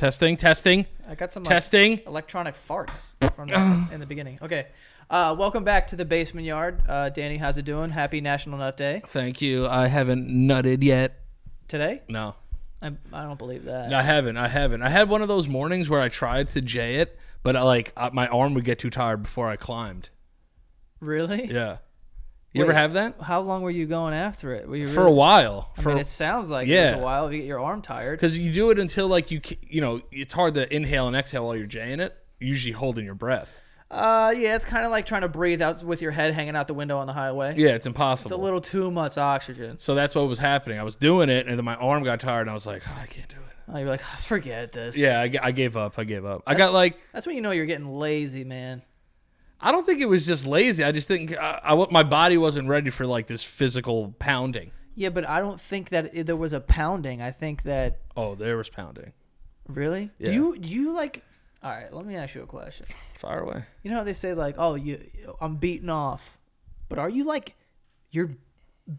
Testing. I got some testing electronic farts from in the beginning. Okay. Welcome back to the Basement Yard. Danny, how's it doing? Happy National Nut Day. Thank you. I haven't nutted yet. Today? No. I don't believe that. No, I haven't. I had one of those mornings where I tried to jay it, but my arm would get too tired before I climbed. Really? Yeah. You ever have that? How long were you going after it? Were you really... For a while. I mean, it sounds like it was a while. You get your arm tired. Because you do it until, like, you know, it's hard to inhale and exhale while you're jaying it. You're usually holding your breath. Yeah, it's kind of like trying to breathe out with your head hanging out the window on the highway. Yeah, it's impossible. It's a little too much oxygen. So that's what was happening. I was doing it, and then my arm got tired, and I was like, oh, I can't do it. Oh, you're like, oh, forget this. Yeah, I gave up. I got like... That's when you know you're getting lazy, man. I don't think it was just lazy. I just think my body wasn't ready for like this physical pounding. Yeah, but I don't think that there was a pounding. I think that... Oh, there was pounding. Really? Yeah. Do you like... All right, let me ask you a question. Fire away. You know how they say like, oh, I'm beating off. But are you like... You're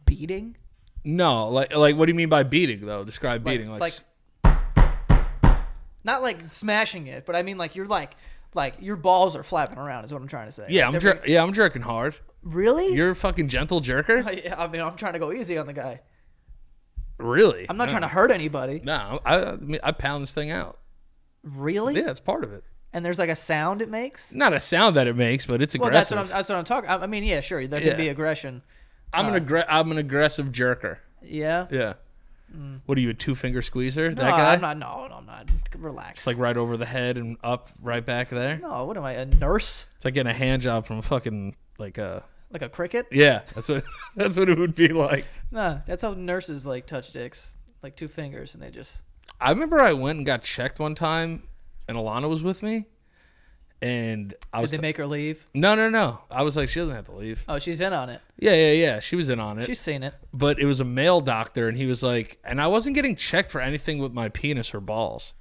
beating? No. Like what do you mean by beating, though? Describe beating. Like not like smashing it, but I mean like you're like... Like, your balls are flapping around is what I'm trying to say. Yeah, like, I'm jerking hard. Really? You're a fucking gentle jerker? I mean, I'm trying to go easy on the guy. Really? I'm not trying to hurt anybody. No, I pound this thing out. Really? Yeah, that's part of it. And there's like a sound it makes? Not a sound that it makes, but it's aggressive. Well, that's what I'm talking about. I mean, yeah, sure, there could be aggression. I'm an aggressive jerker. Yeah? Yeah. What are you, a two-finger squeezer? No, that guy? I'm not. No, I'm not. Relax. It's like right over the head and up, right back there. No, what am I, a nurse? It's like getting a hand job from a fucking like a cricket. Yeah, that's what it would be like. Nah, that's how nurses like touch dicks, like two fingers, and they just. I remember I went and got checked one time, and Alana was with me, and did they make her leave? No. I was like, she doesn't have to leave. Oh, she's in on it. Yeah. She was in on it. She's seen it. But it was a male doctor, and he was like, and I wasn't getting checked for anything with my penis or balls.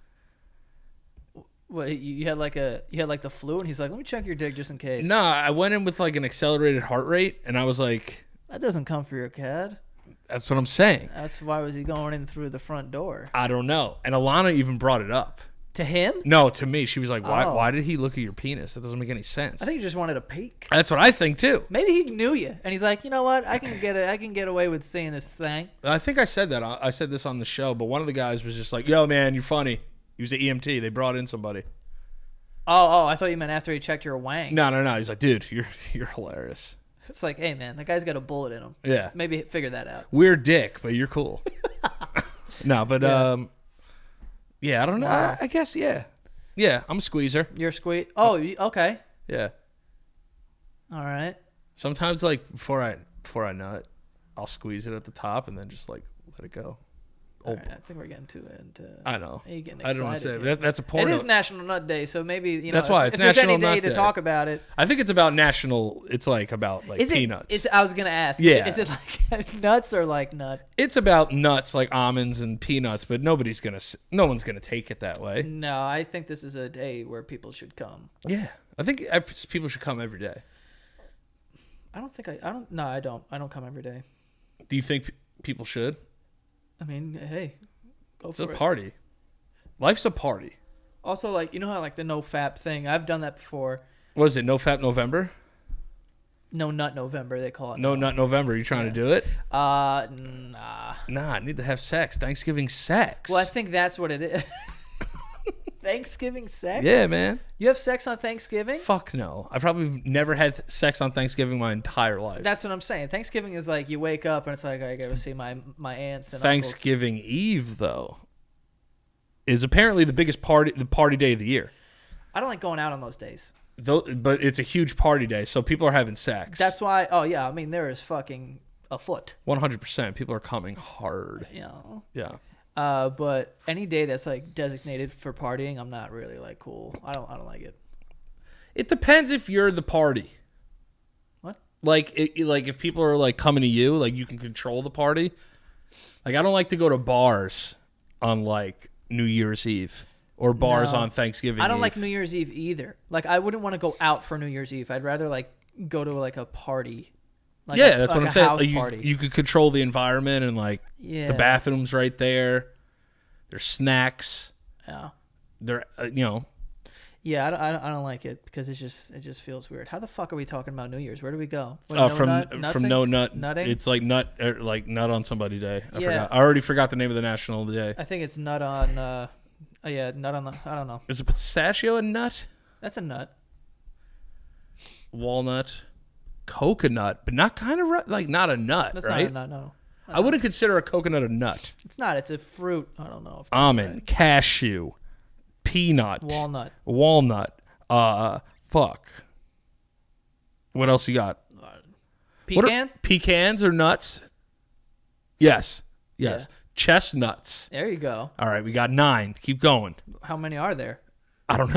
What, you had like the flu, and he's like, let me check your dick just in case. No, I went in with like an accelerated heart rate, and I was like, that doesn't come for your CAD. That's what I'm saying. That's why was he going in through the front door? I don't know. And Alana even brought it up. To him? No, to me. She was like, why did he look at your penis? That doesn't make any sense. I think he just wanted a peek. That's what I think, too. Maybe he knew you. And he's like, you know what? I can get away with seeing this thing. I think I said that. I said this on the show, but one of the guys was just like, yo, man, you're funny. He was an EMT. They brought in somebody. Oh, I thought you meant after he checked your wang. No. He's like, dude, you're hilarious. It's like, hey, man, that guy's got a bullet in him. Yeah. Maybe figure that out. Weird dick, but you're cool. No, but... Yeah. Yeah, I don't know. Wow. I guess, yeah. Yeah, I'm a squeezer. You're a squeeze. Oh, okay. Yeah. All right. Sometimes, like, before I nut, I'll squeeze it at the top and then just, like, let it go. All right, I think we're getting too into... I know. You're getting excited. I don't want to say that's a porno. It is National Nut Day, so maybe, you know... That's why. It's National Nut Day. If there's any day to talk about it. I think it's about national... It's, like, about, like, peanuts. I was going to ask. Yeah. Is it like, nuts or, like, nut? It's about nuts, like almonds and peanuts, but no one's going to take it that way. No, I think this is a day where people should come. Yeah. I think people should come every day. I don't think I don't come every day. Do you think people should? I mean, hey, go for it. It's a party. Life's a party. Also, like, you know how, like, the no-fap thing? I've done that before. What is it, no-fap November? No-nut November, they call it. No-nut November. You trying to do it? Nah. Nah, I need to have sex. Thanksgiving sex. Well, I think that's what it is. Thanksgiving sex? Yeah, man. You have sex on Thanksgiving? Fuck no. I probably never had sex on Thanksgiving my entire life. That's what I'm saying. Thanksgiving is like you wake up and it's like, I gotta see my aunts and Thanksgiving uncles. Eve, though, is apparently the biggest party, the party day of the year. I don't like going out on those days. Though, but it's a huge party day, so people are having sex. That's why, oh yeah, I mean, there is fucking a foot. 100%. People are coming hard. You know. Yeah. But any day that's like designated for partying, I'm not really like cool. I don't like it. It depends if you're the party. What? Like, like if people are like coming to you, like you can control the party. Like I don't like to go to bars on like New Year's Eve or bars on Thanksgiving. I don't like New Year's Eve either. Like I wouldn't want to go out for New Year's Eve. I'd rather like go to like a party. Like yeah, that's like what I'm saying. Like you could control the environment and like the bathroom's right there. There's snacks. Yeah. they're you know. Yeah, I don't like it because it just feels weird. How the fuck are we talking about New Year's? Where do we go? What, no nut. It's like nut on somebody day. I forgot. I already forgot the name of the national day. I think it's nut on. Nut on the. I don't know. Is a pistachio a nut? That's a nut. Walnut, coconut, but not kind of like not a nut. That's right? Not a nut. No. I wouldn't consider a coconut a nut. It's not. It's a fruit. I don't know. If almond, right. Cashew. Peanut, walnut. Fuck. What else you got? Pecan? Pecans are nuts. Yes. Yeah. Chestnuts. There you go. All right, we got 9. Keep going. How many are there? I don't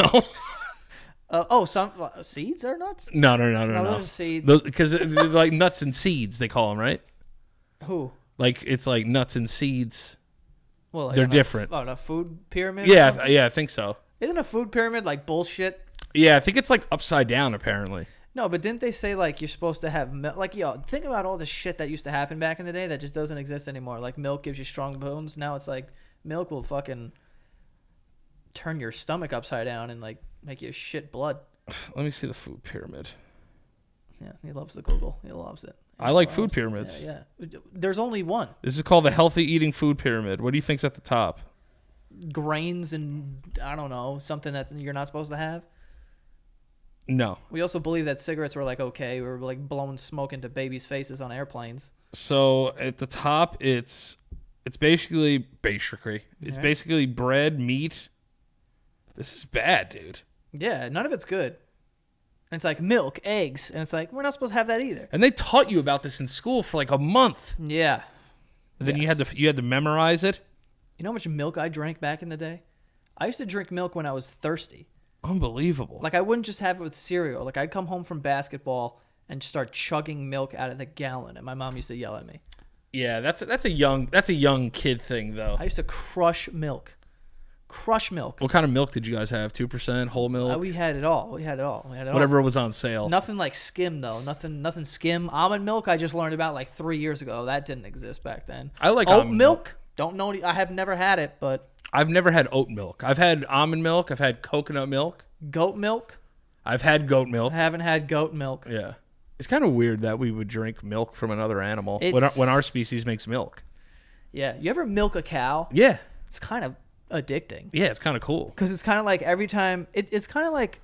know. Some seeds are nuts. No. Those are seeds. Because like nuts and seeds, they call them, right? Who? Like it's like nuts and seeds. Well, like they're different. A food pyramid? Yeah, I think so. Isn't a food pyramid like bullshit? Yeah, I think it's like upside down apparently. No, but didn't they say like you're supposed to have milk? Like, yo, think about all the shit that used to happen back in the day that just doesn't exist anymore. Like milk gives you strong bones. Now it's like milk will fucking turn your stomach upside down and like make you shit blood. Let me see the food pyramid. Yeah, he loves the Google. He loves it. I like food pyramids. Yeah. There's only one. This is called the healthy eating food pyramid. What do you think's at the top? Grains and, I don't know, something that you're not supposed to have? No. We also believe that cigarettes were like okay. We were like blowing smoke into babies' faces on airplanes. So at the top, it's basically. It's basically bread, meat. This is bad, dude. Yeah, none of it's good. And it's like milk, eggs, and it's like, we're not supposed to have that either. And they taught you about this in school for like a month. Yeah. And then you had to memorize it. You know how much milk I drank back in the day? I used to drink milk when I was thirsty. Unbelievable. Like I wouldn't just have it with cereal. Like I'd come home from basketball and start chugging milk out of the gallon, and my mom used to yell at me. Yeah, that's a young kid thing though. I used to crush milk. What kind of milk did you guys have? 2% whole milk? We had it all. Whatever was on sale. Nothing like skim though. Nothing skim. Almond milk I just learned about like 3 years ago. That didn't exist back then. I like oat milk. Don't know. I have never had it, but I've never had oat milk. I've had almond milk. I've had coconut milk. Goat milk. I've had goat milk. I haven't had goat milk. Yeah, it's kind of weird that we would drink milk from another animal when our species makes milk. Yeah, you ever milk a cow? Yeah, it's kind of addicting. Yeah, it's kind of cool because it's kind of like every time it's kind of like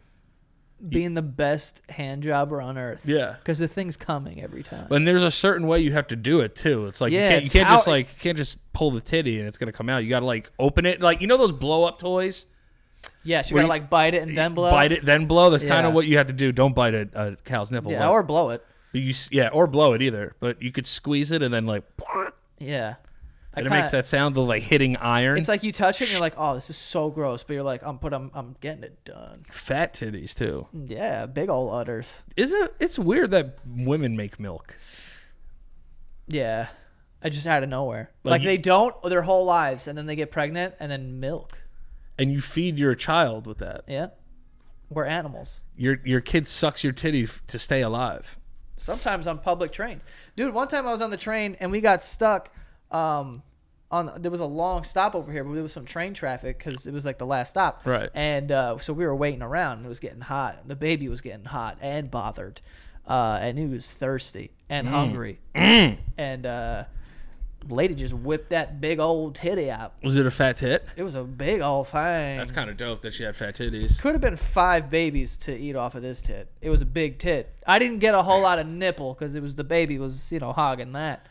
being the best hand jobber on earth. Yeah, because the thing's coming every time, and there's a certain way you have to do it too. It's like, yeah, you can't just pull the titty and it's gonna come out. You gotta like open it, like, you know those blow up toys? Yes, you gotta like bite it and then blow. That's kind of what you have to do. Don't bite a cow's nipple. Yeah, or blow it. Or blow it either, but you could squeeze it and then like, yeah. And it makes that sound of like hitting iron. It's like you touch it and you're like, oh, this is so gross. But you're like, I'm getting it done. Fat titties too. Yeah, big old udders. It's weird that women make milk. Yeah, I just out of nowhere. Like they don't their whole lives, and then they get pregnant, and then milk. And you feed your child with that. Yeah, we're animals. Your kid sucks your titty to stay alive. Sometimes on public trains, dude. One time I was on the train and we got stuck. There was a long stop over here, but there was some train traffic because it was like the last stop. Right. And so we were waiting around, and it was getting hot. The baby was getting hot and bothered, and he was thirsty and hungry. And lady just whipped that big old titty out. Was it a fat tit? It was a big old thing. That's kind of dope that she had fat titties. Could have been 5 babies to eat off of this tit. It was a big tit. I didn't get a whole lot of nipple because it was the baby was, you know, hogging that.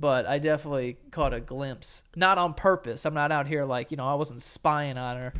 But I definitely caught a glimpse. Not on purpose. I'm not out here like, you know, I wasn't spying on her.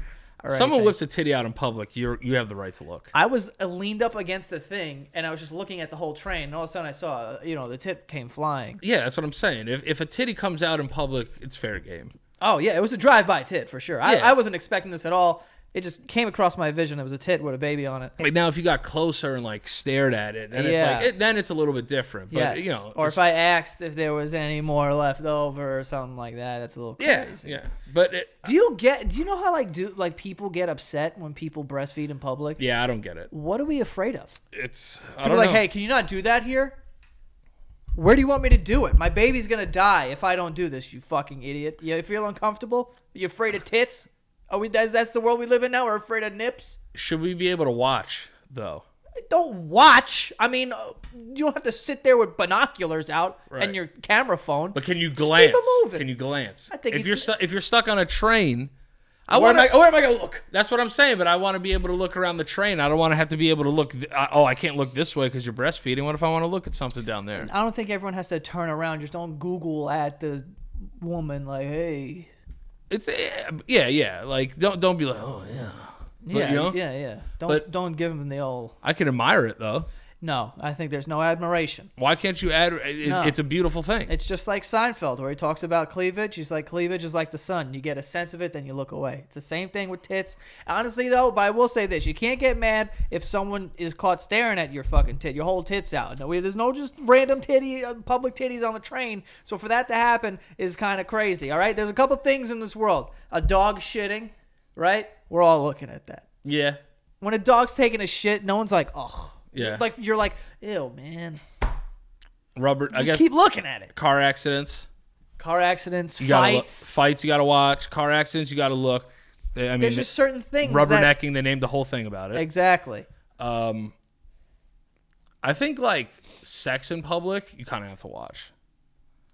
Someone whips a titty out in public, you have the right to look. I was leaned up against the thing, and I was just looking at the whole train, and all of a sudden I saw, you know, the tit came flying. Yeah, that's what I'm saying. If a titty comes out in public, it's fair game. Oh, yeah, it was a drive-by tit for sure. Yeah. I wasn't expecting this at all. It just came across my vision. It was a tit with a baby on it. Like now, if you got closer and like stared at it, then it's like then it's a little bit different. But yes. You know, or if I asked if there was any more left over or something like that, that's a little crazy. Yeah. But do you know how like people get upset when people breastfeed in public? Yeah, I don't get it. What are we afraid of? I don't know. Hey, can you not do that here? Where do you want me to do it? My baby's gonna die if I don't do this. You fucking idiot. You feel uncomfortable? Are you afraid of tits? Are we? That's the world we live in now. We're afraid of nips. Should we be able to watch though? Don't watch. I mean, you don't have to sit there with binoculars out and your camera phone. But can you glance? Just keep it moving. Can you glance? I think if you're stuck on a train, where am I gonna look? That's what I'm saying. But I want to be able to look around the train. I don't want to have to be able to look. Oh, I can't look this way because you're breastfeeding. What if I want to look at something down there? I don't think everyone has to turn around. Just don't Google at the woman like, hey. It's yeah. Like don't be like, oh yeah. But, yeah, you know? Yeah. Don't give them the old. I can admire it though. No, I think there's no admiration. Why can't you It's a beautiful thing. It's just like Seinfeld, where he talks about cleavage. He's like, cleavage is like the sun. You get a sense of it, then you look away. It's the same thing with tits. Honestly, though, but I will say this: you can't get mad if someone is caught staring at your fucking tit, your whole tits out. No, there's no just random titty, public titties on the train. So for that to happen is kind of crazy. All right, there's a couple things in this world: a dog shitting, right? We're all looking at that. Yeah. When a dog's taking a shit, no one's like, oh. Yeah. Like, you're like, ew, man. Robert, I guess, keep looking at it. Car accidents. Car accidents, fights. Fights you got to watch. Car accidents you got to look. I mean, there's just certain things. Rubbernecking, they named the whole thing about it. Exactly. I think, like, sex in public, you kind of have to watch.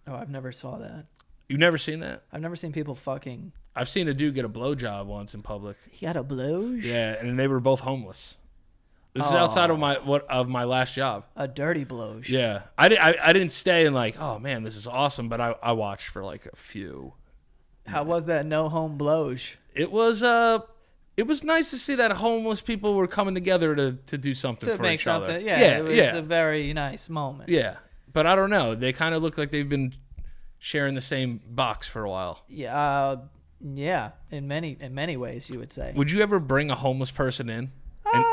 Oh, I've never saw that. You've never seen that? I've never seen people fucking... I've seen a dude get a blowjob once in public. He got a blowjob? Yeah, and they were both homeless. This is outside of my last job. A dirty blowjob. Yeah, I didn't stay and like, oh man, this is awesome. But I watched for like a few. How was that no home blowjob? It was nice to see that homeless people were coming together to do something for each other. Yeah, it was a very nice moment. Yeah, but I don't know. They kind of look like they've been sharing the same box for a while. Yeah. Yeah, in many ways, you would say. Would you ever bring a homeless person in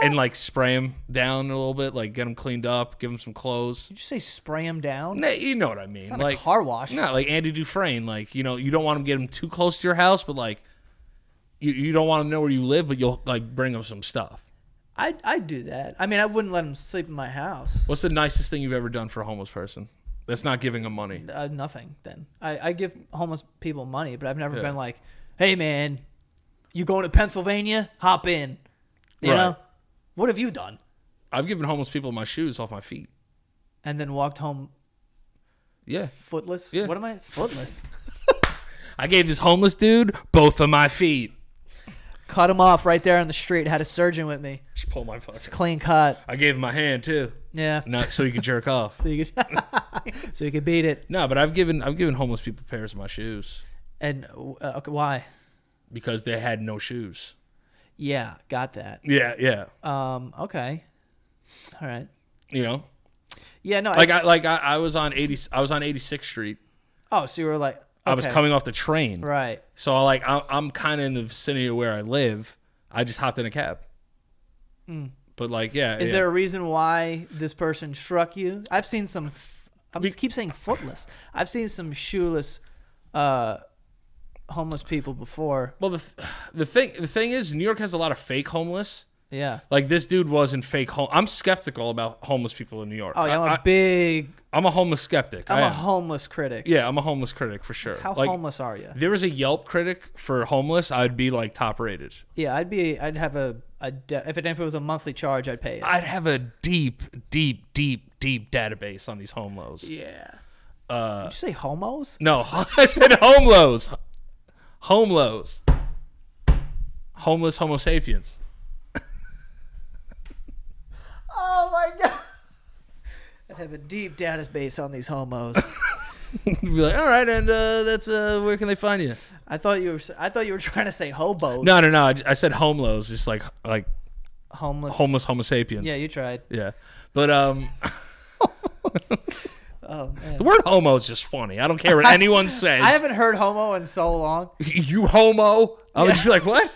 and like spray him down a little bit, like get him cleaned up, give him some clothes? Did you say spray him down? No, you know what I mean. It's not like a car wash. No, like Andy Dufresne. Like, you know, you don't want him to get him too close to your house, but like you don't want him to know where you live, but you'll like bring him some stuff. I'd do that. I mean, I wouldn't let him sleep in my house. What's the nicest thing you've ever done for a homeless person? That's not giving them money. Nothing, then. I give homeless people money, but I've never been like, hey, man, you going to Pennsylvania? Hop in. You know? What have you done? I've given homeless people my shoes off my feet. And then walked home footless? Yeah. What am I? Footless. I gave this homeless dude both of my feet. Cut him off right there on the street. Had a surgeon with me. Just pull my fucking. It's clean cut. I gave him my hand too. Yeah. Not so you could jerk off. so you could beat it. No, but I've given homeless people pairs of my shoes. And why? Because they had no shoes. Yeah, got that. Yeah. Okay. All right. You know. Yeah. No. Like I was on 80. I was on 86th Street. Oh, so you were like. Okay. I was coming off the train. Right. So I'm kind of in the vicinity of where I live. I just hopped in a cab. Mm. But like, yeah. Is there a reason why this person struck you? I've seen some, I keep saying footless. I've seen some shoeless homeless people before. Well, the thing is, New York has a lot of fake homeless. Yeah. Like this dude wasn't fake home. I'm skeptical about homeless people in New York. Oh, yeah, I'm a homeless skeptic. I'm a homeless critic. Yeah, I'm a homeless critic for sure. How like, homeless are you? If there was a Yelp critic for homeless, I'd be like top rated. Yeah, I'd have if it was a monthly charge, I'd pay it. I'd have a deep database on these homelos. Yeah. Did you say homos? No, I said homelos. Homelos. Homeless homo sapiens. Oh my God! I'd have a deep database on these homos. You'd be like, all right, and that's where can they find you? I thought you were trying to say hobos. No. I said homelos, just like homeless homo sapiens. Yeah, you tried. Yeah, but oh, man. The word homo is just funny. I don't care what anyone says. I haven't heard homo in so long. You homo? I would just be like, what?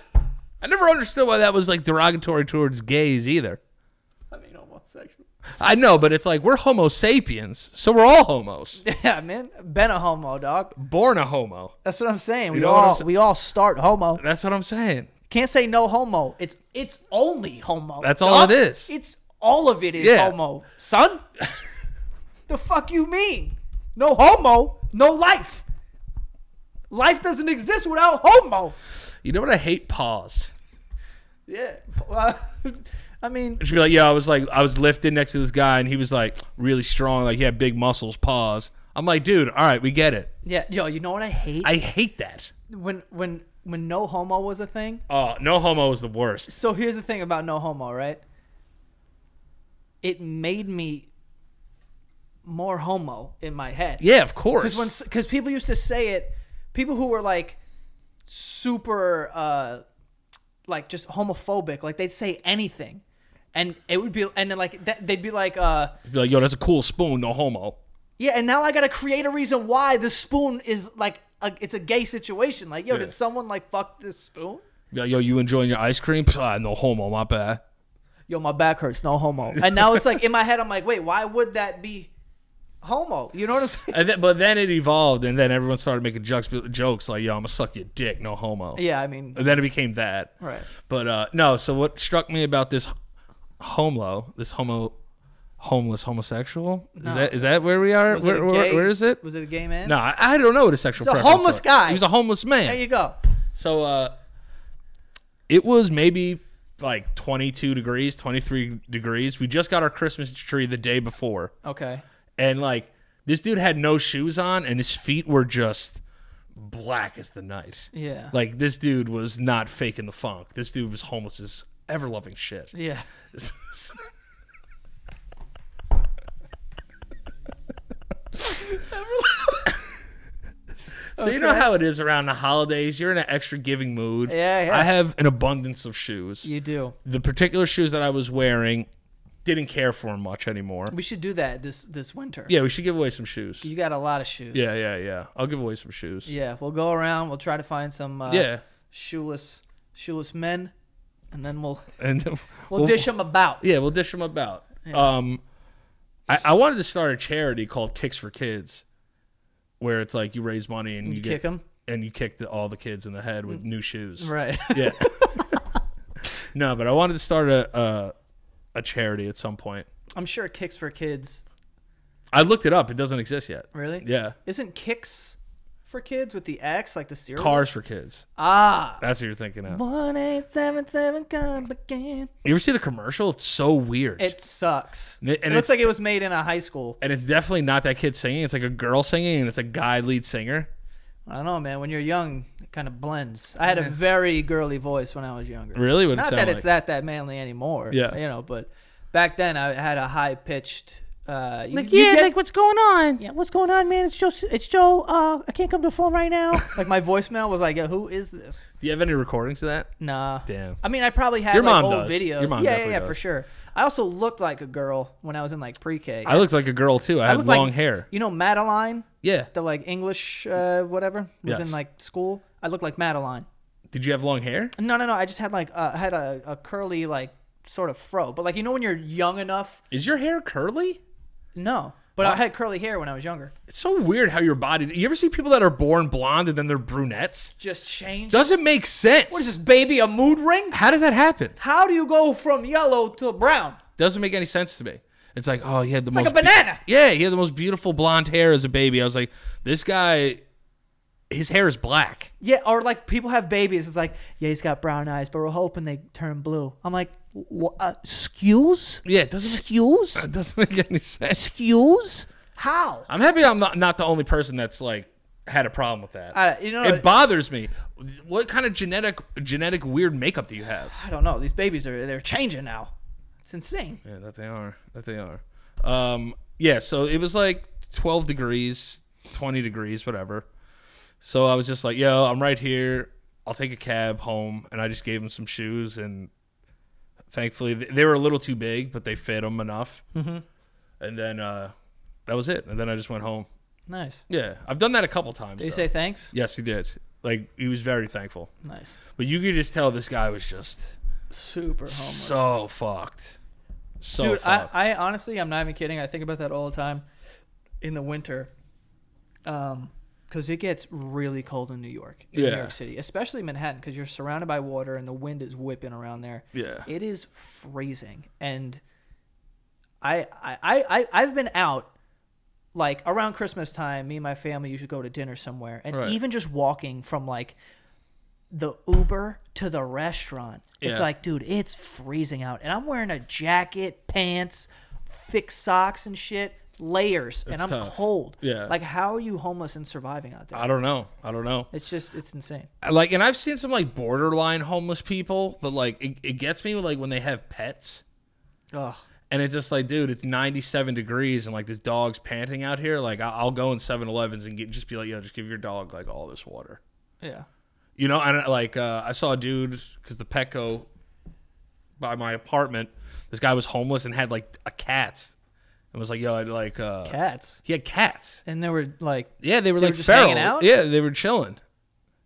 I never understood why that was like derogatory towards gays either. I know, but it's like we're homo sapiens, so we're all homos. Yeah, man. Been a homo, dog. Born a homo. That's what I'm saying. We all start homo. That's what I'm saying. Can't say no homo. It's only homo. That's dog. All it is. It's all of it is homo. Son? The fuck you mean? No homo, no life. Life doesn't exist without homo. You know what I hate? Pause. Yeah. I mean, it should be like, yo, I was lifting next to this guy and he was like really strong, like he had big muscles. Pause. I'm like, dude, all right, we get it. Yeah, yo, you know what I hate? I hate that. When no homo was a thing. Oh, no homo was the worst. So here's the thing about no homo, right? It made me more homo in my head. Yeah, of course. Because people used to say it, people who were like super, like just homophobic, like they'd say anything, and it would be, and then like they'd be like, yo, that's a cool spoon, no homo. Yeah, and now I gotta create a reason why the spoon is like, it's a gay situation. Like, yo, yeah. Did someone like fuck this spoon? Yeah, yo, you enjoying your ice cream? No homo, my bad. Yo, my back hurts, no homo. And now it's like in my head, I'm like, wait, why would that be homo? You know what I'm saying? And then, but then it evolved, and then everyone started making jokes like, yo, I'm gonna suck your dick, no homo. Yeah, I mean. And then it became that. Right. But no, so what struck me about this homelo, this homeless homosexual? No. Is that where we are? Where is it? Was it a gay man? No, I don't know what his sexual preference was. He's a homeless guy. He was a homeless man. There you go. So it was maybe like 22 degrees, 23 degrees. We just got our Christmas tree the day before. Okay. And like this dude had no shoes on and his feet were just black as the night. Yeah. Like this dude was not faking the funk. This dude was homeless as ever loving shit. Yeah. So okay. You know how it is around the holidays. You're in an extra giving mood. Yeah, yeah. I have an abundance of shoes. You do. The particular shoes that I was wearing, didn't care for them much anymore. We should do that this winter. Yeah, we should give away some shoes. You got a lot of shoes. Yeah, yeah, yeah. I'll give away some shoes. Yeah, we'll go around. We'll try to find some shoeless men, and then we'll dish them about. Yeah, we'll dish them about. Yeah. I wanted to start a charity called Kicks for Kids, where it's like you raise money and you kick them, and you kick all the kids in the head with new shoes. Right. Yeah. No, but I wanted to start a charity at some point. I'm sure Kicks for Kids. I looked it up. It doesn't exist yet. Really? Yeah. Isn't Kicks for Kids with the X like the cereal? Cars for Kids. Ah. That's what you're thinking of. 1877 come again. You ever see the commercial? It's so weird. It sucks. It looks like it was made in a high school. And it's definitely not that kid singing. It's like a girl singing and it's a guy lead singer. I don't know, man. When you're young, it kind of blends. I had a very girly voice when I was younger. Really? What not that like? It's that manly anymore. Yeah. You know, but back then I had a high pitched. Like yeah, like what's going on? Yeah, what's going on, man? It's Joe. I can't come to the phone right now. Like my voicemail was like, yeah, who is this? Do you have any recordings of that? Nah. Damn. I mean, I probably had like old videos. Your mom yeah, does. For sure. I also looked like a girl when I was in like pre-K. I looked like a girl too. I had long hair. You know Madeline? Yeah. The like English whatever was in like school. I looked like Madeline. Did you have long hair? No. I just had like I had a curly like sort of fro. But like you know when you're young enough. Is your hair curly? No. But wow. I had curly hair when I was younger. It's so weird how your body... You ever see people that are born blonde and then they're brunettes? Just change. Doesn't make sense. What is this, baby, a mood ring? How does that happen? How do you go from yellow to brown? Doesn't make any sense to me. It's like, oh, he had the most... It's like a banana. Yeah, he had the most beautiful blonde hair as a baby. I was like, this guy... His hair is black. Yeah, or like people have babies. It's like, yeah, he's got brown eyes, but we're hoping they turn blue. I'm like, excuse? Yeah, it doesn't. Excuse? It doesn't make any sense. Excuse? How? I'm happy I'm not the only person that's like had a problem with that. You know, it bothers me. What kind of genetic weird makeup do you have? I don't know. These babies they're changing now. It's insane. Yeah, that they are. That they are. Yeah. So it was like 12 degrees, 20 degrees, whatever. So I was just like, yo, I'm right here. I'll take a cab home. And I just gave him some shoes. And thankfully, they were a little too big, but they fit him enough. Mm-hmm. And then that was it. And then I just went home. Nice. Yeah. I've done that a couple times. Did he say thanks? Yes, he did. Like, he was very thankful. Nice. But you could just tell this guy was just super homeless. So fucked. So dude, fucked. I honestly, I'm not even kidding. I think about that all the time in the winter. Because it gets really cold in New York, New York City, especially Manhattan, because you're surrounded by water and the wind is whipping around there. Yeah, it is freezing, and I've been out like around Christmas time. Me and my family usually go to dinner somewhere, and even just walking from like the Uber to the restaurant. Yeah. It's like, dude, it's freezing out. And I'm wearing a jacket, pants, thick socks and shit, layers, and I'm cold. Yeah. Like, how are you homeless and surviving out there? I don't know. I don't know. It's just, it's insane. Like, and I've seen some like borderline homeless people, but like, it gets me like when they have pets. Ugh. And it's just like, dude, it's 97 degrees and like this dog's panting out here. Like, I'll go in 7-Elevens and just be like, yo, just give your dog like all this water. Yeah. You know, and like I saw a dude, because the Petco by my apartment, this guy was homeless and had like a cat. And was like, yo, I'd like cats. He had cats. And they were like, yeah, they were like just feral. Hanging out? Yeah, they were chilling.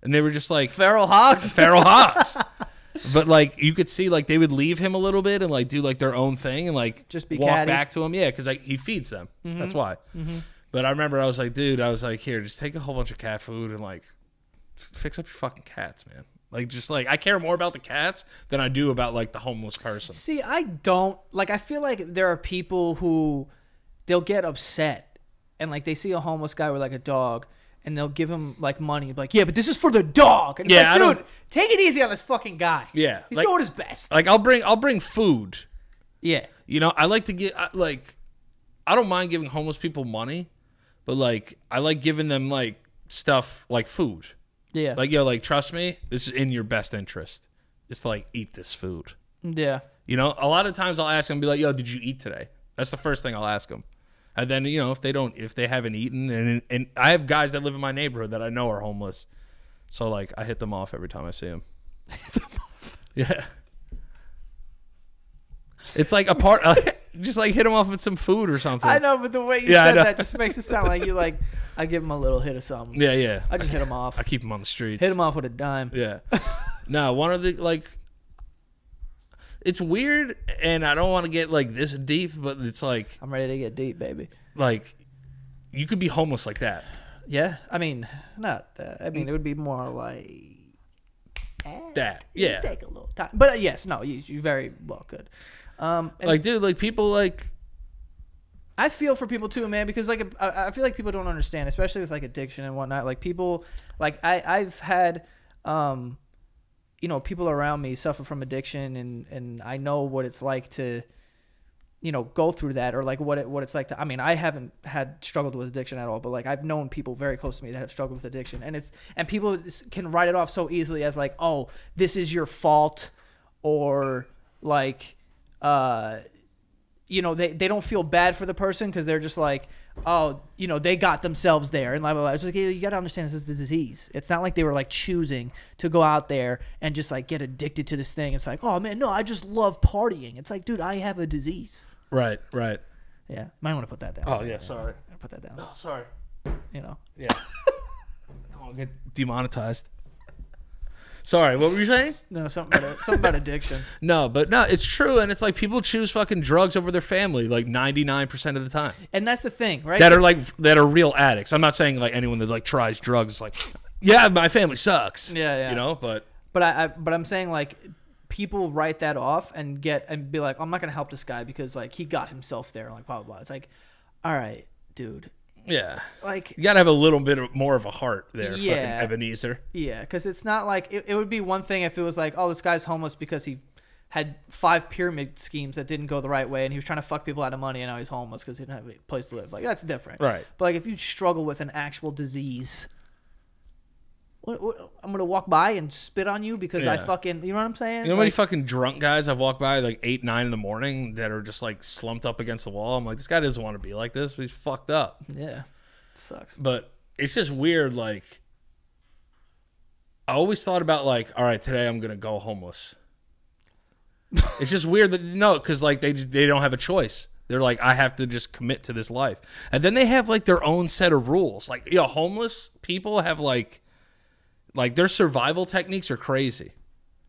And they were just like feral hogs. Feral hogs. But like you could see like they would leave him a little bit and like do like their own thing and like just be walk catty. Back to him. Yeah, because like he feeds them. Mm-hmm. That's why. Mm-hmm. But I remember I was like, dude, I was like, here, just take a whole bunch of cat food and like fix up your fucking cats, man. Like, just like, I care more about the cats than I do about like the homeless person. See, I don't like, I feel like there are people who they'll get upset and like they see a homeless guy with like a dog and they'll give him like money, like, yeah, but this is for the dog. And yeah, like, dude, take it easy on this fucking guy. Yeah, he's like, doing his best. Like, I'll bring food. Yeah, you know, I like to get like, I don't mind giving homeless people money, but like I like giving them like stuff like food. Yeah. Like, yo, like, trust me, this is in your best interest. It's to, like, eat this food. Yeah. You know, a lot of times I'll ask them, be like, yo, did you eat today? That's the first thing I'll ask them. And then, you know, if they haven't eaten, and I have guys that live in my neighborhood that I know are homeless. So, like, I hit them off every time I see them. Hit them off? Yeah. It's like a part, just like hit them off with some food or something. I know, but the way you said that just makes it sound like you like, I give him a little hit of something. Yeah, yeah. I just hit him off. I keep him on the streets. Hit him off with a dime. Yeah. No, one of the, like, it's weird, and I don't want to get, like, this deep, but it's like. I'm ready to get deep, baby. Like, you could be homeless like that. Yeah. I mean, not that. I mean, it would be more like. That. Yeah. Take a little time. But, yes, no, you very well could. Like, dude, like, people, like. I feel for people too, man, because like I feel like people don't understand, especially with like addiction and whatnot. Like people, like I've had, you know, people around me suffer from addiction, and I know what it's like to, you know, go through that, or like what it's like to. I mean, I haven't struggled with addiction at all, but like I've known people very close to me that have struggled with addiction, and people can write it off so easily as like, oh, this is your fault, or like, you know, they don't feel bad for the person because they're just like, oh, you know, they got themselves there. And blah, blah, blah. It's like, you got to understand this is the disease. It's not like they were like choosing to go out there and just like get addicted to this thing. It's like, oh, man, no, I just love partying. It's like, dude, I have a disease. Right, right. Yeah. Might want to put that down. Oh, yeah, sorry. I put that down. Oh, sorry. You know. Yeah. I don't want to get demonetized. Sorry, what were you saying? No, something about addiction. No, but no, it's true, and it's like people choose fucking drugs over their family like 99% of the time. And that's the thing, right? That are real addicts. I'm not saying like anyone that like tries drugs is like, yeah, my family sucks. Yeah, yeah. You know, but I'm saying like people write that off and be like, I'm not gonna help this guy because like he got himself there, like blah blah blah. It's like, all right, dude. Yeah, like you gotta have a little bit more of a heart there, yeah, fucking Ebenezer. Yeah, because it's not like it would be one thing if it was like, oh, this guy's homeless because he had 5 pyramid schemes that didn't go the right way, and he was trying to fuck people out of money, and now he's homeless because he didn't have a place to live. Like that's different, right? But like if you struggle with an actual disease, what, I'm gonna walk by and spit on you because I fucking, you know what I'm saying? You know how many fucking drunk guys I've walked by like 8, 9 in the morning that are just like slumped up against the wall. I'm like, this guy doesn't want to be like this. But he's fucked up. Yeah, it sucks. But it's just weird. Like, I always thought about like, all right, today I'm gonna go homeless. It's just weird that no, because like they don't have a choice. They're like, I have to just commit to this life, and then they have like their own set of rules. Like, you know, homeless people have like. Like, their survival techniques are crazy.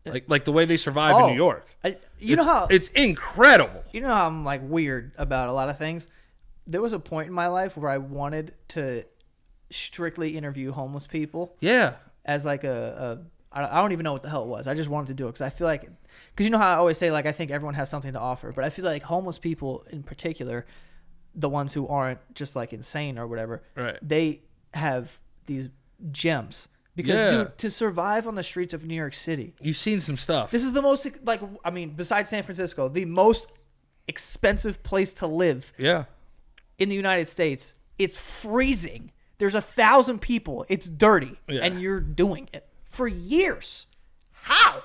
Like the way they survive in New York. It's incredible. You know how I'm, like, weird about a lot of things? There was a point in my life where I wanted to strictly interview homeless people. Yeah. As, like, I don't even know what the hell it was. I just wanted to do it because I feel like, because you know how I always say, like, I think everyone has something to offer. But I feel like homeless people in particular, the ones who aren't just, like, insane or whatever, right. They have these gems Because, dude, to survive on the streets of New York City. You've seen some stuff. This is the most, like, I mean, besides San Francisco, the most expensive place to live in the United States. It's freezing. There's 1,000 people. It's dirty. Yeah. And you're doing it for years. How?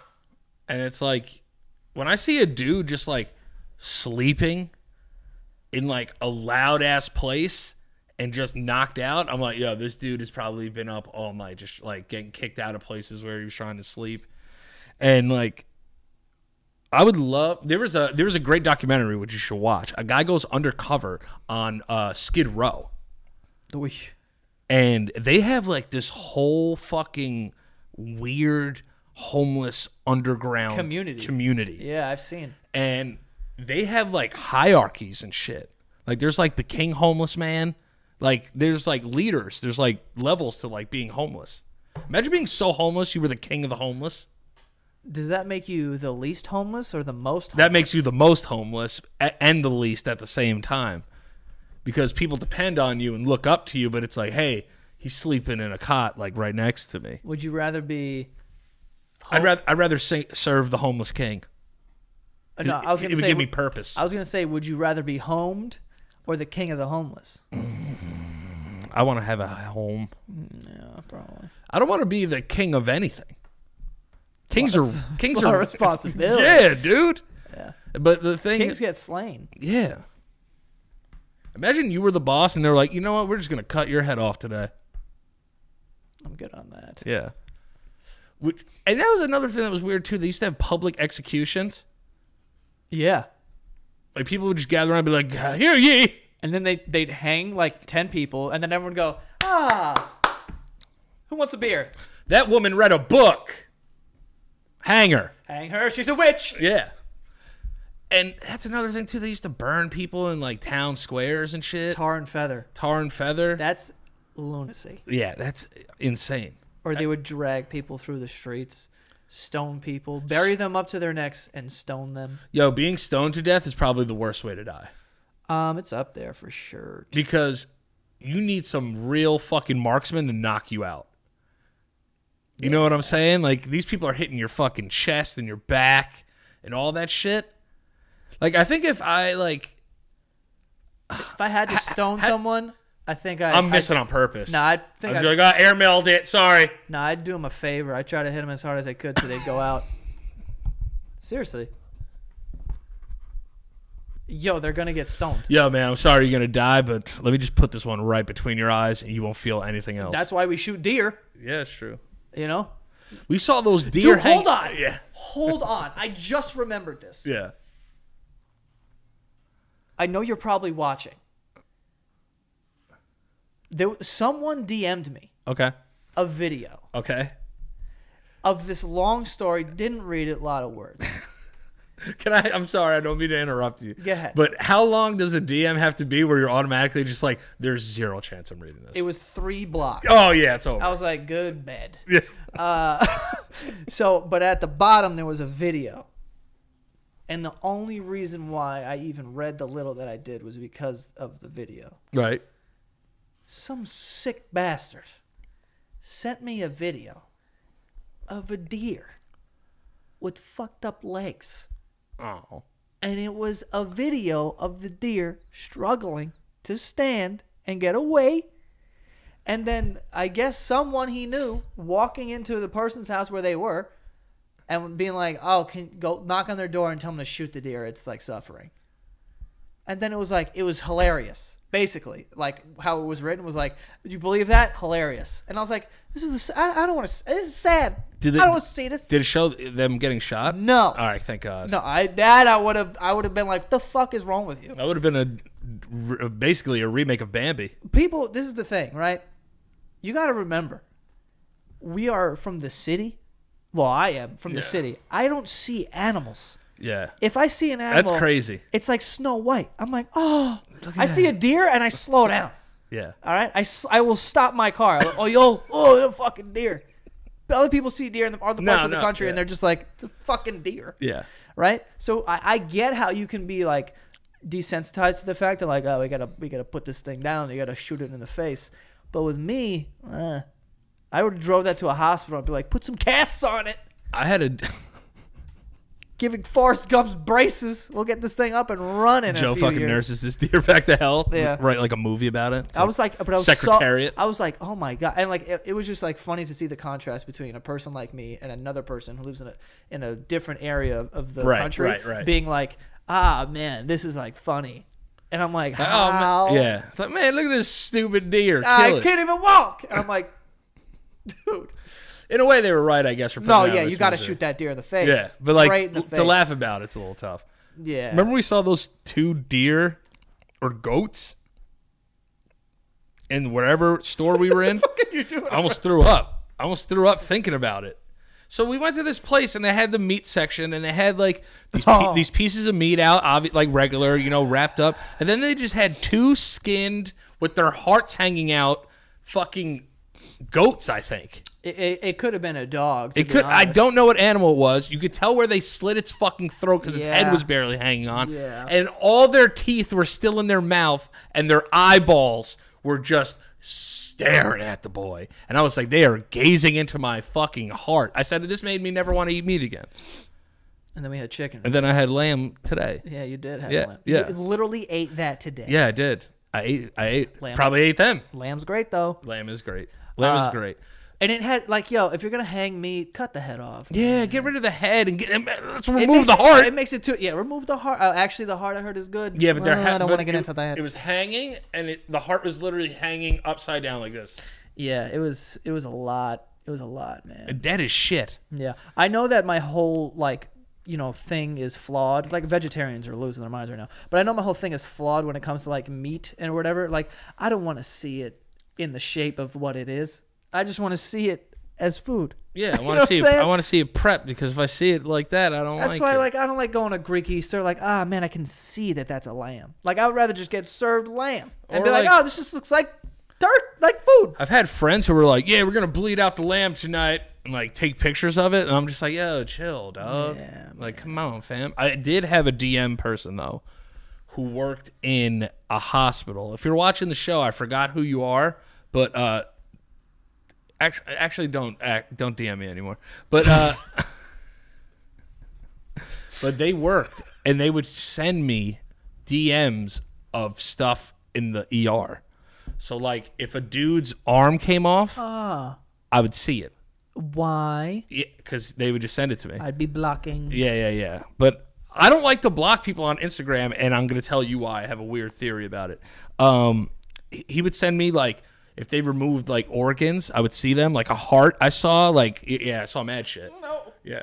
And it's like, when I see a dude just, like, sleeping in, like, a loud-ass place and just knocked out, I'm like, yo, this dude has probably been up all night, just like getting kicked out of places where he was trying to sleep. And like, I would love, there was a great documentary which you should watch. A guy goes undercover on Skid Row. And they have like this whole fucking weird homeless underground community. Yeah, I've seen. And they have like hierarchies and shit. Like there's like the king homeless man. Like, there's, like, leaders. There's, like, levels to, like, being homeless. Imagine being so homeless you were the king of the homeless. Does that make you the least homeless or the most homeless? That makes you the most homeless and the least at the same time. Because people depend on you and look up to you, but it's like, hey, he's sleeping in a cot, like, right next to me. Would you rather be... I'd rather serve the homeless king. No, I was gonna say, it would give me purpose. I was going to say, would you rather be homed or the king of the homeless? I want to have a home. Yeah, probably. I don't want to be the king of anything. Kings are responsibility. Yeah, dude. Yeah. But the thing is, kings get slain. Yeah. Imagine you were the boss and they're like, you know what? We're just gonna cut your head off today. I'm good on that. Yeah. Which, and that was another thing that was weird too. They used to have public executions. Yeah. Like people would just gather around and be like, "Hear ye." And then they'd hang like 10 people, and then everyone would go, ah, who wants a beer? That woman read a book. Hang her. Hang her. She's a witch. Yeah. And that's another thing, too. They used to burn people in, like, town squares and shit. Tar and feather. Tar and feather. That's lunacy. Yeah, that's insane. Or they would drag people through the streets, stone people, bury them up to their necks, and stone them. Yo, being stoned to death is probably the worst way to die. It's up there for sure. Because you need some real fucking marksman to knock you out. You know what I'm saying? Like, these people are hitting your fucking chest and your back and all that shit. Like, I think if I, like... If I had to stone someone, I think I... I'm missing on purpose. No, I think I'd be like, I airmailed it, sorry. No, I'd do them a favor. I'd try to hit them as hard as I could so they'd go out. Seriously. Yo, they're going to get stoned. Yo, man, I'm sorry you're going to die, but let me just put this one right between your eyes and you won't feel anything else. That's why we shoot deer. Yeah, it's true. You know? We saw those deer. Dude, hold on. Yeah. Hold on. I just remembered this. Yeah. I know you're probably watching. Someone DM'd me. Okay. A video. Okay. Of this long story. Didn't read it. A lot of words. Can I? I'm sorry. I don't mean to interrupt you. Go ahead. But how long does a DM have to be where you're automatically just like, there's zero chance I'm reading this? It was 3 blocks. Oh, yeah. It's over. I was like, good bed. Yeah. So, but at the bottom, there was a video. And the only reason why I even read the little that I did was because of the video. Right. Some sick bastard sent me a video of a deer with fucked up legs. Oh. And it was a video of the deer struggling to stand and get away. And then I guess someone he knew walking into the person's house where they were and being like, oh, can go knock on their door and tell them to shoot the deer. It's like suffering. And then it was like, it was hilarious. Basically, like how it was written was like, "Did you believe that? Hilarious." And I was like, "This is I don't want to. This is sad. I don't want to see this." Did it show them getting shot? No. All right, thank God. No, I would have been like, "The fuck is wrong with you?" That would have been a basically a remake of Bambi. People, this is the thing, right? You got to remember, we are from the city. Well, I am from the city. I don't see animals. Yeah. If I see an animal, that's crazy. It's like Snow White. I'm like, oh, I see a deer and I slow down. Yeah. All right. I will stop my car. Like, oh, yo, oh, a fucking deer. But other people see deer in other parts of the country and they're just like, it's a fucking deer. Yeah. Right. So I get how you can be like desensitized to the fact that like, oh, we gotta put this thing down. You gotta shoot it in the face. But with me, I would have drove that to a hospital. I'd be like, put some casts on it. I had a... Giving Forrest Gump's braces. We'll get this thing up and running. Joe fucking nurses this deer back to health. Yeah. Write like a movie about it. I was like, but I was Secretariat. I was like, oh my God. And like, it was just like funny to see the contrast between a person like me and another person who lives in a different area of the country being like, ah, man, this is like funny. And I'm like, how? Oh, yeah. It's like, man, look at this stupid deer. I can't even walk. And I'm like, dude. In a way, they were right, I guess. For no, yeah, you got to shoot that deer in the face. Yeah, but like right in the face. To laugh about, it's a little tough. Yeah. Remember we saw those two deer or goats in whatever store we were in? What the fuck are you doing? I almost threw up. I almost threw up thinking about it. So we went to this place, and they had the meat section, and they had like these pieces of meat out, like regular, you know, wrapped up. And then they just had two skinned, with their hearts hanging out, fucking goats, I think. It could have been a dog. It could. I don't know what animal it was. You could tell where they slit its fucking throat because its head was barely hanging on. Yeah. And all their teeth were still in their mouth, and their eyeballs were just staring at the boy. And I was like, they are gazing into my fucking heart. I said, this made me never want to eat meat again. And then we had chicken. And then I had lamb today. Yeah, you did have lamb. Yeah. You literally ate that today. Yeah, I did. I ate lamb. Probably ate them. Lamb's great, though. Lamb is great. Lamb is great. And it had, like, yo, if you're going to hang meat, cut the head off. Yeah, get rid of the head and let's remove the heart. It makes it too, yeah, remove the heart. Oh, actually, the heart I heard is good. Yeah, but well, I don't want to get into that. It was hanging, and the heart was literally hanging upside down like this. Yeah, it was a lot. It was a lot, man. Dead as shit. Yeah. I know that my whole, like, you know, thing is flawed. Like, vegetarians are losing their minds right now. But I know my whole thing is flawed when it comes to, like, meat and whatever. Like, I don't want to see it in the shape of what it is. I just want to see it as food. Yeah, I want to see it. I want to see it prep because if I see it like that, I don't like it. That's why, like, I don't like going to Greek Easter. Like, ah, man, I can see that that's a lamb. Like, I would rather just get served lamb and be like, oh, this just looks like dirt, like food. I've had friends who were like, yeah, we're gonna bleed out the lamb tonight and like take pictures of it, and I'm just like, yo, chill, dog. Yeah, like, come on, fam. I did have a DM person though, who worked in a hospital. If you're watching the show, I forgot who you are, but Actually, don't DM me anymore. But but they worked, and they would send me DMs of stuff in the ER. So like, if a dude's arm came off, I would see it. Why? Yeah, because they would just send it to me. I'd be blocking. Yeah. But I don't like to block people on Instagram, and I'm gonna tell you why. I have a weird theory about it. He would send me like, if they removed like organs, I would see them, like a heart. I saw like, yeah, I saw mad shit. No. Yeah.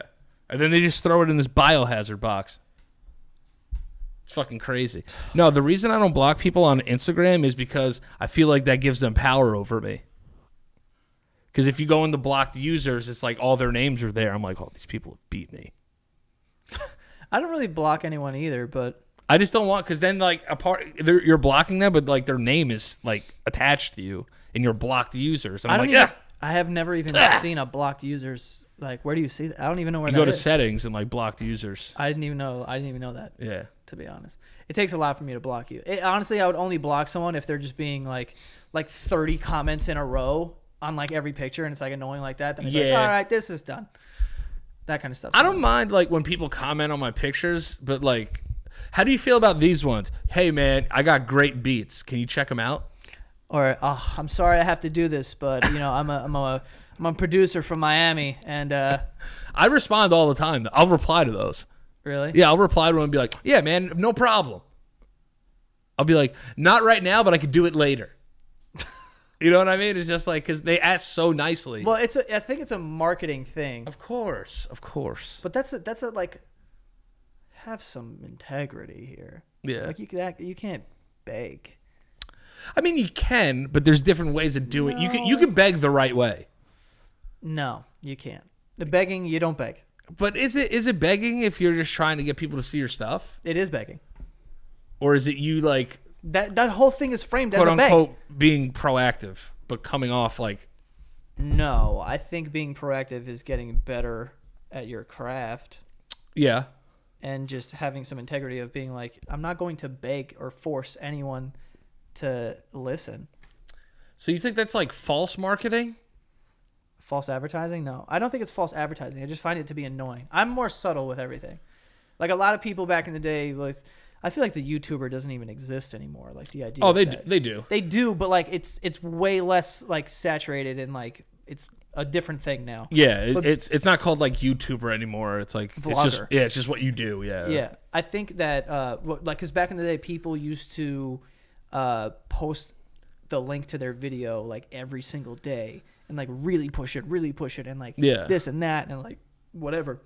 And then they just throw it in this biohazard box. It's fucking crazy. No, the reason I don't block people on Instagram is because I feel like that gives them power over me. Because if you go into blocked users, it's like all their names are there. I'm like, oh, these people beat me. I don't really block anyone either, but I just don't want, because then like you're blocking them, but like their name is like attached to you. And you're blocked users. And I'm like, yeah. I have never even seen a blocked users. Like, where do you see that? I don't even know where that is. You go to settings and like blocked users. I didn't even know. I didn't even know that. Yeah. To be honest, it takes a lot for me to block you. Honestly, I would only block someone if they're just being like 30 comments in a row on like every picture, and it's like annoying like that. Then it's like, all right, this is done. That kind of stuff. I don't mind like when people comment on my pictures, but like, how do you feel about these ones? Hey man, I got great beats. Can you check them out? Or, oh, I'm sorry I have to do this, but you know, I'm a producer from Miami, and I respond all the time. I'll reply to those. Really? Yeah, I'll reply to them and be like, yeah, man, no problem. I'll be like, not right now, but I could do it later. You know what I mean? It's just like, because they ask so nicely. Well, it's I think it's a marketing thing. Of course. But that's a like, have some integrity here. Yeah. Like you can't beg. I mean, you can, but there's different ways of doing it. You can beg the right way. No, you can't. The begging, you don't beg. But is it begging if you're just trying to get people to see your stuff? It is begging. Or is it you like that whole thing is framed as a beg. Quote unquote being proactive, but coming off like. No, I think being proactive is getting better at your craft. Yeah. And just having some integrity of being like, I'm not going to beg or force anyone to listen. So you think that's like false marketing? False advertising? No. I don't think it's false advertising. I just find it to be annoying. I'm more subtle with everything. Like a lot of people back in the day, like, I feel like the YouTuber doesn't even exist anymore. Like the idea. Oh, they do, but like it's way less like saturated and like it's a different thing now. Yeah, but it's not called like YouTuber anymore. It's like vlogger. It's just, yeah, it's just what you do. Yeah. Yeah, I think that like because back in the day, people used to post the link to their video like every single day and like really push it and like this and that and like whatever.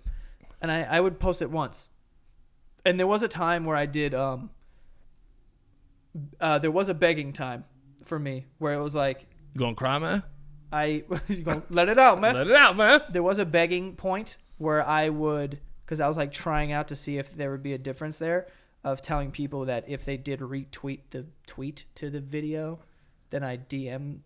And I would post it once. And there was a time where I did, there was a begging time for me where it was like, you gonna cry, man? You gonna let it out, man. Let it out, man. There was a begging point where I would, because I was like trying out to see if there would be a difference there of telling people that if they did retweet the tweet to the video, then I DM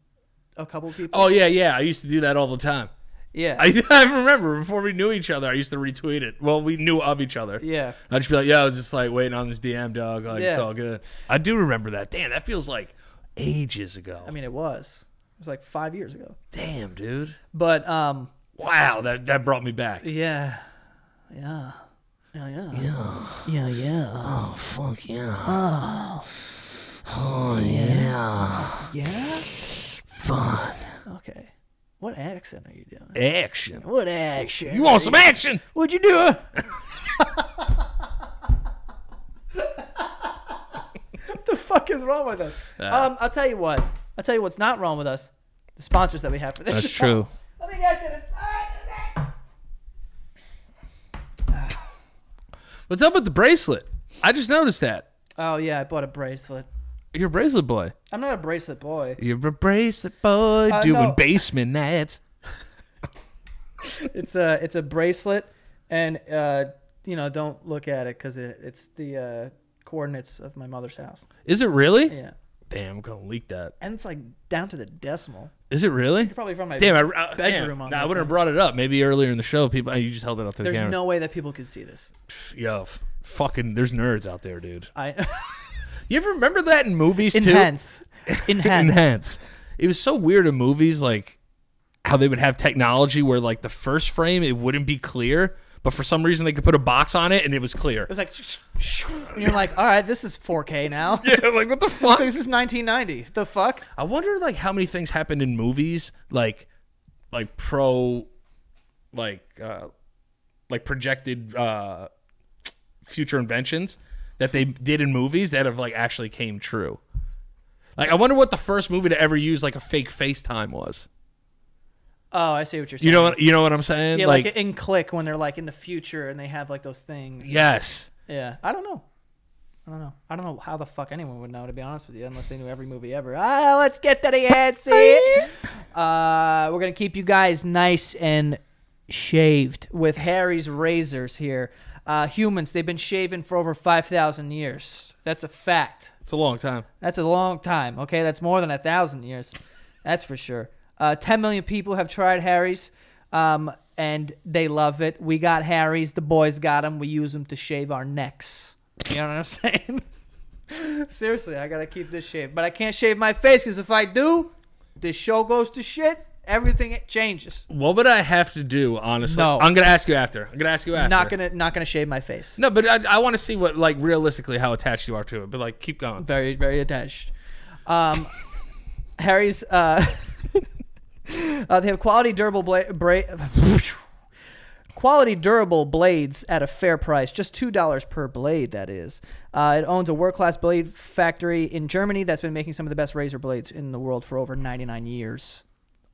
a couple people. Oh, yeah, yeah. I used to do that all the time. Yeah, I remember before we knew each other, I used to retweet it. Well, we knew of each other. Yeah, I'd just be like, "Yeah, I was just like waiting on this DM, dog. Like it's all good." I do remember that. Damn, that feels like ages ago. I mean, it was like 5 years ago. Damn, dude. But wow, that brought me back. Yeah, yeah, yeah, yeah, yeah, yeah, yeah. Oh fuck yeah. Oh, oh yeah. Yeah. Fun. Okay. What accent are you doing? Action. What action? You want some action? What'd you do? What the fuck is wrong with us? I'll tell you what. I'll tell you what's not wrong with us. The sponsors that we have for this show. That's true. Let me get to this. What's up with the bracelet? I just noticed that. Oh, yeah. I bought a bracelet. You're a bracelet boy. I'm not a bracelet boy. You're a bracelet boy doing basement nights. It's a bracelet, and you know, don't look at it because it's the coordinates of my mother's house. Is it really? Yeah. Damn, I'm gonna leak that. And it's like down to the decimal. Is it really? You're probably from my bedroom. Damn. Nah, I wouldn't have brought it up. Maybe earlier in the show, people. You just held it up to the camera. There's no way that people could see this. Yo, fucking, there's nerds out there, dude. You ever remember that in movies too? Enhance. Enhance. It was so weird in movies, like how they would have technology where like the first frame, it wouldn't be clear, but for some reason they could put a box on it and it was clear. It was like, and you're like, all right, this is 4K now. Yeah, like what the fuck? So this is 1990. The fuck? I wonder like how many things happened in movies, like projected future inventions that they did in movies that have like actually came true. Like I wonder what the first movie to ever use like a fake FaceTime was. Oh, I see what you're saying. You know what I'm saying? Yeah, like in Click when they're like in the future and they have like those things. Yes. Yeah. I don't know. I don't know how the fuck anyone would know, to be honest with you, unless they knew every movie ever. Ah, let's get to the ad scene. We're gonna keep you guys nice and shaved with Harry's razors here. Humans, they've been shaving for over 5,000 years. That's a fact. It's a long time. That's a long time. Okay, that's more than 1,000 years. That's for sure. 10 million people have tried Harry's, and they love it. We got Harry's. The boys got them. We use them to shave our necks. You know what I'm saying? Seriously, I got to keep this shaved. But I can't shave my face because if I do, this show goes to shit. Everything changes. What would I have to do, honestly? No. I'm gonna ask you after. Not gonna shave my face. No, but I want to see what, like, realistically, how attached you are to it. But like, keep going. Very, very attached. Harry's. They have quality, durable blades at a fair price, just $2 per blade. That is. It owns a world-class blade factory in Germany that's been making some of the best razor blades in the world for over 99 years.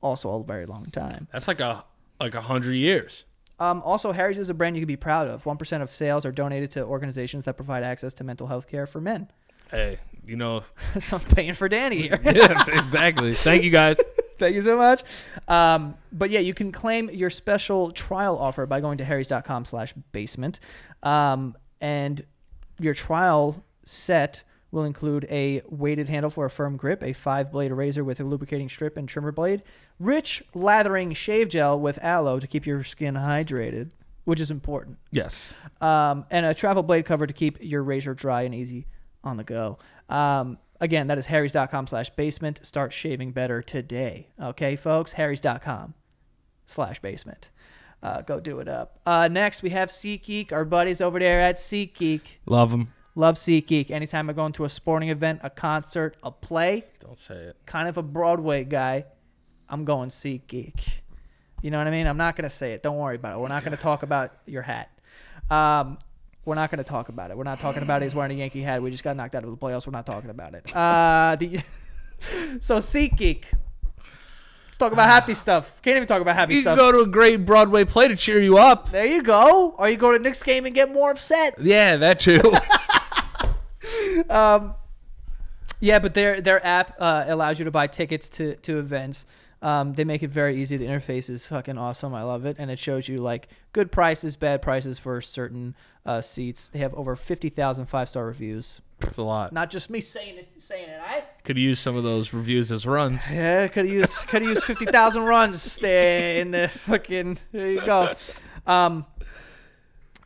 Also a very long time. That's like a 100 years. Also, Harry's is a brand you can be proud of. 1% of sales are donated to organizations that provide access to mental health care for men. Hey, you know. So I'm paying for Danny here. Yeah, exactly. Thank you, guys. Thank you so much. But yeah, you can claim your special trial offer by going to harrys.com/basement. And your trial set will include a weighted handle for a firm grip, a 5-blade razor with a lubricating strip and trimmer blade, rich lathering shave gel with aloe to keep your skin hydrated, which is important. Yes. And a travel blade cover to keep your razor dry and easy on the go. Again, that is harrys.com/basement. Start shaving better today. Okay, folks? harrys.com. /basement. Go do it up. Next, we have SeatGeek, our buddies over there at SeatGeek. Love them. Love SeatGeek. Anytime I go into a sporting event, a concert, a play. Don't say it. Kind of a Broadway guy. I'm going SeatGeek. You know what I mean? I'm not going to say it. Don't worry about it. We're not going to talk about your hat. We're not going to talk about it. We're not talking about it. He's wearing a Yankee hat. We just got knocked out of the playoffs. We're not talking about it. So SeatGeek. Let's talk about happy stuff. Can't even talk about happy stuff. You can go to a great Broadway play to cheer you up. There you go. Or you go to the Knicks game and get more upset. Yeah, that too. Yeah, but their app allows you to buy tickets to events. They make it very easy. The interface is fucking awesome. I love it. And it shows you like good prices, bad prices for certain seats. They have over 50,000 5-star reviews. That's a lot. Not just me saying it, all right? Could use some of those reviews as runs. Yeah, could use 50,000 runs there in the fucking, there you go.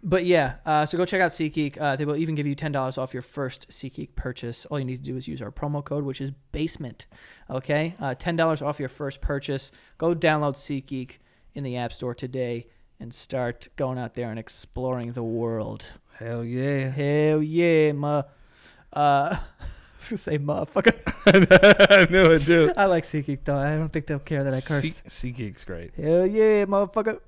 But yeah, so go check out SeatGeek. They will even give you $10 off your first SeatGeek purchase. All you need to do is use our promo code, which is BASEMENT, okay? $10 off your first purchase. Go download SeatGeek in the App Store today and start going out there and exploring the world. Hell yeah. Hell yeah, ma. I was going to say motherfucker. I knew it, dude. I like SeatGeek, though. I don't think they'll care that I cursed. SeatGeek's great. Hell yeah, motherfucker.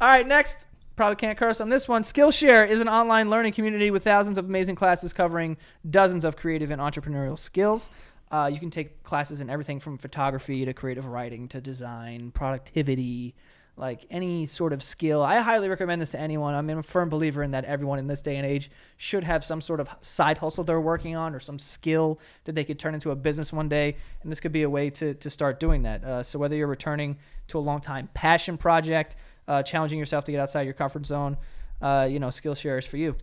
All right, next. Probably can't curse on this one. Skillshare is an online learning community with thousands of amazing classes covering dozens of creative and entrepreneurial skills. You can take classes in everything from photography to creative writing to design, productivity, like any sort of skill. I highly recommend this to anyone. I'm a firm believer in that everyone in this day and age should have some sort of side hustle they're working on or some skill that they could turn into a business one day, and this could be a way to start doing that. So whether you're returning to a long-time passion project, challenging yourself to get outside your comfort zone, you know, Skillshare is for you.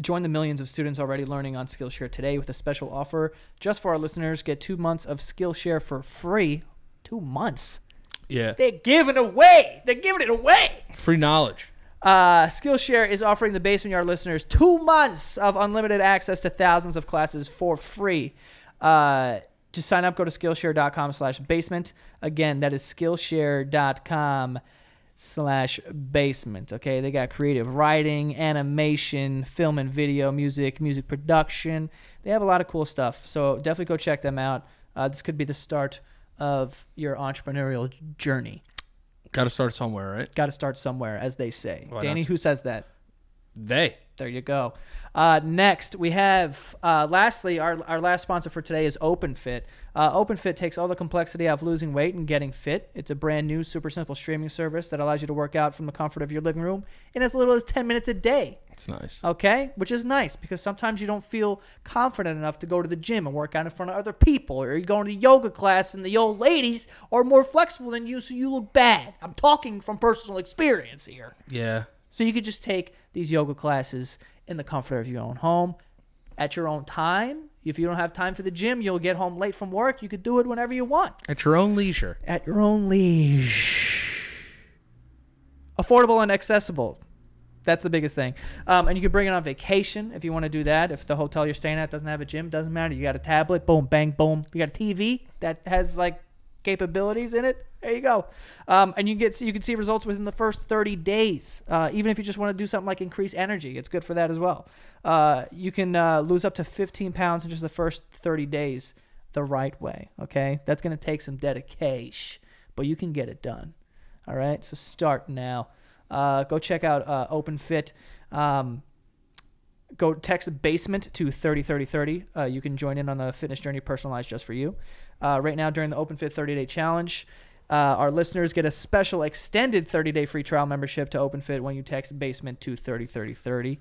Join the millions of students already learning on Skillshare today with a special offer just for our listeners. Get 2 months of Skillshare for free. 2 months. Yeah. They're giving away. They're giving it away. Free knowledge. Skillshare is offering the Basement Yard listeners 2 months of unlimited access to thousands of classes for free. To sign up, go to Skillshare.com/basement. Again, that is Skillshare.com/basement. Okay, they got creative writing, animation, film and video, music production. They have a lot of cool stuff. So definitely go check them out. This could be the start of your entrepreneurial journey. Got to start somewhere, right? Got to start somewhere, as they say. Why Danny, not? Who says that? They. There you go. Next, we have, lastly, our last sponsor for today is OpenFit. OpenFit takes all the complexity out of losing weight and getting fit. It's a brand new, super simple streaming service that allows you to work out from the comfort of your living room in as little as 10 minutes a day. It's nice. Okay? Which is nice because sometimes you don't feel confident enough to go to the gym and work out in front of other people, or you're going to yoga class and the old ladies are more flexible than you, so you look bad. I'm talking from personal experience here. Yeah. So you could just take these yoga classes in the comfort of your own home at your own time. If you don't have time for the gym, you'll get home late from work. You could do it whenever you want. At your own leisure. At your own leisure. Affordable and accessible. That's the biggest thing. And you can bring it on vacation if you want to do that. If the hotel you're staying at doesn't have a gym, doesn't matter. You got a tablet, boom, bang, boom. You got a TV that has like capabilities in it. There you go. And you can see results within the first 30 days. Even if you just want to do something like increase energy, it's good for that as well. You can lose up to 15 pounds in just the first 30 days the right way, okay? That's going to take some dedication, but you can get it done, all right? So start now. Go check out OpenFit. Go text BASEMENT to 303030. You can join in on the fitness journey personalized just for you. Right now during the OpenFit 30-Day Challenge, our listeners get a special extended 30-day free trial membership to OpenFit when you text BASEMENT to 303030.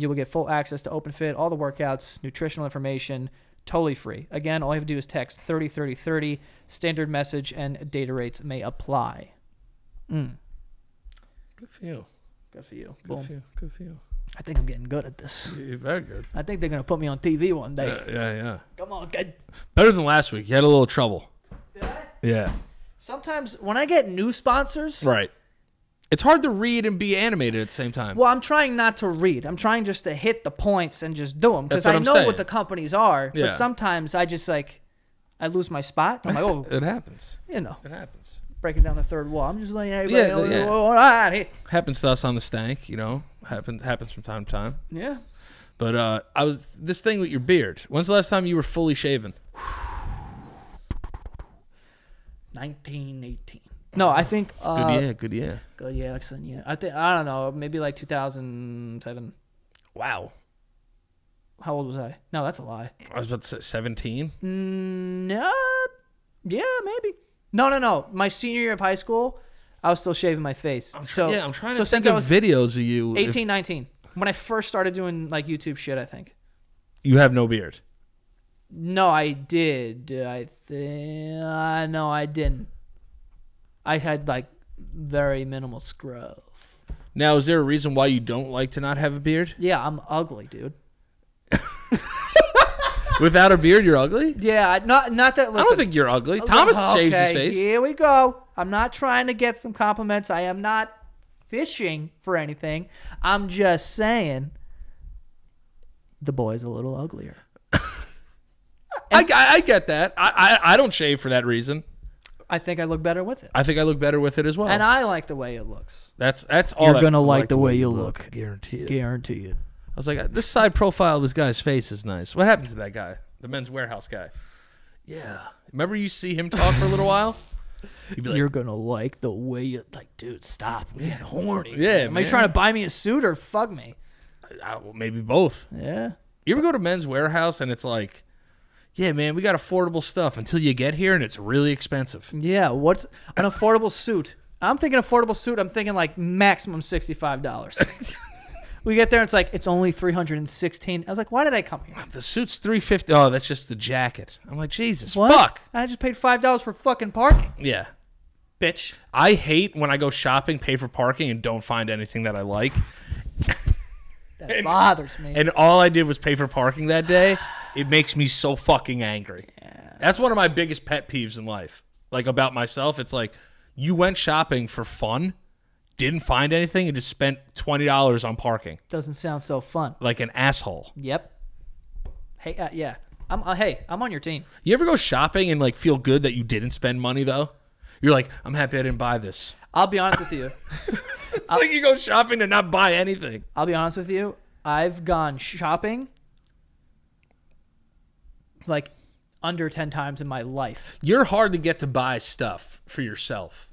You will get full access to OpenFit, all the workouts, nutritional information, totally free. Again, all you have to do is text 303030. Standard message and data rates may apply. Mm. Good for you. Good for you. Good for you. Good for you. I think I'm getting good at this. You're very good. I think they're going to put me on TV one day. Yeah. Come on, good. Better than last week. You had a little trouble. Did I? Yeah. Sometimes when I get new sponsors... Right. It's hard to read and be animated at the same time. Well, I'm trying not to read. I'm trying just to hit the points and just do them. Because I know what the companies are. Yeah. But sometimes I just like... I lose my spot. I'm like, oh, it happens. You know, it happens. Breaking down the third wall. I'm just like, hey, yeah, buddy, yeah. What on here? Happens to us on The Stank. You know, happens from time to time. Yeah. But I was this thing with your beard. When's the last time you were fully shaven? 1918. No, I think good year, excellent year. I think I don't know, maybe like 2007. Wow. How old was I? No, that's a lie. I was about to say 17. No, yeah, maybe. No. My senior year of high school, I was still shaving my face. I'm trying to think of videos of you. 18, 19. When I first started doing like YouTube shit, I think. You have no beard. No, I did. No, I didn't. I had like very minimal scruff. Now, is there a reason why you don't like to not have a beard? Yeah, I'm ugly, dude. Without a beard, you're ugly? Yeah, not that. Listen, I don't think you're ugly. Thomas shaves his face. Here we go. I'm not trying to get some compliments. I am not fishing for anything. I'm just saying the boy's a little uglier. I get that. I don't shave for that reason. I think I look better with it. I think I look better with it as well. And I like the way it looks. That's all. You're gonna like the way you look. Guarantee it. Guarantee it. I was like, this side profile of this guy's face is nice. What happened to that guy? The Men's Warehouse guy. Yeah. Remember you see him talk for a little while? You'd be like, you're gonna like the way you like, dude, stop. I'm getting horny. Yeah. Am I trying to buy me a suit or fuck me? Well, maybe both. Yeah. You ever go to Men's Warehouse and it's like, yeah, man, we got affordable stuff until you get here and it's really expensive. Yeah, what's an affordable suit? I'm thinking affordable suit. I'm thinking like maximum $65. We get there and it's like, it's only $316. I was like, why did I come here? The suit's $350. Oh, that's just the jacket. I'm like, Jesus, what? Fuck. I just paid $5 for fucking parking. Yeah. Bitch. I hate when I go shopping, pay for parking, and don't find anything that I like. That bothers me. And all I did was pay for parking that day. It makes me so fucking angry. Yeah. That's one of my biggest pet peeves in life. Like, about myself, it's like, you went shopping for fun, didn't find anything, and just spent $20 on parking. Doesn't sound so fun. Like an asshole. Yep. Hey, yeah. I'm on your team. You ever go shopping and, like, feel good that you didn't spend money, though? You're like, I'm happy I didn't buy this. I'll be honest with you. It's like you go shopping to not buy anything. I'll be honest with you. I've gone shopping like under 10 times in my life. You're hard to get to buy stuff for yourself.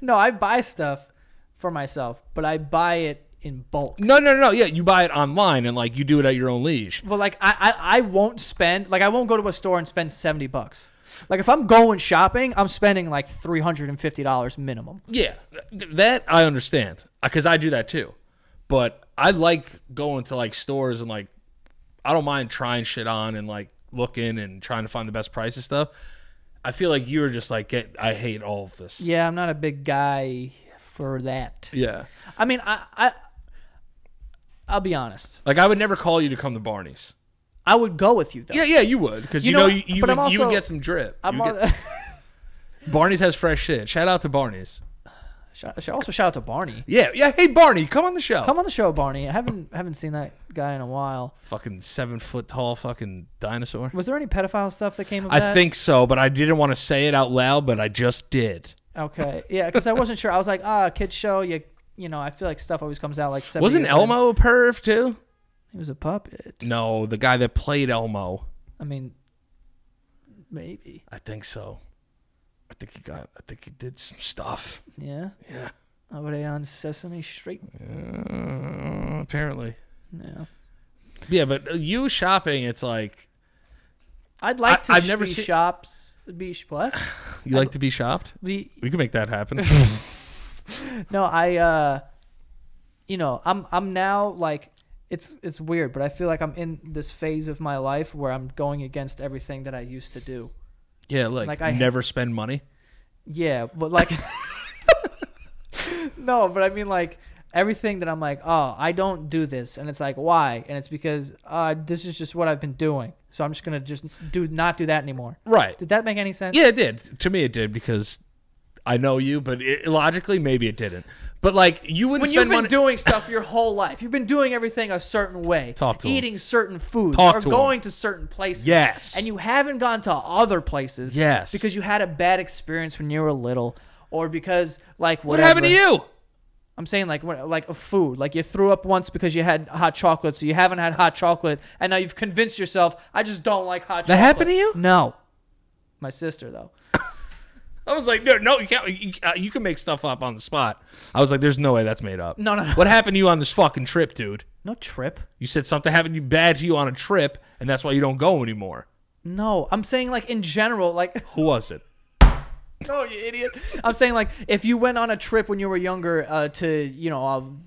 No, I buy stuff for myself, but I buy it in bulk. No. Yeah, you buy it online and like you do it at your own leisure. Well, like I won't spend, like I won't go to a store and spend $70. Like if I'm going shopping, I'm spending like $350 minimum. Yeah, that I understand because I do that too. But I like going to like stores and like, I don't mind trying shit on and like looking and trying to find the best price and stuff. I feel like you were just like, I hate all of this. Yeah, I'm not a big guy for that. Yeah. I mean, I'll be honest. Like, I would never call you to come to Barney's. I would go with you, though. Yeah, you would. Because you would get some drip. Barney's has fresh shit. Shout out to Barney's. Also, shout out to Barney. Yeah. Hey, Barney, come on the show. Come on the show, Barney. I haven't seen that guy in a while. Fucking 7 foot tall, fucking dinosaur. Was there any pedophile stuff that came? I think so, but I didn't want to say it out loud, but I just did. Okay, yeah, because I wasn't sure. I was like, kids show. You know, I feel like stuff always comes out like. Wasn't Elmo a perv too? He was a puppet. No, the guy that played Elmo. I mean, maybe. I think so. I think he did some stuff. Yeah? Yeah. Over there on Sesame Street? Apparently. Yeah. Yeah, but you shopping, it's like... I'd like to be what? You like to be shopped? We can make that happen. No, you know, I'm now like... It's weird, but I feel like I'm in this phase of my life where I'm going against everything that I used to do. Yeah, like I never spend money. Yeah, but like, no, but I mean like everything that I'm like, oh, I don't do this. And it's like, why? And it's because this is just what I've been doing. So I'm just going to just not do that anymore. Right. Did that make any sense? Yeah, it did. To me, it did because I know you, but it, logically, maybe it didn't. But like, you wouldn't spend money. When you've been doing stuff your whole life, you've been doing everything a certain way, eating certain foods, or going to certain places. Yes. And you haven't gone to other places. Yes. Because you had a bad experience when you were little, or because like whatever. What happened to you? I'm saying like a food. Like you threw up once because you had hot chocolate, so you haven't had hot chocolate, and now you've convinced yourself, I just don't like hot chocolate. That happened to you? No. My sister, though. I was like, no, you can't. You can make stuff up on the spot. I was like, there's no way that's made up. No, no, no. What happened to you on this fucking trip, dude? No trip. You said something happened bad to you on a trip, and that's why you don't go anymore. No, I'm saying like in general, like. Who was it? No, you idiot. I'm saying like if you went on a trip when you were younger to, you know,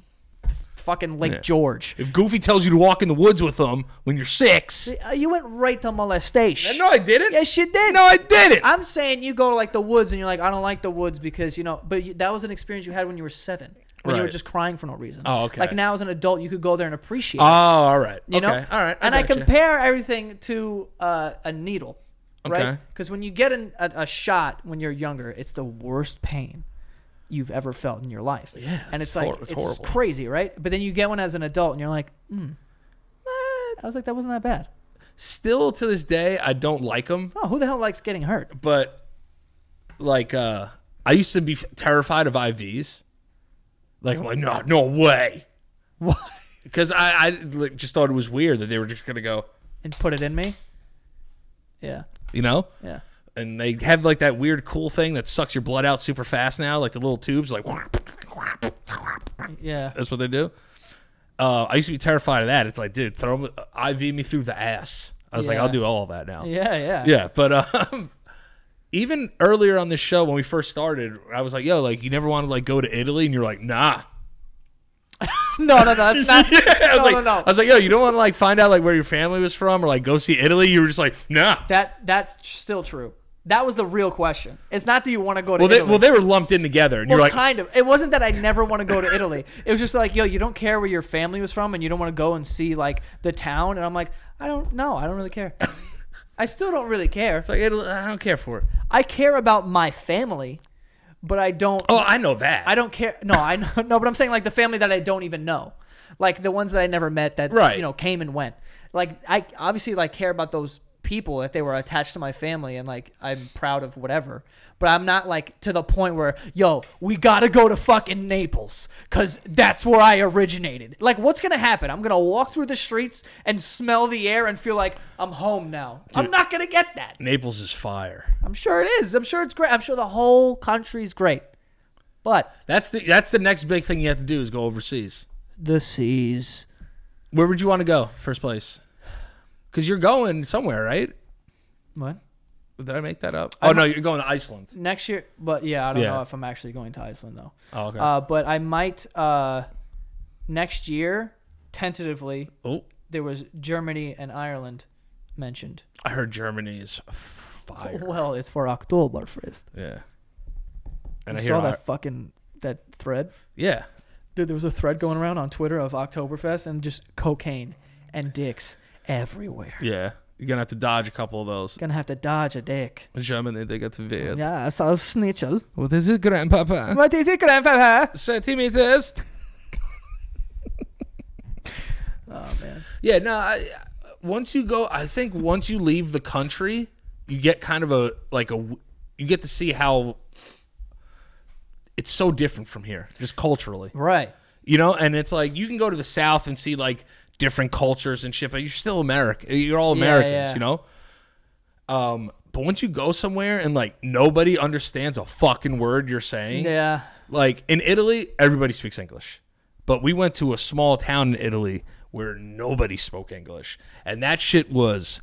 fucking Lake George. If Goofy tells you to walk in the woods with him when you're 6. You went right to molestation. No, I didn't. Yes, you did. No, I didn't. I'm saying you go to like the woods and you're like, I don't like the woods because, you know, but that was an experience you had when you were 7. When you were just crying for no reason. Oh, okay. Like now as an adult, you could go there and appreciate it. Oh, all right. You know? All right. And I compare everything to a needle, right? Because when you get a shot when you're younger, it's the worst pain you've ever felt in your life. Yeah, and it's like, it's crazy, right? But then you get one as an adult and you're like, I was like, that wasn't that bad. Still to this day, I don't like them. Oh, who the hell likes getting hurt? But like, I used to be terrified of IVs. Like, I'm like, no, no way. Why? Because I just thought it was weird that they were just going to go. And put it in me? Yeah. You know? Yeah. And they have like that weird cool thing that sucks your blood out super fast now, like the little tubes, like yeah, that's what they do. I used to be terrified of that. It's like, dude, throw IV me through the ass. I was like, I'll do all of that now. Yeah, yeah, yeah. But even earlier on this show when we first started, I was like, yo, like you never want to like go to Italy, and you're like, nah. No, that's not. I was like, yo, you don't want to like find out like where your family was from or like go see Italy. You were just like, nah. That's still true. That was the real question. It's not that you want to go to Italy. Well, they were lumped in together. And you're like, kind of. It wasn't that I never want to go to Italy. It was just like, yo, you don't care where your family was from and you don't want to go and see like the town. And I'm like, I don't know. I don't really care. I still don't really care. It's like, I don't care for it. I care about my family, but I don't. Oh, I know that. I don't care. No, I know. No, but I'm saying like the family that I don't even know. Like the ones that I never met that, you know, came and went. Like I obviously like care about those people that they were attached to my family and like I'm proud of whatever, but I'm not like to the point where, yo, we gotta go to fucking Naples because that's where I originated. Like what's gonna happen? I'm gonna walk through the streets and smell the air and feel like I'm home now. Dude, I'm not gonna get that. Naples is fire. I'm sure it is. I'm sure it's great. I'm sure the whole country's great, but that's the next big thing you have to do is go overseas. The seas. Where would you want to go first place? Because you're going somewhere, right? What? Did I make that up? Oh, no, you're going to Iceland. Next year. But, yeah, I don't know if I'm actually going to Iceland, though. Oh, okay. But I might next year, tentatively, there was Germany and Ireland mentioned. I heard Germany is fire. Well, it's for Oktoberfest. Yeah. And I saw that fucking thread? Yeah. Dude, there was a thread going around on Twitter of Oktoberfest and just cocaine and dicks everywhere. Yeah, you're gonna have to dodge a couple of those. Gonna have to dodge a dick. Germany, they got to weird. Yeah, I saw a snitchel. What is it, grandpapa? What is it, grandpapa? 30 meters. Oh man. Yeah, no. Once you go, I think once you leave the country, you get kind of you get to see how it's so different from here, just culturally, right? You know, and it's like you can go to the South and see like different cultures and shit, but you're still American. You're all Americans, you know? But once you go somewhere and like nobody understands a fucking word you're saying. Yeah. Like in Italy, everybody speaks English. But we went to a small town in Italy where nobody spoke English. And that shit was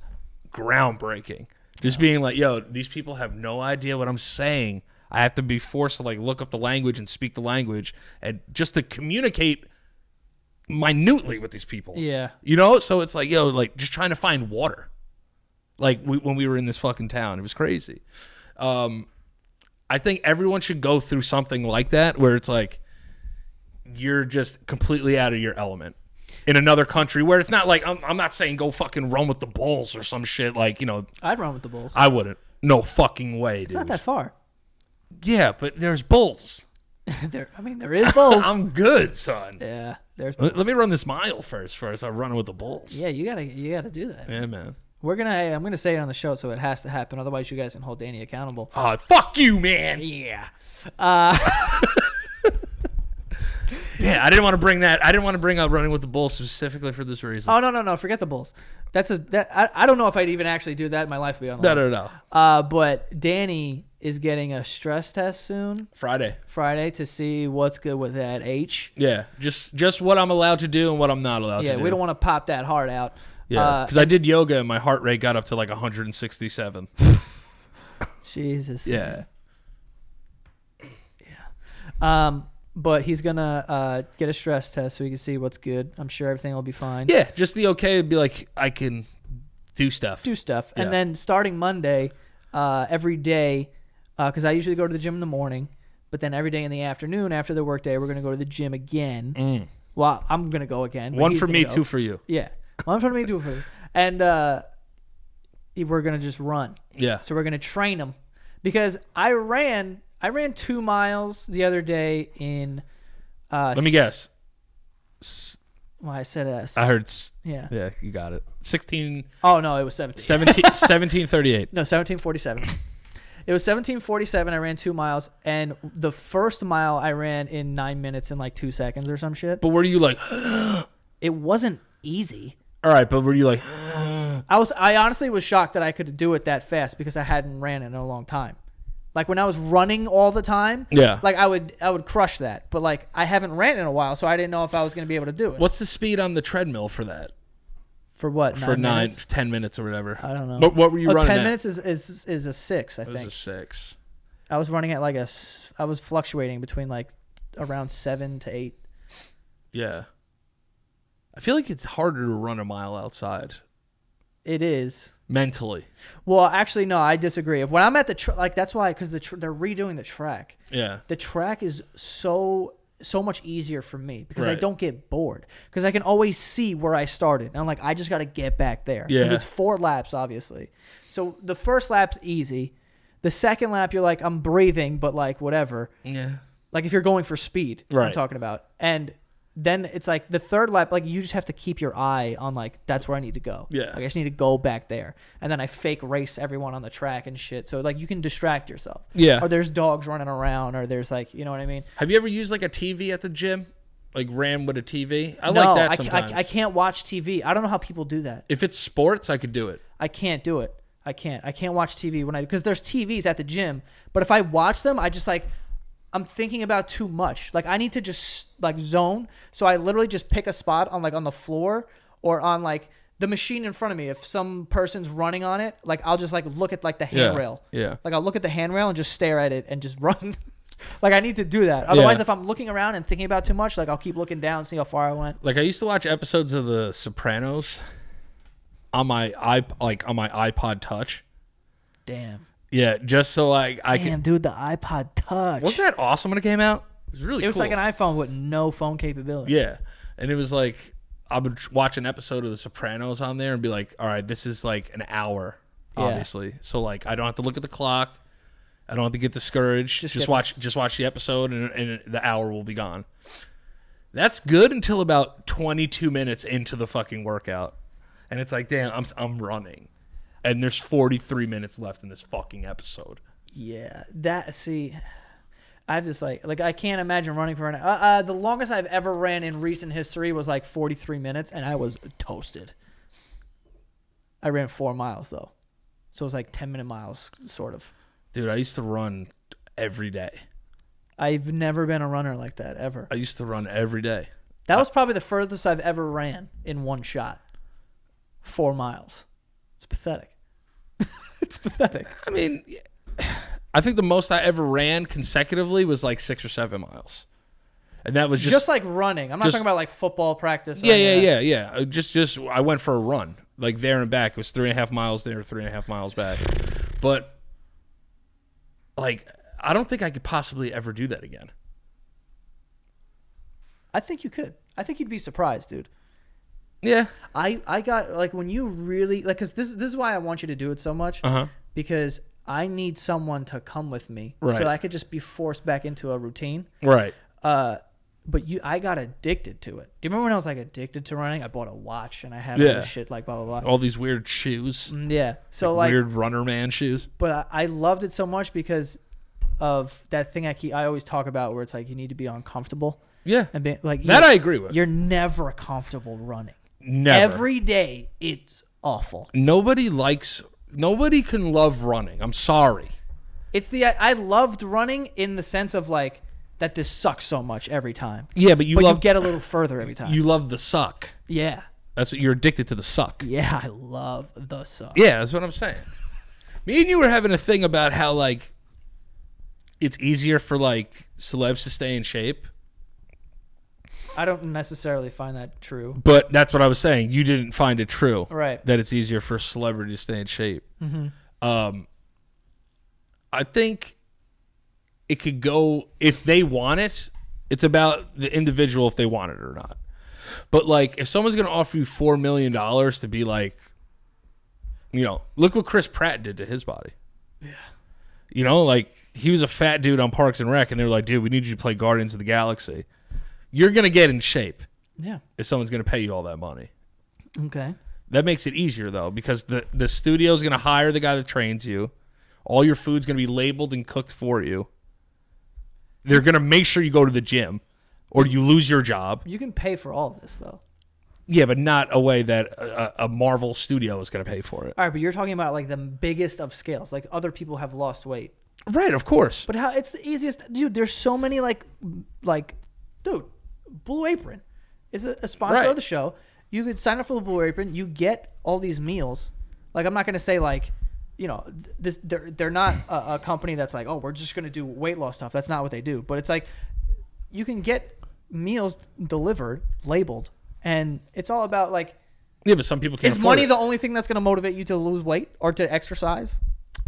groundbreaking. Just being like, yo, these people have no idea what I'm saying. I have to be forced to like look up the language and speak the language and just to communicate minutely with these people. Yeah. You know? So it's like, yo, like just trying to find water. Like when we were in this fucking town, it was crazy. I think everyone should go through something like that where it's like you're just completely out of your element in another country where it's not like, I'm not saying go fucking run with the bulls or some shit. Like, you know. I'd run with the bulls. I wouldn't. No fucking way, dude. It's not that far. Yeah, but there's bulls. There is bulls. I'm good, son. Yeah, there's bulls. Let me run this mile first. I'm running with the bulls. Yeah, you gotta do that. Yeah, man. We're gonna. I'm gonna say it on the show, so it has to happen. Otherwise, you guys can hold Danny accountable. Oh, fuck you, man. Yeah. Yeah, I didn't want to bring that. I didn't want to bring up running with the bulls specifically for this reason. Oh no! Forget the bulls. I don't know if I'd even actually do that. My life would be on. No. But Danny is getting a stress test soon. Friday to see what's good with that H. Yeah, just what I'm allowed to do and what I'm not allowed to do. Yeah, we don't want to pop that heart out. Yeah, because I did yoga and my heart rate got up to like 167. Jesus. Yeah. Man. Yeah. But he's gonna get a stress test so he can see what's good. I'm sure everything will be fine. Yeah, just the okay would be like, I can do stuff. Yeah. And then starting Monday, every day, because I usually go to the gym in the morning, but then every day in the afternoon after the workday, we're gonna go to the gym again. Mm. Well, I'm gonna go again. One for me, two for you. Yeah. One for me, two for you. And we're gonna just run. Yeah. So we're gonna train him, because I ran 2 miles the other day in... Let me guess. Well, I said S. I heard S. Yeah. Yeah, you got it. 16... Oh, no, it was 17. 1738. No, 1747. It was 1747. I ran 2 miles, and the first mile I ran in 9 minutes and like 2 seconds or some shit. But were you like... It wasn't easy. All right, but were you like... I honestly was shocked that I could do it that fast, because I hadn't ran in a long time. Like when I was running all the time, yeah. Like I would crush that, but like I haven't ran in a while, so I didn't know if I was going to be able to do it. What's the speed on the treadmill for that? For what? For 9, 10 minutes or whatever. I don't know. But what were you running? 10 minutes is a 6, I think. It was a 6. I was running at like a. I was fluctuating between like around 7 to 8. Yeah. I feel like it's harder to run a mile outside. It is. Mentally. Well, actually, no, I disagree. When I'm at the track, like, that's why, because they're redoing the track. Yeah. The track is so much easier for me, because I don't get bored, because I can always see where I started. And I'm like, I just got to get back there. Yeah. Because it's 4 laps, obviously. So the first lap's easy. The second lap, you're like, I'm breathing, but like, whatever. Yeah. Like, if you're going for speed, I'm talking about. And then it's like the third lap, like you just have to keep your eye on like, that's where I need to go. Yeah. Like I just need to go back there. And then I fake race everyone on the track and shit. So like you can distract yourself. Yeah. Or there's dogs running around, or there's like, you know what I mean? Have you ever used like a TV at the gym? Like ran with a TV? No, like that sometimes. I can't watch TV. I don't know how people do that. If it's sports, I could do it. I can't do it. I can't watch TV because there's TVs at the gym. But if I watch them, I just like... I'm thinking about too much. Like I need to just like zone. So I literally just pick a spot on like on the floor or on like the machine in front of me. If some person's running on it, like I'll just like look at like the handrail. Yeah. Like I'll look at the handrail and just stare at it and just run. Like I need to do that. Otherwise, if I'm looking around and thinking about too much, like I'll keep looking down, see how far I went. Like I used to watch episodes of The Sopranos on my iPod Touch. Damn. Yeah, just so like I can. Damn, dude, the iPod Touch. Wasn't that awesome when it came out? It was really cool. It was like an iPhone with no phone capability. Yeah, and it was like I would watch an episode of The Sopranos on there and be like, all right, this is like an hour, obviously. So like I don't have to look at the clock. I don't have to get discouraged. Just watch the episode and the hour will be gone. That's good until about 22 minutes into the fucking workout. And it's like, damn, I'm running. And there's 43 minutes left in this fucking episode. Yeah, that, see, I have this like I can't imagine running for an hour. The longest I've ever ran in recent history was like 43 minutes, and I was toasted. I ran 4 miles, though. So it was like 10-minute miles, sort of. Dude, I used to run every day. I've never been a runner like that, ever. I used to run every day. That was probably the furthest I've ever ran in one shot. 4 miles. It's pathetic. It's pathetic. I mean, I think the most I ever ran consecutively was like 6 or 7 miles. And that was just like running. I'm not talking about like football practice. Yeah. Just I went for a run. Like there and back. It was 3.5 miles there, 3.5 miles back. But like I don't think I could possibly ever do that again. I think you could. I think you'd be surprised, dude. Yeah. I got, like, when you really, like, because this is why I want you to do it so much. Because I need someone to come with me, right, so I could just be forced back into a routine. Right. But I got addicted to it. Do you remember when I was like addicted to running? I bought a watch and I had all this shit like blah, blah, blah. All these weird shoes. Yeah. So like weird runner man shoes. But I loved it so much because of that thing I always talk about where it's like you need to be uncomfortable. Yeah. And be, like, that I agree with. You're never comfortable running. Never. Every day it's awful. Nobody can love running. I'm sorry. It's I loved running in the sense of like that this sucks so much every time. Yeah, but you get a little further every time. You love the suck. Yeah. That's what you're addicted to, the suck. Yeah, I love the suck. Yeah, that's what I'm saying. Me and you were having a thing about how like it's easier for like celebs to stay in shape. I don't necessarily find that true. But that's what I was saying. You didn't find it true. Right. That it's easier for a celebrity to stay in shape. Mm-hmm. I think it could go, if they want it, it's about the individual if they want it or not. But like if someone's going to offer you $4 million to be like, you know, look what Chris Pratt did to his body. Yeah. You know, like he was a fat dude on Parks and Rec and they were like, dude, we need you to play Guardians of the Galaxy. You're going to get in shape. Yeah. If someone's going to pay you all that money. Okay. That makes it easier, though, because the studio's going to hire the guy that trains you. All your food's going to be labeled and cooked for you. They're going to make sure you go to the gym or you lose your job. You can pay for all of this, though. Yeah, but not a way that a Marvel studio is going to pay for it. All right, but you're talking about, like, the biggest of scales. Like, other people have lost weight. Right, of course. But how? It's the easiest. Dude, there's so many, like dude, Blue Apron is a sponsor of the show. You could sign up for the Blue Apron. You get all these meals. Like, I'm not going to say, like, you know, this they're not a company that's like, oh, we're just going to do weight loss stuff. That's not what they do. But it's like you can get meals delivered, labeled, and it's all about, like, yeah, but some people can't. Is money the only thing that's going to motivate you to lose weight or to exercise?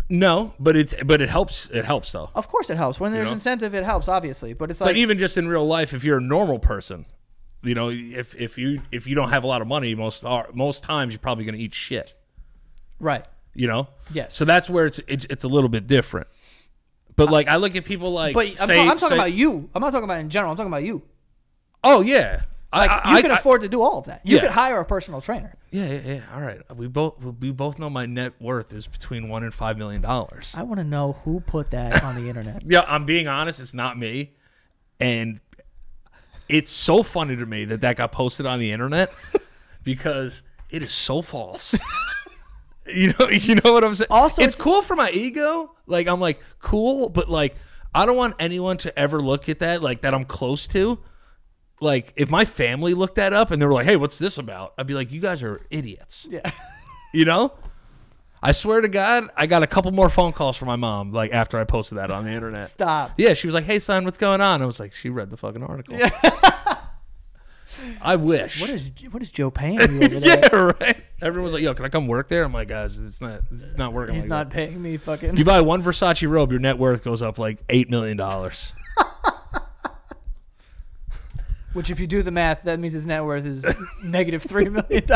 No, but it helps. It helps, though. Of course it helps. When there's incentive, it helps, obviously. But it's like, but even just in real life, if you're a normal person, you know, if you don't have a lot of money, most times you're probably going to eat shit. Right. You know. Yes. So that's where it's a little bit different. But like I look at people like, but I'm talking about you. I'm not talking about in general. I'm talking about you. Oh yeah. Like you can afford to do all of that. You could hire a personal trainer. Yeah, yeah, yeah. All right. We both know my net worth is between $1 and $5 million. I want to know who put that on the internet. Yeah, I'm being honest. It's not me, and it's so funny to me that got posted on the internet because it is so false. You know what I'm saying. Also, it's cool for my ego. Like I'm like cool, but like I don't want anyone to ever look at that like that I'm close to. Like, if my family looked that up and they were like, hey, what's this about? I'd be like, you guys are idiots. Yeah. You know? I swear to God, I got a couple more phone calls from my mom, like, after I posted that on the internet. Stop. Yeah, she was like, hey, son, what's going on? I was like, she read the fucking article. Yeah. I wish. Like, what is Joe paying you over there? Yeah, right? Everyone's like, yo, can I come work there? I'm like, guys, it's not working. He's like not paying me fucking. You buy one Versace robe, your net worth goes up like $8 million. Which, if you do the math, that means his net worth is negative $3 million.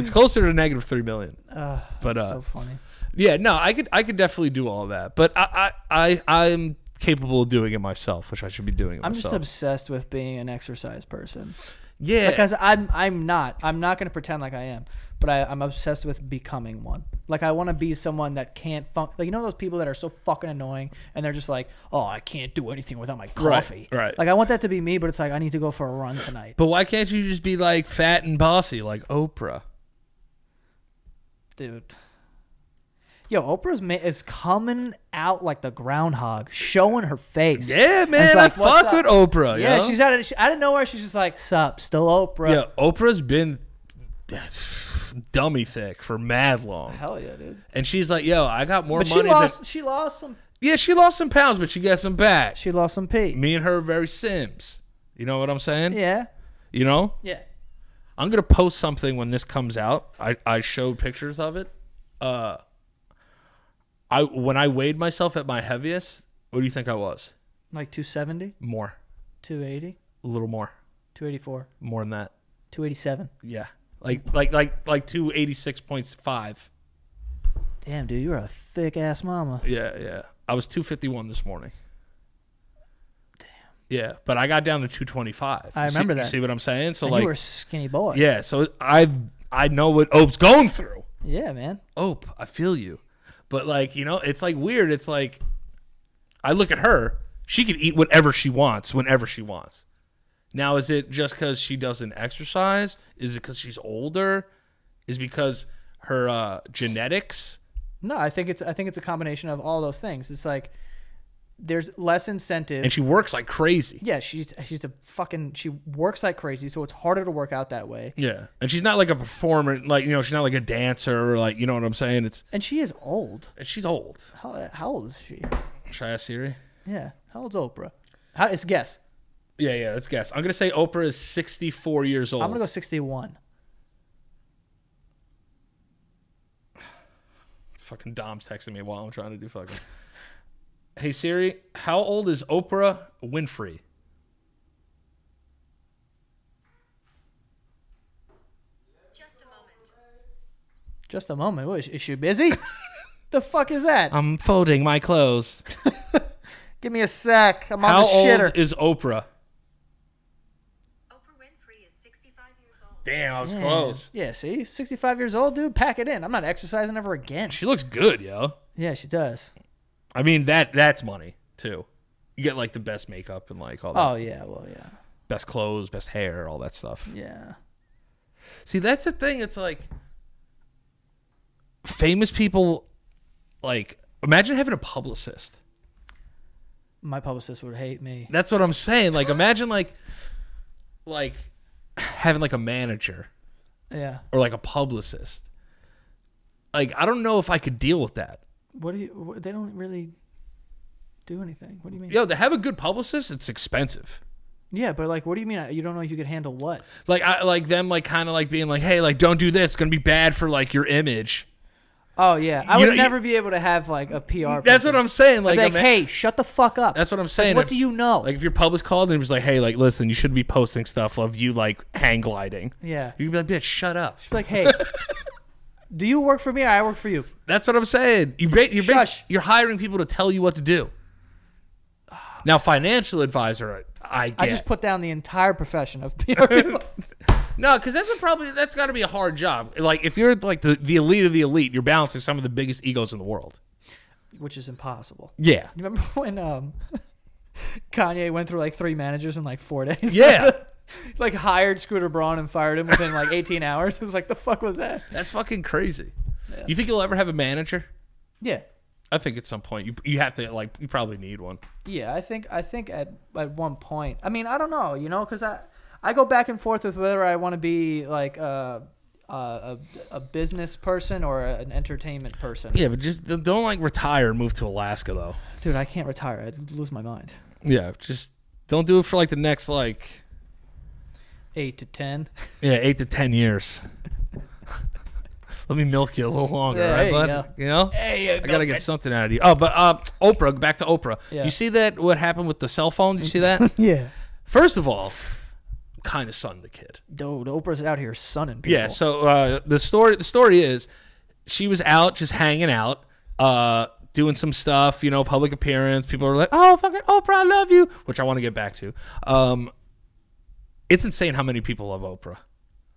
It's closer to negative $3 million. But that's so funny. Yeah, no, I could definitely do all that, but I'm capable of doing it myself, which I should be doing. I'm just obsessed with being an exercise person. Yeah, because I'm not going to pretend like I am, but I'm obsessed with becoming one. Like I want to be someone that can't like, you know, those people that are so fucking annoying and they're just like, oh, I can't do anything without my coffee. Right. Like I want that to be me, but it's like I need to go for a run tonight. But why can't you just be like fat and bossy like Oprah? Dude. Yo, Oprah's is coming out like the groundhog, showing her face. Yeah, man, like, I fuck with Oprah. Yeah, yo. She's out of nowhere. She's just like, sup, still Oprah. Yeah, Oprah's been dummy thick for mad long. Hell yeah, dude. And she's like, yo, I got more money. She lost some. Yeah, she lost some pounds, but she got some back. She lost some pee. Me and her are very Sims. You know what I'm saying? Yeah. You know? Yeah. I'm gonna post something when this comes out. I showed pictures of it. When I weighed myself at my heaviest, what do you think I was? Like 270? More. 280? A little more. 284? More than that. 287? Yeah. Like 286.5. Damn, dude, you're a thick ass mama. Yeah, yeah. I was 251 this morning. Damn. Yeah, but I got down to 225. I remember that. You see what I'm saying? So, like, you were a skinny boy. Yeah. So I know what Ope's going through. Yeah, man. Ope, I feel you. But, like, you know, it's like weird. It's like I look at her. She can eat whatever she wants, whenever she wants. Now, is it just because she doesn't exercise? Is it because she's older? Is it because her genetics? No, I think it's a combination of all those things. It's like there's less incentive, and she works like crazy. Yeah, she works like crazy, so it's harder to work out that way. Yeah, and she's not like a performer, like, you know, she's not like a dancer, or, like, you know what I'm saying? It's and she is old. She's old. How old is she? Should I ask Siri? Yeah, how old's Oprah? It's guess. Yeah, yeah, let's guess. I'm gonna say Oprah is 64 years old. I'm gonna go 61. Fucking Dom's texting me while I'm trying to do fucking. Hey Siri, how old is Oprah Winfrey? Just a moment. Just a moment. What, is she busy? The fuck is that? I'm folding my clothes. Give me a sec. I'm on the shitter. How old is Oprah? Oprah Winfrey is 65 years old. Damn, I was close. Yeah, see? 65 years old, dude. Pack it in. I'm not exercising ever again. She looks good, yo. Yeah, she does. I mean, that's money, too. You get, like, the best makeup and, like, all that. Oh, yeah. Well, yeah. Best clothes, best hair, all that stuff. Yeah. See, that's the thing. It's, like, famous people, like, imagine having a publicist. My publicist would hate me. That's what I'm saying. Like, imagine, like having, like, a manager. Yeah. Or, like, a publicist. Like, I don't know if I could deal with that. What do you... They don't really do anything. What do you mean? Yo, to have a good publicist, it's expensive. Yeah, but, like, what do you mean? You don't know if you could handle what? Like, them kind of, like, being like, hey, like, don't do this. It's going to be bad for, like, your image. Oh, yeah. I would never be able to have, like, a PR person. That's what I'm saying. Like, hey, shut the fuck up. That's what I'm saying. Like, what do you know? Like, if your pub was called and it was like, hey, like, listen, you should be posting stuff of you, like, hang gliding. Yeah. You'd be like, bitch, shut up. She'd be like, hey, do you work for me or I work for you? That's what I'm saying. You're hiring people to tell you what to do. Now, financial advisor, I get. I just put down the entire profession of PR people. No, because that's got to be a hard job. Like, if you're, like, the elite of the elite, you're balancing some of the biggest egos in the world, which is impossible. Yeah. You remember when Kanye went through, like, 3 managers in, like, 4 days? Yeah. Like, hired Scooter Braun and fired him within, like, 18 hours. It was like, the fuck was that? That's fucking crazy. Yeah. You think you'll ever have a manager? Yeah. I think at some point you have to, like, you probably need one. Yeah, I think at one point. I mean, I don't know, you know, because I go back and forth with whether I want to be, like, a business person or an entertainment person. Yeah, but just don't, like, retire and move to Alaska, though. Dude, I can't retire. I'd lose my mind. Yeah, just don't do it for, like, the next, like... 8 to 10. Yeah, 8 to 10 years. Let me milk you a little longer, right, bud? You know? I got to get something out of you. Oh, but Oprah, back to Oprah. Yeah. You see that, what happened with the cell phone? You see that? Yeah. First of all... kind of sunned the kid. Dude, Oprah's out here sunning people. Yeah, so the story is she was out just hanging out, doing some stuff, you know, public appearance. People were like, oh, fucking Oprah, I love you, which I want to get back to. It's insane how many people love Oprah.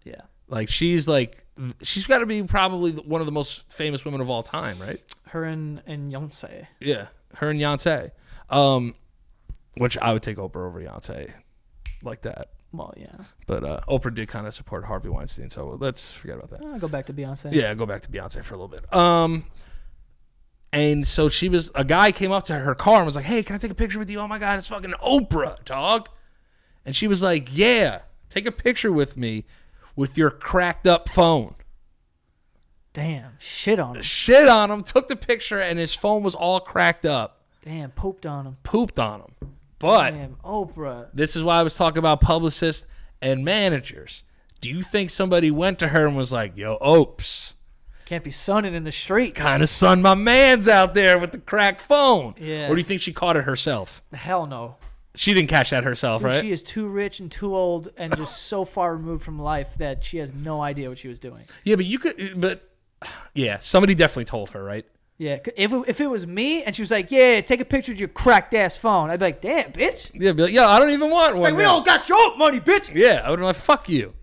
Yeah. Like, she's got to be probably one of the most famous women of all time, right? Her and Yonsei. Yeah, her and Yonsei. Which I would take Oprah over Yonsei like that. Well, yeah. But Oprah did kind of support Harvey Weinstein, so let's forget about that. I'll go back to Beyonce. Yeah, go back to Beyonce for a little bit. And so a guy came up to her car and was like, hey, can I take a picture with you? Oh, my God, it's fucking Oprah, dog. And she was like, yeah, take a picture with me with your cracked up phone. Damn, shit on him. Shit on him, took the picture, and his phone was all cracked up. Damn, pooped on him. Pooped on him. But damn, Oprah. This is why I was talking about publicists and managers. Do you think somebody went to her and was like, yo, Opes, can't be sunning in the streets. Kind of sun my man's out there with the cracked phone. Yeah. Or do you think she caught it herself? Hell no. She didn't catch that herself, dude, right? She is too rich and too old and just so far removed from life that she has no idea what she was doing. Yeah, but Yeah, somebody definitely told her, right? Yeah, if it was me and she was like, yeah, take a picture of your cracked ass phone, I'd be like, damn, bitch. Yeah, be like, yeah, I don't even want one. It's like, we don't got your money, bitch. Yeah, I would have been like, fuck you.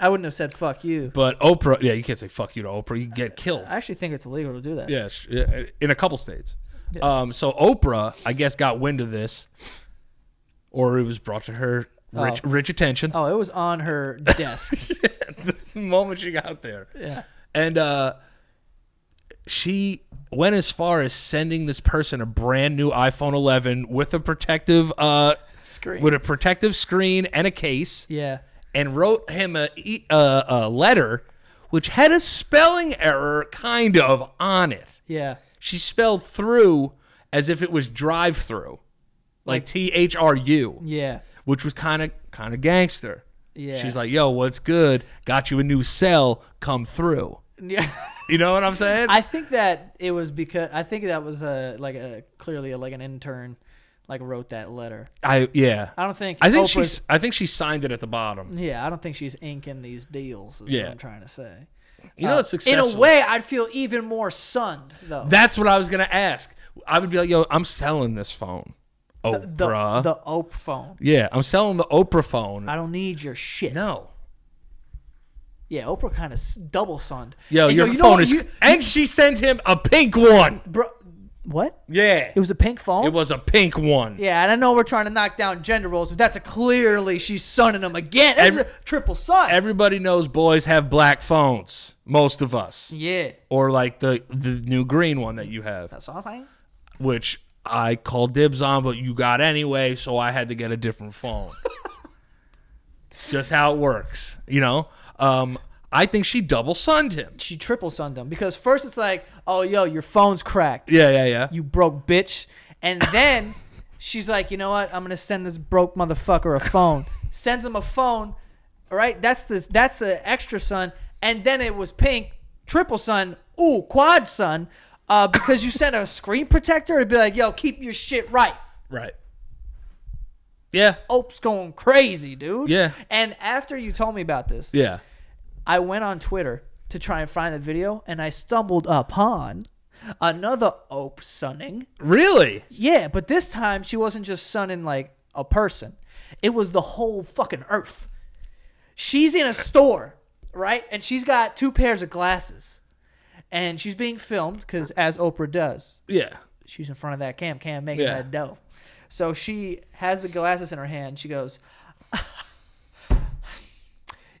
I wouldn't have said fuck you. But Oprah, yeah, you can't say fuck you to Oprah. You get killed. I actually think it's illegal to do that. Yes, yeah, in a couple states. Yeah. So Oprah, I guess, got wind of this, or it was brought to her rich attention. Oh, it was on her desk. Yeah, the moment she got there. Yeah. And she went as far as sending this person a brand new iPhone 11 with a protective screen, with a protective screen and a case. Yeah. And wrote him a letter which had a spelling error kind of on it. Yeah. She spelled through as if it was drive through, like THRU. Yeah. Which was kind of gangster. Yeah. She's like, yo, what's good? Got you a new cell. Come through. Yeah. You know what I'm saying? I think that it was because I think that was clearly an intern. Like wrote that letter. I think she signed it at the bottom. Yeah, I don't think she's inking these deals. Is what I'm trying to say. You know, it's successful. In a way, I'd feel even more sunned though. That's what I was gonna ask. I would be like, yo, I'm selling this phone, Oprah. The Oprah phone. Yeah, I'm selling the Oprah phone. I don't need your shit. No. Yeah, Oprah kind of double sunned. Yo, your phone is, and she sent him a pink one, bro. What? Yeah. It was a pink phone? It was a pink one. Yeah, and I know we're trying to knock down gender roles, but that's clearly she's sunning them again. That's a triple sun. Everybody knows boys have black phones. Most of us. Yeah. Or like the new green one that you have. That's what I'm saying. Which I called dibs on, but you got anyway, so I had to get a different phone. Just how it works, you know? I think she double sunned him. She triple sunned him. Because first it's like, oh, yo, your phone's cracked. Yeah, yeah, yeah. You broke bitch. And then she's like, you know what? I'm going to send this broke motherfucker a phone. Sends him a phone. All right? That's the extra sun. And then it was pink. Triple sun. Ooh, quad sun. Because you sent a screen protector. It'd be like, yo, keep your shit right. Right. Yeah. Ope's going crazy, dude. Yeah. And after you told me about this. Yeah. I went on Twitter to try and find the video, and I stumbled upon another Oprah sunning. Really? Yeah, but this time she wasn't just sunning like a person. It was the whole fucking earth. She's in a store, right? And she's got two pairs of glasses. And she's being filmed because, as Oprah does. Yeah. She's in front of that cam making that dough. So she has the glasses in her hand. She goes...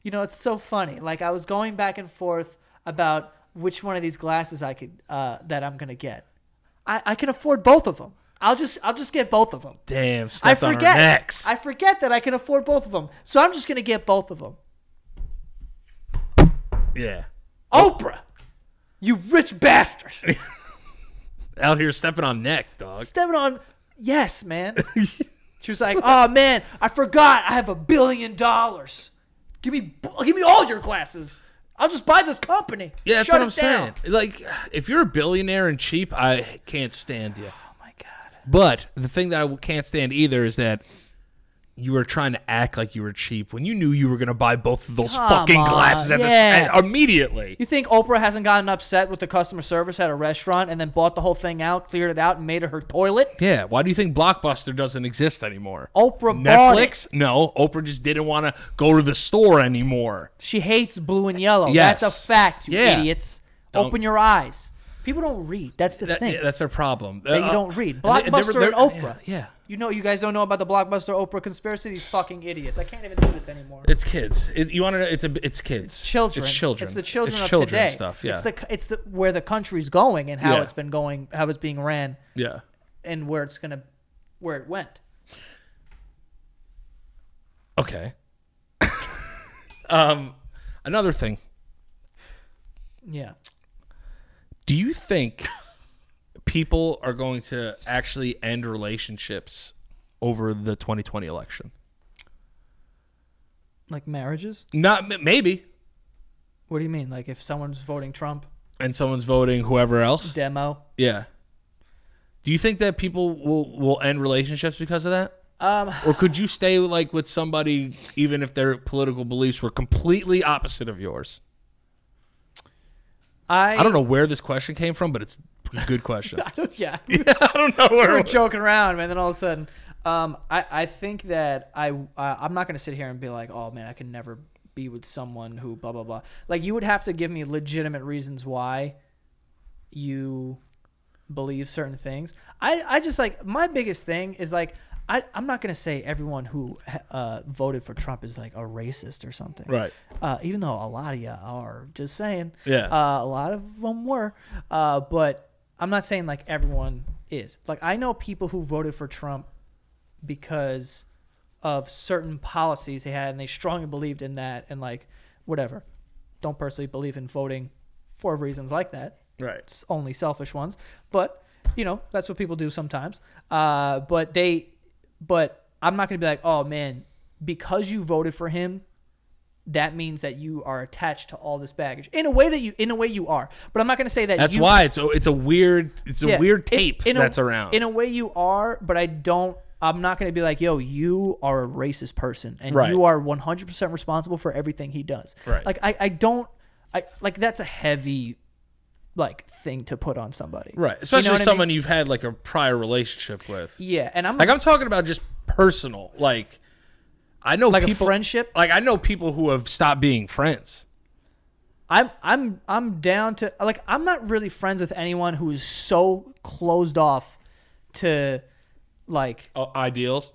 You know, it's so funny. Like, I was going back and forth about which one of these glasses I could that I'm gonna get. I can afford both of them. I'll just get both of them. Damn, stepped on her necks. I forget that I can afford both of them, so I'm just gonna get both of them. Yeah, Oprah, you rich bastard, out here stepping on necks, dog. Stepping on, yes, man. She was like, oh man, I forgot I have $1 billion. Give me all your glasses. I'll just buy this company. Yeah, that's what I'm saying. Like, if you're a billionaire and cheap, I can't stand you. Oh, my God. But the thing that I can't stand either is that you were trying to act like you were cheap when you knew you were going to buy both of those fucking glasses immediately. You think Oprah hasn't gotten upset with the customer service at a restaurant and then bought the whole thing out, cleared it out, and made it her toilet? Yeah. Why do you think Blockbuster doesn't exist anymore? Oprah bought it. Netflix? No. Oprah just didn't want to go to the store anymore. She hates blue and yellow. Yes. That's a fact, you idiots. Open your eyes. People don't read. That's the thing. Yeah, that's their problem. That you don't read. Blockbuster and Oprah. Yeah. You know, you guys don't know about the Blockbuster Oprah conspiracy. These fucking idiots. I can't even do this anymore. It's kids. You want to know? It's kids. It's children. It's children. It's the children of today. Stuff. Yeah. It's where the country's going and how it's been going, how it's being ran. Yeah. And where it went. Okay. Another thing. Yeah. Do you think people are going to actually end relationships over the 2020 election? Like marriages? Not maybe. What do you mean? Like if someone's voting Trump and someone's voting whoever else? Demo. Yeah. Do you think that people will end relationships because of that? Or could you stay like with somebody even if their political beliefs were completely opposite of yours? I don't know where this question came from, but it's a good question. I don't know where. We were joking around, man. Then all of a sudden, I think that I'm not going to sit here and be like, oh man, I can never be with someone who blah blah blah. Like, you would have to give me legitimate reasons why you believe certain things. I just, like, my biggest thing is like, I'm not going to say everyone who voted for Trump is like a racist or something. Right. Even though a lot of you are, just saying. Yeah. A lot of them were. But I'm not saying like everyone is. Like, I know people who voted for Trump because of certain policies they had and they strongly believed in that and like whatever. Don't personally believe in voting for reasons like that. Right. It's only selfish ones. But, you know, that's what people do sometimes. But I'm not going to be like, oh man, because you voted for him, that means that you are attached to all this baggage in a way that you, are. But I'm not going to say that. That's why it's a weird tape that's around. In a way you are, but I'm not going to be like, yo, you are a racist person and you are 100% responsible for everything he does. Right. Like I like, that's a heavy thing to put on somebody, right? Especially someone you've had like a prior relationship with. Yeah, and I'm talking about just personal. Like, I know like people, a friendship. Like, I know people who have stopped being friends. I'm down to like, I'm not really friends with anyone who's so closed off to like ideals.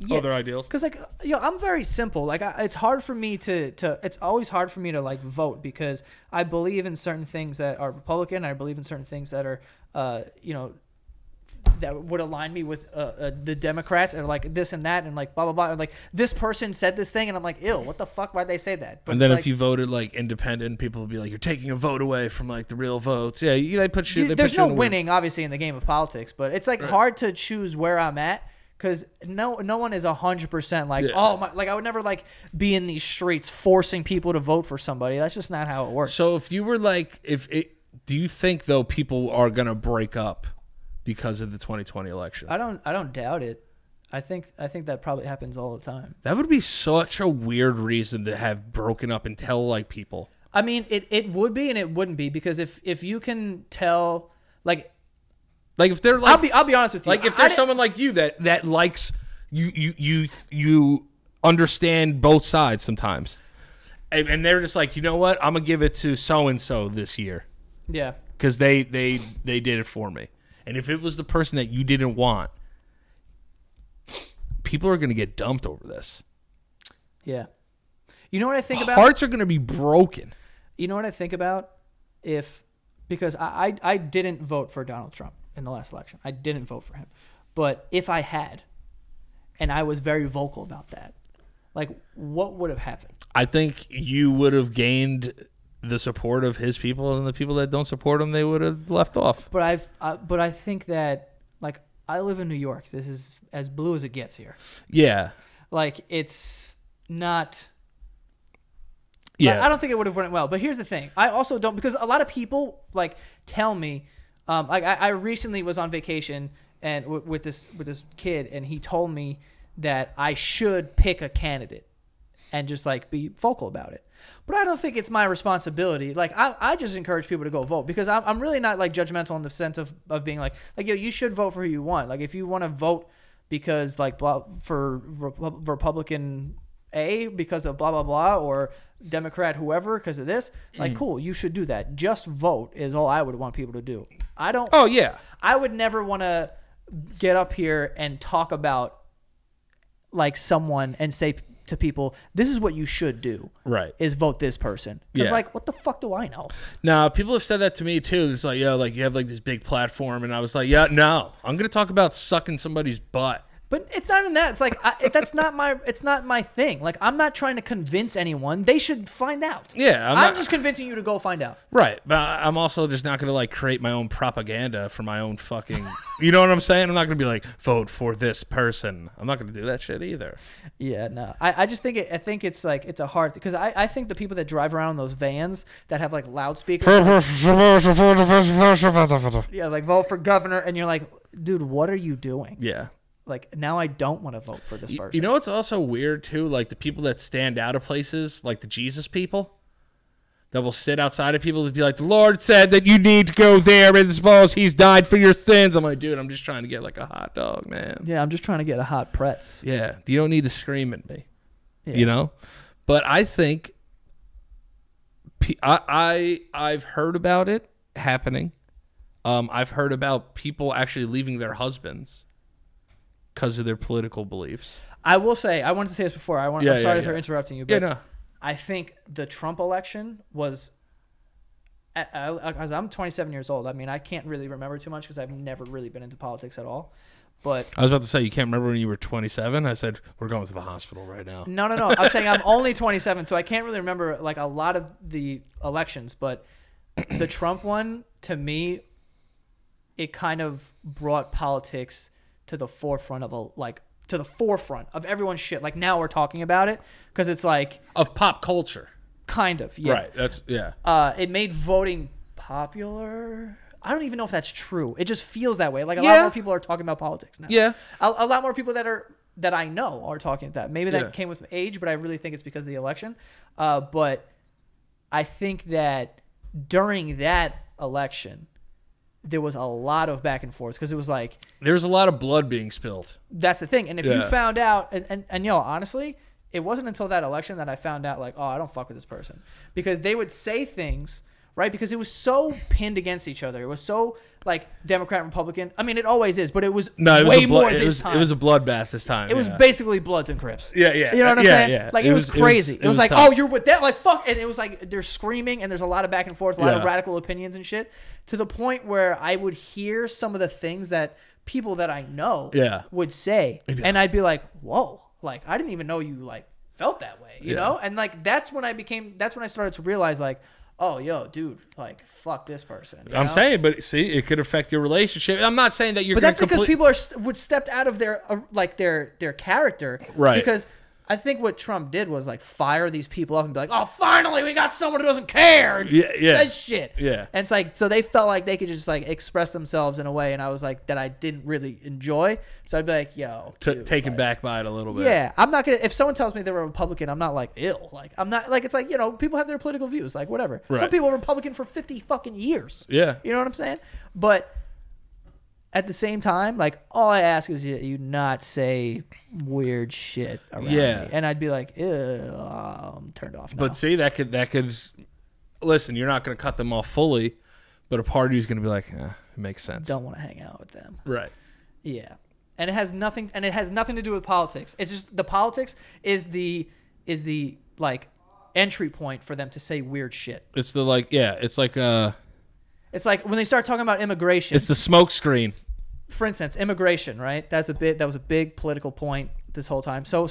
Yeah, other ideals. Because like, you know, I'm very simple. Like, it's hard for me to it's always hard for me to like vote because I believe in certain things that are Republican. I believe in certain things that are, you know, that would align me with the Democrats and like this and that and like blah blah blah. And like, this person said this thing and I'm like, ew, what the fuck? Why'd they say that? But and then like, if you voted like independent, people would be like, you're taking a vote away from like the real votes. Yeah, they put you. There's no winning, obviously, in the game of politics, but it's like hard to choose where I'm at. Cause no one is 100% like, oh my, like I would never like be in these streets forcing people to vote for somebody. That's just not how it works. So if you were like, do you think though people are gonna break up because of the 2020 election? I don't doubt it. I think that probably happens all the time. That would be such a weird reason to have broken up and tell like people. I mean, it would be and it wouldn't be, because if you can tell like. Like if they're like, I'll be honest with you. Like if there's someone like you that likes you understand both sides sometimes, and they're just like, you know what, I'm gonna give it to so and so this year. Yeah. Because they did it for me, and if it was the person that you didn't want, people are gonna get dumped over this. Yeah. You know what I think about? Hearts are gonna be broken. You know what I think about because I didn't vote for Donald Trump. In the last election, I didn't vote for him, but if I had, and I was very vocal about that, like what would have happened? I think you would have gained the support of his people, and the people that don't support him, they would have left off. But I think that like I live in New York. This is as blue as it gets here. Yeah, like it's not. Yeah, I don't think it would have went well. But here's the thing: I also don't, because a lot of people like tell me. I recently was on vacation and with this kid, and he told me that I should pick a candidate and just like be vocal about it. But I don't think it's my responsibility. Like I just encourage people to go vote, because I'm really not like judgmental in the sense of being like yo, you should vote for who you want. Like if you want to vote because like blah, for Republican A because of blah blah blah, or Democrat whoever because of this, like cool, you should do that. Just vote is all I would want people to do. I don't. Oh yeah. I would never want to get up here and talk about like someone and say to people, this is what you should do. Right. Is vote this person. Because like, what the fuck do I know? No, people have said that to me too. It's like, yo, like you have like this big platform, and I was like, yeah, no, I'm gonna talk about sucking somebody's butt. But it's not even that. It's like that's not my. It's not my thing. Like I'm not trying to convince anyone. They should find out. Yeah, I'm just convincing you to go find out. Right, but I'm also just not gonna like create my own propaganda for my own fucking. You know what I'm saying? I'm not gonna be like, vote for this person. I'm not gonna do that shit either. Yeah, no. I just think it's like it's a hard, because I think the people that drive around in those vans that have like loudspeakers. Yeah, like vote for governor, and you're like, dude, what are you doing? Yeah. Like, now I don't want to vote for this person. You know what's also weird, too? Like, the people that stand out of places, like the Jesus people. that will sit outside of people to be like, the Lord said that you need to go there and suppose he's died for your sins. I'm like, dude, I'm just trying to get like a hot dog, man. Yeah, I'm just trying to get a hot pretz. Yeah, you don't need to scream at me, yeah. You know? But I think I've heard about it happening. I've heard about people actually leaving their husbands because of their political beliefs. I will say, I wanted to say this before. I'm sorry for interrupting you. But yeah, no. I think the Trump election was, I'm 27 years old. I mean, I can't really remember too much because I've never really been into politics at all. But I was about to say, you can't remember when you were 27? I said, we're going to the hospital right now. No, no, no. I'm saying I'm only 27, so I can't really remember like a lot of the elections. But the Trump one, to me, it kind of brought politics to the forefront of everyone's shit. Like now we're talking about it because it's like of pop culture, kind of. Yeah, right. That's yeah. It made voting popular. I don't even know if that's true. It just feels that way. Like a lot more people are talking about politics now. Yeah, a lot more people that I know are talking about that. Maybe that came with age, but I really think it's because of the election. But I think that during that election, there was a lot of back and forth because it was like there's a lot of blood being spilled. That's the thing. And if you found out, and you know, honestly, it wasn't until that election that I found out like, oh, I don't fuck with this person, because they would say things, right? Because it was so pinned against each other. It was so like Democrat, Republican. I mean, it always is, but it was way more this time. It was a bloodbath this time. It was basically Bloods and Crips. Yeah, yeah. You know what I'm saying? Yeah. Like it was crazy. It was like, tough. Oh, you're with that? Like, fuck. And it was like they're screaming and there's a lot of back and forth, a lot of radical opinions and shit. To the point where I would hear some of the things that people that I know would say. Yeah. And I'd be like, whoa, like, I didn't even know you like felt that way, you know? And like, that's when I started to realize like, oh, yo, dude, like, fuck this person. You know? I'm saying, but see, it could affect your relationship. I'm not saying that you're gonna complete... But that's because people would stepped out of their character. Right. Because I think what Trump did was like fire these people up and be like, oh, finally we got someone who doesn't care and says shit. Yeah. And it's like, so they felt like they could just like express themselves in a way. And I was like, that I didn't really enjoy. So I'd be like, yo, dude, taken back by it a little bit. Yeah. I'm not going to, if someone tells me they're a Republican, I'm not like, ill. Like, I'm not like, it's like, you know, people have their political views, like whatever. Right. Some people are Republican for 50 fucking years. Yeah. You know what I'm saying? But at the same time, like, all I ask is you not say weird shit around me. And I'd be like, ew, I'm turned off now. But see, that could listen, you're not going to cut them off fully, but a party is going to be like, eh, it makes sense. Don't want to hang out with them. Right. Yeah. And it has nothing to do with politics. It's just the politics is the like entry point for them to say weird shit. It's the like, yeah, it's like it's like when they start talking about immigration. It's the smoke screen. For instance, immigration, right? That was a big political point this whole time. So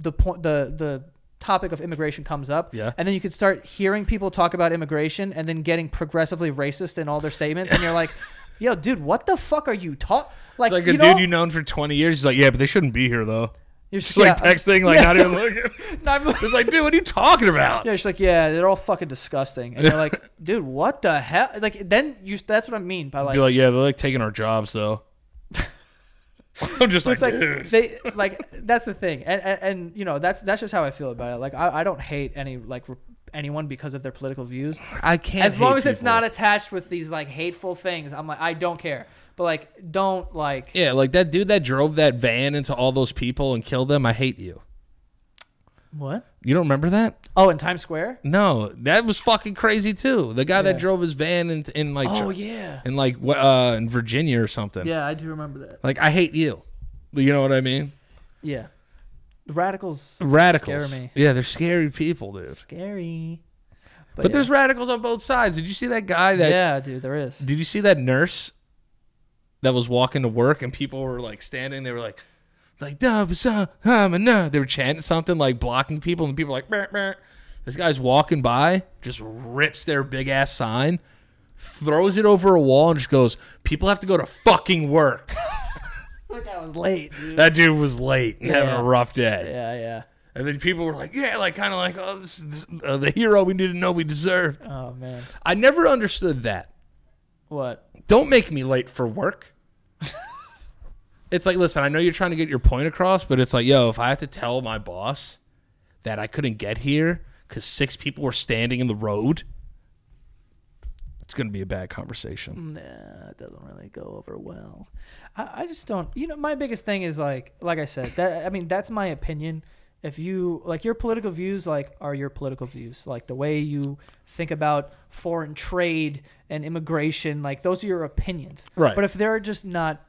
the topic of immigration comes up, and then you could start hearing people talk about immigration and then getting progressively racist in all their statements, and you're like, yo, dude, what the fuck are you talking? Like a dude you've known for 20 years, he's like, yeah, but they shouldn't be here though. You're just like texting, like not even looking. It's like, dude, what are you talking about? Yeah, she's like, yeah, they're all fucking disgusting. And they're like, dude, what the hell? Like, then that's what I mean by like, be like, yeah, they're like taking our jobs though. I'm just like, dude. That's the thing, and you know, that's just how I feel about it. Like, I don't hate anyone because of their political views. I can't. As long as it's not attached with these like hateful things, I'm like, I don't care. But like, don't like... Yeah, like that dude that drove that van into all those people and killed them, I hate you. What? You don't remember that? Oh, in Times Square? No, that was fucking crazy too. The guy that drove his van in like... Oh, yeah. In like in Virginia or something. Yeah, I do remember that. Like, I hate you. You know what I mean? Yeah. Radicals scare me. Yeah, they're scary people, dude. Scary. But there's radicals on both sides. Did you see that guy that... Yeah, dude, there is. Did you see that nurse... that was walking to work and people were like standing. They were like, they were chanting something like blocking people, and people were like, burr, burr. This guy's walking by, just rips their big ass sign, throws it over a wall, and just goes, people have to go to fucking work. That guy was late, dude. That dude was late and having a rough day. Yeah, yeah. And then people were like, yeah, like kind of like, oh, this is the hero we didn't know we deserved. Oh, man. I never understood that. What? Don't make me late for work. It's like, listen, I know you're trying to get your point across, but it's like, yo, if I have to tell my boss that I couldn't get here because 6 people were standing in the road, it's going to be a bad conversation. Nah, it doesn't really go over well. I just don't, you know, my biggest thing is like I said, that, I mean, that's my opinion. If you, like, your political views, like, are your political views. Like, the way you think about foreign trade and immigration, like, those are your opinions. Right. But if they're just not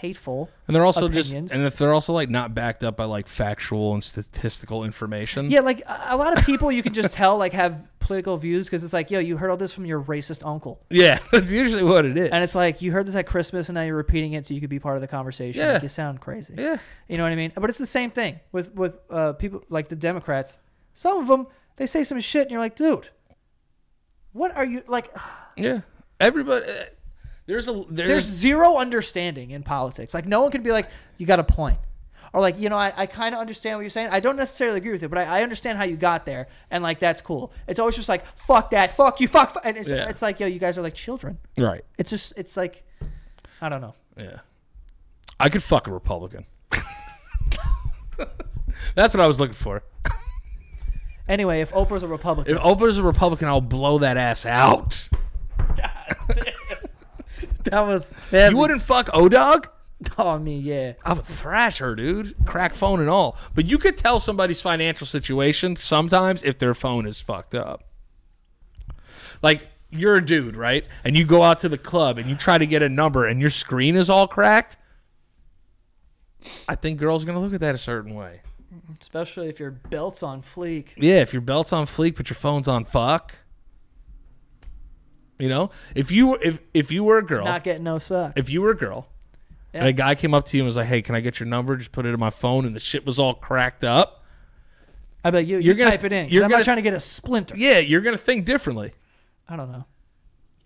hateful and they're also opinions, just, and if they're also, like, not backed up by, like, factual and statistical information. Yeah, like, a lot of people you can just tell, like, have political views because it's like, yo, you heard all this from your racist uncle. Yeah, that's usually what it is. And it's like, you heard this at Christmas and now you're repeating it so you could be part of the conversation. Yeah. Like, you sound crazy. Yeah, you know what I mean? But it's the same thing with people like the Democrats. Some of them, they say some shit and you're like, dude, what are you, like? Yeah, everybody, there's zero understanding in politics. Like, no one could be like, you got a point. Or like, you know, I kind of understand what you're saying. I don't necessarily agree with it, but I understand how you got there. And, like, that's cool. It's always just like, fuck that. Fuck you. Fuck. And it's, yeah, it's like, yo, you guys are like children. Right. It's just, it's like, I don't know. Yeah. I could fuck a Republican. That's what I was looking for. Anyway, if Oprah's a Republican. If Oprah's a Republican, I'll blow that ass out. God damn. That was heavy. You wouldn't fuck O-Dog? Oh, I mean, yeah. I would thrash her, dude. Crack phone and all. But you could tell somebody's financial situation sometimes if their phone is fucked up. Like, you're a dude, right? And you go out to the club and you try to get a number and your screen is all cracked. I think girls are going to look at that a certain way. Especially if your belt's on fleek. Yeah, if your belt's on fleek but your phone's on fuck. You know? If you were a girl. Not getting no suck. If you were a girl. Yep. And a guy came up to you and was like, hey, can I get your number? Just put it in my phone. And the shit was all cracked up. I bet you, you're gonna type it in. You're not trying to get a splinter. Yeah, you're going to think differently. I don't know.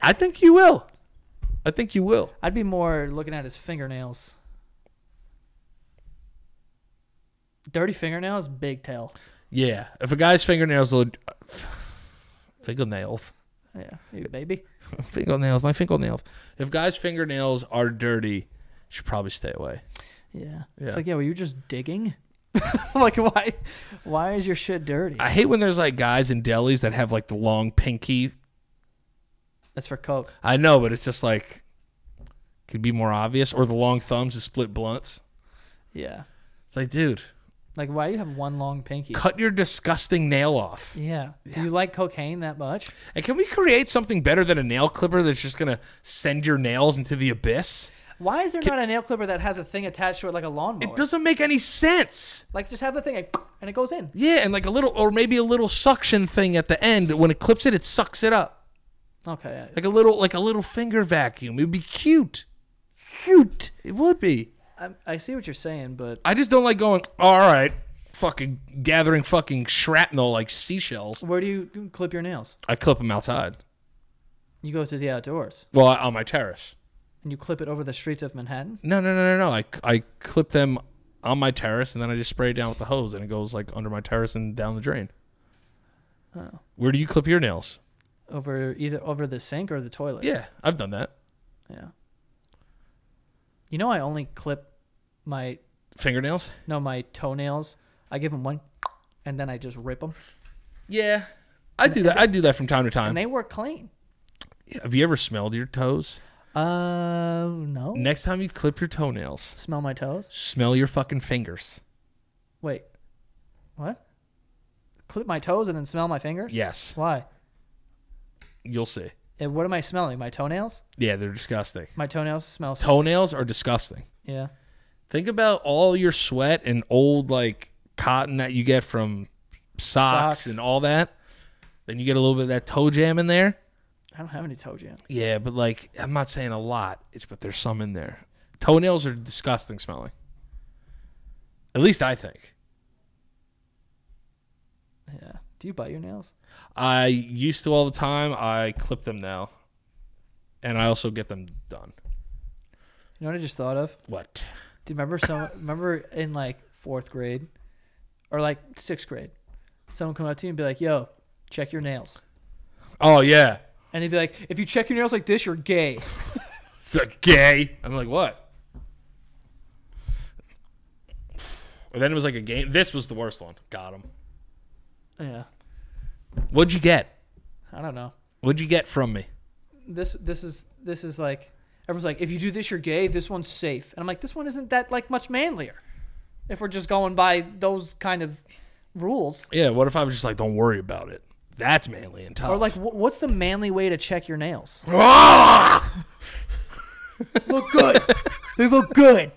I think you will. I think you will. I'd be more looking at his fingernails. Dirty fingernails, big tail. Yeah. If a guy's fingernails look... Fingernails. Yeah, you baby. Fingernails, my fingernails. If guys' fingernails are dirty... should probably stay away. Yeah. It's like, yeah, were you just digging? Like, why is your shit dirty? I hate when there's, like, guys in delis that have, like, the long pinky. That's for coke. I know, but it's just, like, could be more obvious. Or the long thumbs to split blunts. Yeah. It's like, dude. Like, why do you have one long pinky? Cut your disgusting nail off. Yeah. Yeah. Do you like cocaine that much? And can we create something better than a nail clipper that's just going to send your nails into the abyss? Why is there not a nail clipper that has a thing attached to it like a lawnmower? It doesn't make any sense. Like, just have the thing and it goes in. Yeah, and like a little, or maybe a little suction thing at the end. When it clips it, it sucks it up. Okay. Like a little finger vacuum. It would be cute. Cute. It would be. I see what you're saying, but... I just don't like going, all right, fucking gathering fucking shrapnel like seashells. Where do you clip your nails? I clip them outside. You go to the outdoors? Well, on my terrace. And you clip it over the streets of Manhattan? No. I clip them on my terrace, and then I just spray it down with the hose, and it goes, like, under my terrace and down the drain. Oh. Where do you clip your nails? Either over the sink or the toilet. Yeah, I've done that. Yeah. You know I only clip my... fingernails? No, my toenails. I give them one, and then I just rip them. Yeah. I do that from time to time. And they work clean. Yeah. Have you ever smelled your toes? No. Next time you clip your toenails. Smell my toes? Smell your fucking fingers. Wait. What? Clip my toes and then smell my fingers? Yes. Why? You'll see. And what am I smelling? My toenails? Yeah, they're disgusting. My toenails smell... Toenails are disgusting. Yeah. Think about all your sweat and old, like, cotton that you get from socks and all that. Then you get a little bit of that toe jam in there. I don't have any toe jam. Yeah, but, like, I'm not saying a lot, but there's some in there. Toenails are disgusting smelling. At least I think. Yeah. Do you bite your nails? I used to all the time. I clip them now. And I also get them done. You know what I just thought of? What? Do you remember, remember in, like, 4th grade or, like, 6th grade, someone come up to you and be like, yo, check your nails. Oh, yeah. And he'd be like, if you check your nails like this, you're gay. It's like, gay? I'm like, what? And then it was like a game. This was the worst one. Got him. Yeah. What'd you get? I don't know. What'd you get from me? This is like, everyone's like, if you do this, you're gay. This one's safe. And I'm like, this one isn't that like much manlier. If we're just going by those kind of rules. Yeah. What if I was just like, don't worry about it? That's manly and tough. Or like, what's the manly way to check your nails? Look good. They look good.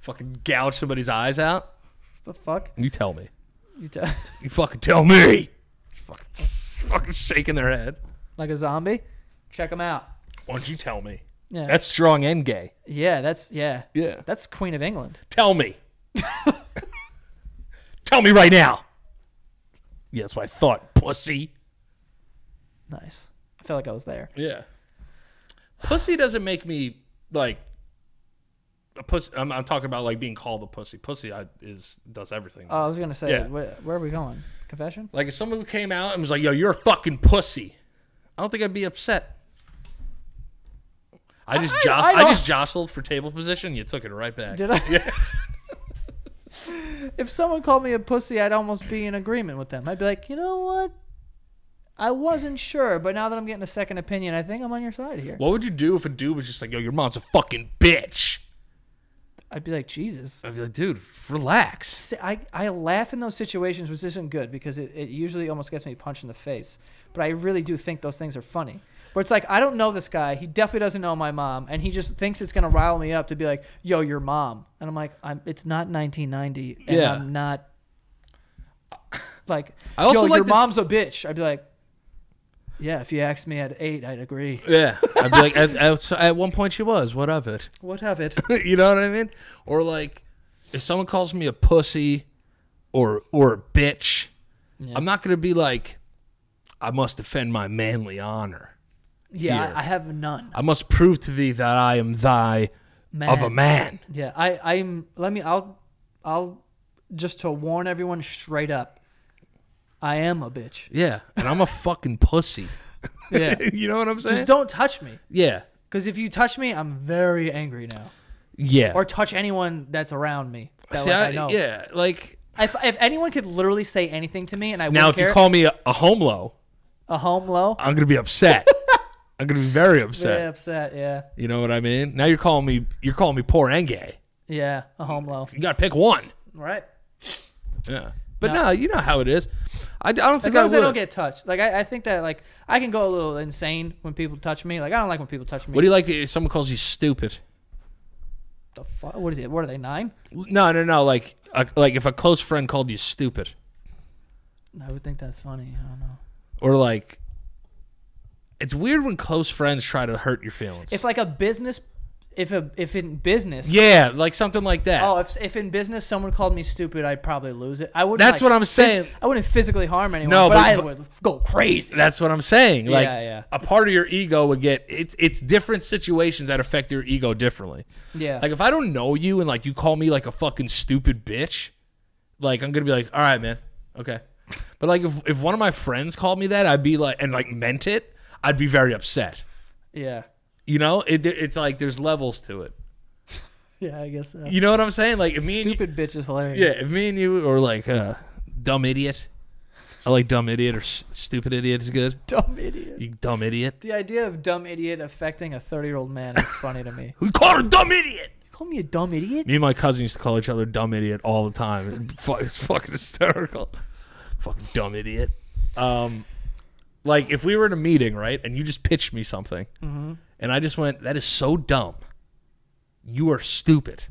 Fucking gouge somebody's eyes out. What the fuck? You tell me. You fucking tell me. Fucking shaking their head like a zombie. Check them out. Why don't you tell me? Yeah. That's strong and gay. Yeah, that's yeah. Yeah. That's Queen of England. Tell me. Tell me right now. Yeah, that's what I thought, pussy. Nice. I felt like I was there. Yeah. Pussy doesn't make me like a pussy. I'm talking about like being called a pussy. Pussy does everything. Oh, I was gonna say, yeah. Where are we going? Confession? Like if someone came out and was like, "Yo, you're a fucking pussy," I don't think I'd be upset. I just jostled for table position. You took it right back. Did I? Yeah. If someone called me a pussy, I'd almost be in agreement with them. I'd be like, you know what? I wasn't sure, but now that I'm getting a second opinion, I think I'm on your side here. What would you do if a dude was just like, yo, your mom's a fucking bitch? I'd be like, Jesus. I'd be like, dude, relax. I laugh in those situations, which isn't good because it usually almost gets me punched in the face. But I really do think those things are funny. Where it's like, I don't know this guy. He definitely doesn't know my mom. And he just thinks it's going to rile me up to be like, yo, your mom. And I'm like, it's not 1990. And yeah. I'm not like, I also yo, like your mom's a bitch. I'd be like, yeah, if you asked me at 8, I'd agree. Yeah. I'd be like, at one point she was. What of it? What of it? You know what I mean? Or like, if someone calls me a pussy or a bitch, yeah. I'm not going to be like, I must defend my manly honor. Yeah, I have none. I must prove to thee that I am thy man. Of a man. Yeah, I'm. Let me. I'll just to warn everyone straight up. I am a bitch. Yeah, and I'm a fucking pussy. Yeah, you know what I'm saying. Just don't touch me. Yeah, because if you touch me, I'm very angry now. Yeah, or touch anyone that's around me. That see, like, I know. Yeah, like if anyone could literally say anything to me, and I now if care, you call me a home-low, I'm gonna be upset. I'm gonna be very upset. Very upset, yeah. You know what I mean? Now you're calling me poor and gay. Yeah, a home low. You gotta pick one, right? Yeah, but no, you know how it is. I don't think as long as I don't get touched. Like I think that like I can go a little insane when people touch me. Like I don't like when people touch me. What do you like if someone calls you stupid? The fuck? What is it? What are they 9? No. Like if a close friend called you stupid, I would think that's funny. I don't know. Or like. It's weird when close friends try to hurt your feelings. If like a business, if in business, yeah, like something like that. Oh, if in business someone called me stupid, I'd probably lose it. I wouldn't. That's like, what I'm saying. I wouldn't physically harm anyone, no, but I would go crazy. That's what I'm saying. Like yeah. A part of your ego would get. It's different situations that affect your ego differently. Yeah. Like if I don't know you and like you call me like a fucking stupid bitch, like I'm gonna be like, all right, man, okay. But like if one of my friends called me that, I'd be like and like meant it. I'd be very upset. Yeah. You know, it's like there's levels to it. Yeah, I guess so. You know what I'm saying? Like if me stupid and you, bitch is hilarious. Yeah, if me and you are like dumb idiot. I like dumb idiot or stupid idiot is good. Dumb idiot. You dumb idiot. The idea of dumb idiot affecting a 30-year-old man is funny to me. We call her a dumb idiot. You call me a dumb idiot? Me and my cousin used to call each other dumb idiot all the time. It's fucking hysterical. Fucking dumb idiot. Like, if we were in a meeting, right, and you just pitched me something, mm-hmm. and I just went, that is so dumb. You are stupid.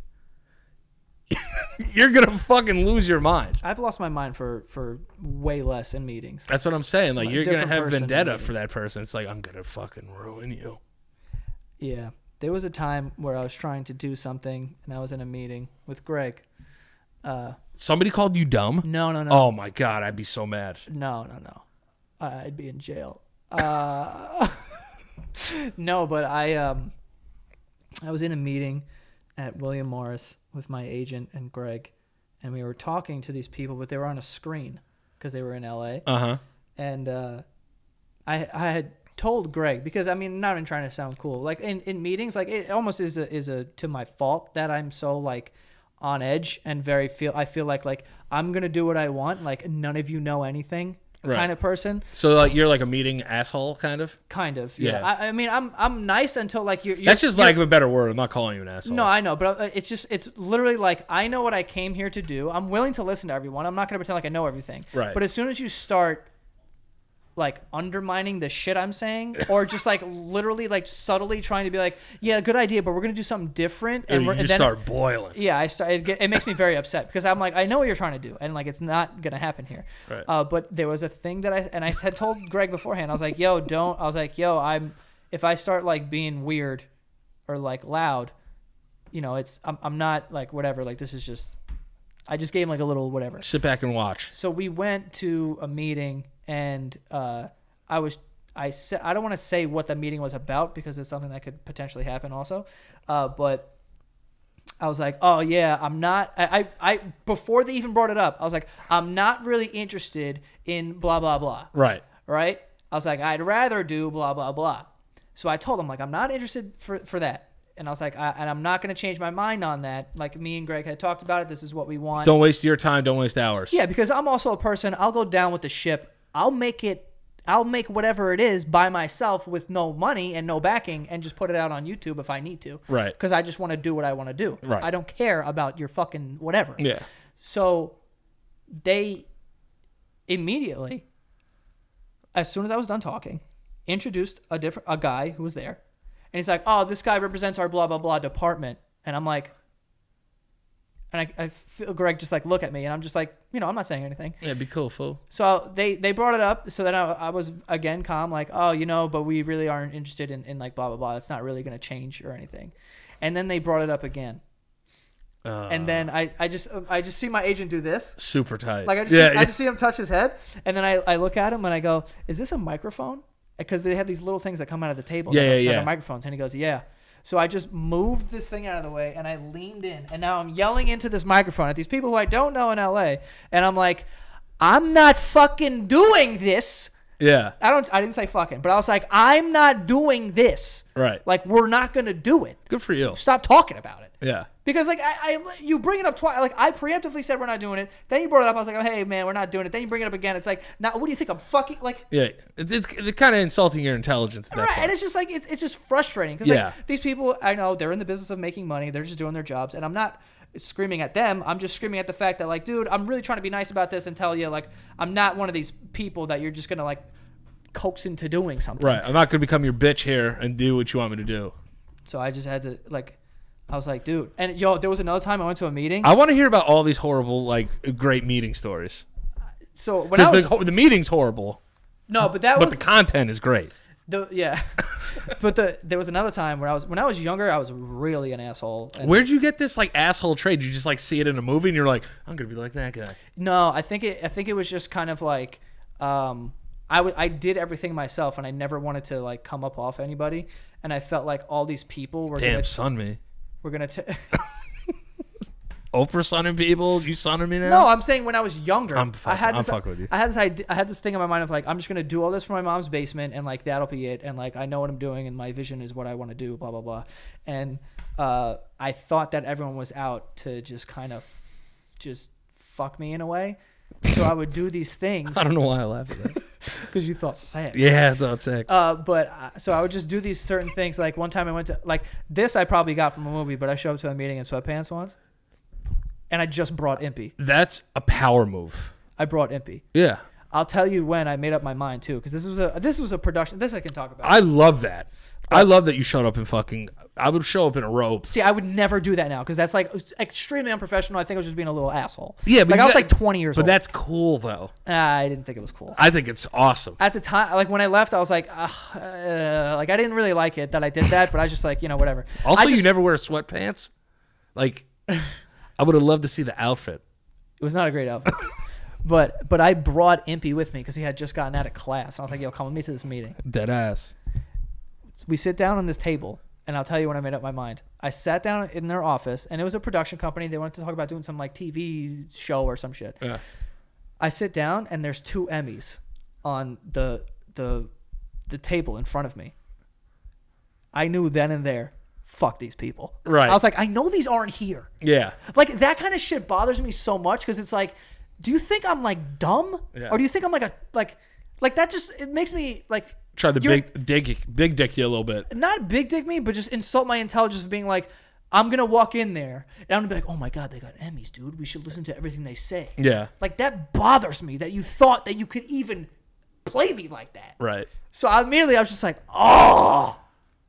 You're going to fucking lose your mind. I've lost my mind for way less in meetings. That's what I'm saying. Like you're going to have vendetta for that person. It's like, I'm going to fucking ruin you. Yeah. There was a time where I was trying to do something, and I was in a meeting with Greg. Somebody called you dumb? No. Oh, my God. I'd be so mad. No. I'd be in jail. No, but I was in a meeting at William Morris with my agent and Greg, and we were talking to these people, but they were on a screen because they were in L.A. Uh-huh. And I had told Greg, because, I mean, not even trying to sound cool. Like, in meetings, like, it almost is to my fault that I'm so, like, on edge and I feel like I'm going to do what I want. Like, none of you know anything. right. kind of person. So like you're like a meeting asshole, kind of. Kind of. Yeah. I mean, I'm nice until like you're. That's just like a better word. I'm not calling you an asshole. No, I know, but it's just literally like I know what I came here to do. I'm willing to listen to everyone. I'm not going to pretend like I know everything. Right. But as soon as you start like undermining the shit I'm saying, or just like literally like subtly trying to be like, yeah, good idea, but we're gonna do something different, and you just start boiling. Yeah, it makes me very upset because I'm like, I know what you're trying to do, and like it's not gonna happen here. Right. But there was a thing that I had told Greg beforehand. I was like, yo, don't. I was like, yo, if I start like being weird or like loud, you know, I'm not like whatever. Like this is just, I just gave him like a little whatever. Sit back and watch. So we went to a meeting. And I don't want to say what the meeting was about because it's something that could potentially happen also. But I was like, oh yeah, I before they even brought it up, I was like, I'm not really interested in blah, blah, blah. Right. Right. I was like, I'd rather do blah, blah, blah. So I told them like, I'm not interested for that. And I was like, and I'm not going to change my mind on that. Like me and Greg had talked about it. This is what we want. Don't waste your time. Don't waste ours. Yeah. Because I'm also a person, I'll go down with the ship. I'll make whatever it is by myself with no money and no backing and just put it out on YouTube if I need to. Right. Because I just want to do what I want to do. Right. I don't care about your fucking whatever. Yeah. So they immediately, as soon as I was done talking, introduced a guy who was there. And he's like, oh, this guy represents our blah, blah, blah department. And I'm like, and I feel Greg just like look at me, and I'm just like, you know, I'm not saying anything. Yeah, be cool, fool. So they brought it up, so then I was again calm, like, oh, you know, but we really aren't interested in like blah, blah, blah. It's not really going to change or anything. And then they brought it up again. And then I just see my agent do this. Super tight. Like I just see him touch his head, and then I look at him and I go, is this a microphone? Because they have these little things that come out of the table. Yeah, yeah, yeah. Microphones. And he goes, yeah. So I just moved this thing out of the way and I leaned in. And now I'm yelling into this microphone at these people who I don't know in LA. And I'm like, I'm not fucking doing this. Yeah. I didn't say fucking, but I was like, I'm not doing this. Right. Like, we're not going to do it. Good for you. Stop talking about it. Yeah. Because like you bring it up twice. Like I preemptively said we're not doing it. Then you brought it up. I was like, oh, hey man, we're not doing it. Then you bring it up again. It's like, now what do you think I'm fucking like? Yeah, it's kind of insulting your intelligence. At that right, point. And it's just like it's just frustrating because yeah. like these people, I know they're in the business of making money. They're just doing their jobs, and I'm not screaming at them. I'm just screaming at the fact that like, dude, I'm really trying to be nice about this and tell you like I'm not one of these people that you're just gonna like coax into doing something. Right. I'm not gonna become your bitch here and do what you want me to do. So I just had to like. I was like, dude. And, yo, there was another time I went to a meeting. I want to hear about all these horrible, like, great meeting stories. So when I was... Because the meeting's horrible. No, but that was... But the content is great. Yeah. But there was another time when I was younger, I was really an asshole. And where'd you get this, like, asshole trait? You just, like, see it in a movie and you're like, I'm going to be like that guy. No, I think it was just kind of like... I did everything myself and I never wanted to, like, come up off anybody. And I felt like all these people were... Damn, son me. We're going to... Oprah sunning people? You sunning me now? No, I'm saying when I was younger. I had this thing in my mind of like, I'm just going to do all this from my mom's basement and like that'll be it. And like I know what I'm doing and my vision is what I want to do, blah, blah, blah. And I thought that everyone was out to just kind of just fuck me in a way. So I would do these things. I don't know why I laughed at that. Because you thought sex. Yeah, I thought sex. So I would just do these certain things. Like one time I went to, like this I probably got from a movie, but I showed up to a meeting in sweatpants once. And I just brought Impy. That's a power move. I brought Impy. Yeah. I'll tell you when I made up my mind too. Because this was a production. This I can talk about. I love that. I love that you showed up in fucking... I would show up in a robe. See, I would never do that now because that's like extremely unprofessional. I think I was just being a little asshole. Yeah, but like I was like 20 years old. But that's cool though. I didn't think it was cool. I think it's awesome. At the time, like when I left, I was like, like I didn't really like it that I did that, but I was just like, you know, whatever. Also, you never wear sweatpants. Like, I would have loved to see the outfit. It was not a great outfit. but I brought Impy with me because he had just gotten out of class. I was like, yo, come with me to this meeting. Dead ass. We sit down on this table, and I'll tell you when I made up my mind. I sat down in their office, and it was a production company. They wanted to talk about doing some like TV show or some shit. Yeah. I sit down, and there's 2 Emmys on the table in front of me. I knew then and there, fuck these people. Right. I was like, I know these aren't here. Yeah. Like that kind of shit bothers me so much because it's like do you think I'm like dumb? Yeah. Or do you think I'm like a like that? Just it makes me like try to big dick you a little bit. Not big dick me, but just insult my intelligence of being like, I'm gonna walk in there and I'm gonna be like, oh my god, they got Emmys, dude. We should listen to everything they say. Yeah, like that bothers me that you thought that you could even play me like that. Right. So immediately I was just like, oh,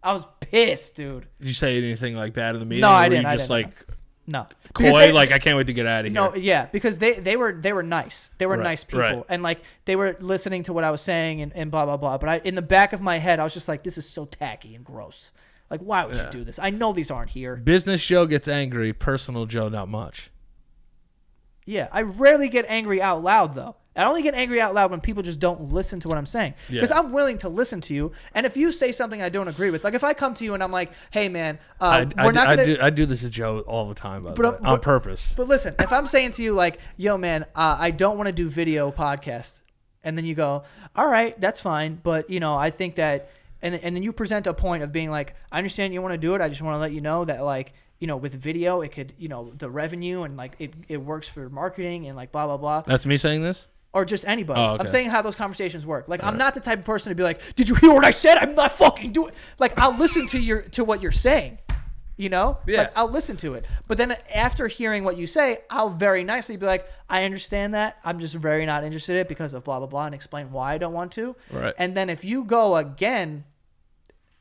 I was pissed, dude. Did you say anything like bad in the meeting? No, I didn't. Or were you just like no coy, like I can't wait to get out of here? No, yeah, because they were nice. They were nice people, and like they were listening to what I was saying and blah blah blah. But I, in the back of my head, I was just like, this is so tacky and gross. Like, why would you do this? I know these aren't here. Business Joe gets angry. Personal Joe, not much. Yeah, I rarely get angry out loud, though. I only get angry out loud when people just don't listen to what I'm saying. Because I'm willing to listen to you. And if you say something I don't agree with, like if I come to you and I'm like, hey, man, I do this to Joe all the time, but on purpose. But listen, if I'm saying to you like, yo, man, I don't want to do video podcast. And then you go, all right, that's fine. But, you know, I think that... And then you present a point of being like, I understand you want to do it. I just want to let you know that, like, you know, with video, it could, you know, the revenue and, like, it works for marketing and, like, blah, blah, blah. That's me saying this? Or just anybody. Oh, okay. I'm saying how those conversations work. Like, I'm not the type of person to be like, did you hear what I said? I'm not fucking doing it. Like, I'll listen to what you're saying, you know? Yeah. Like, I'll listen to it. But then after hearing what you say, I'll very nicely be like, I understand that. I'm just very not interested in it because of blah, blah, blah, and explain why I don't want to. Right. And then if you go again...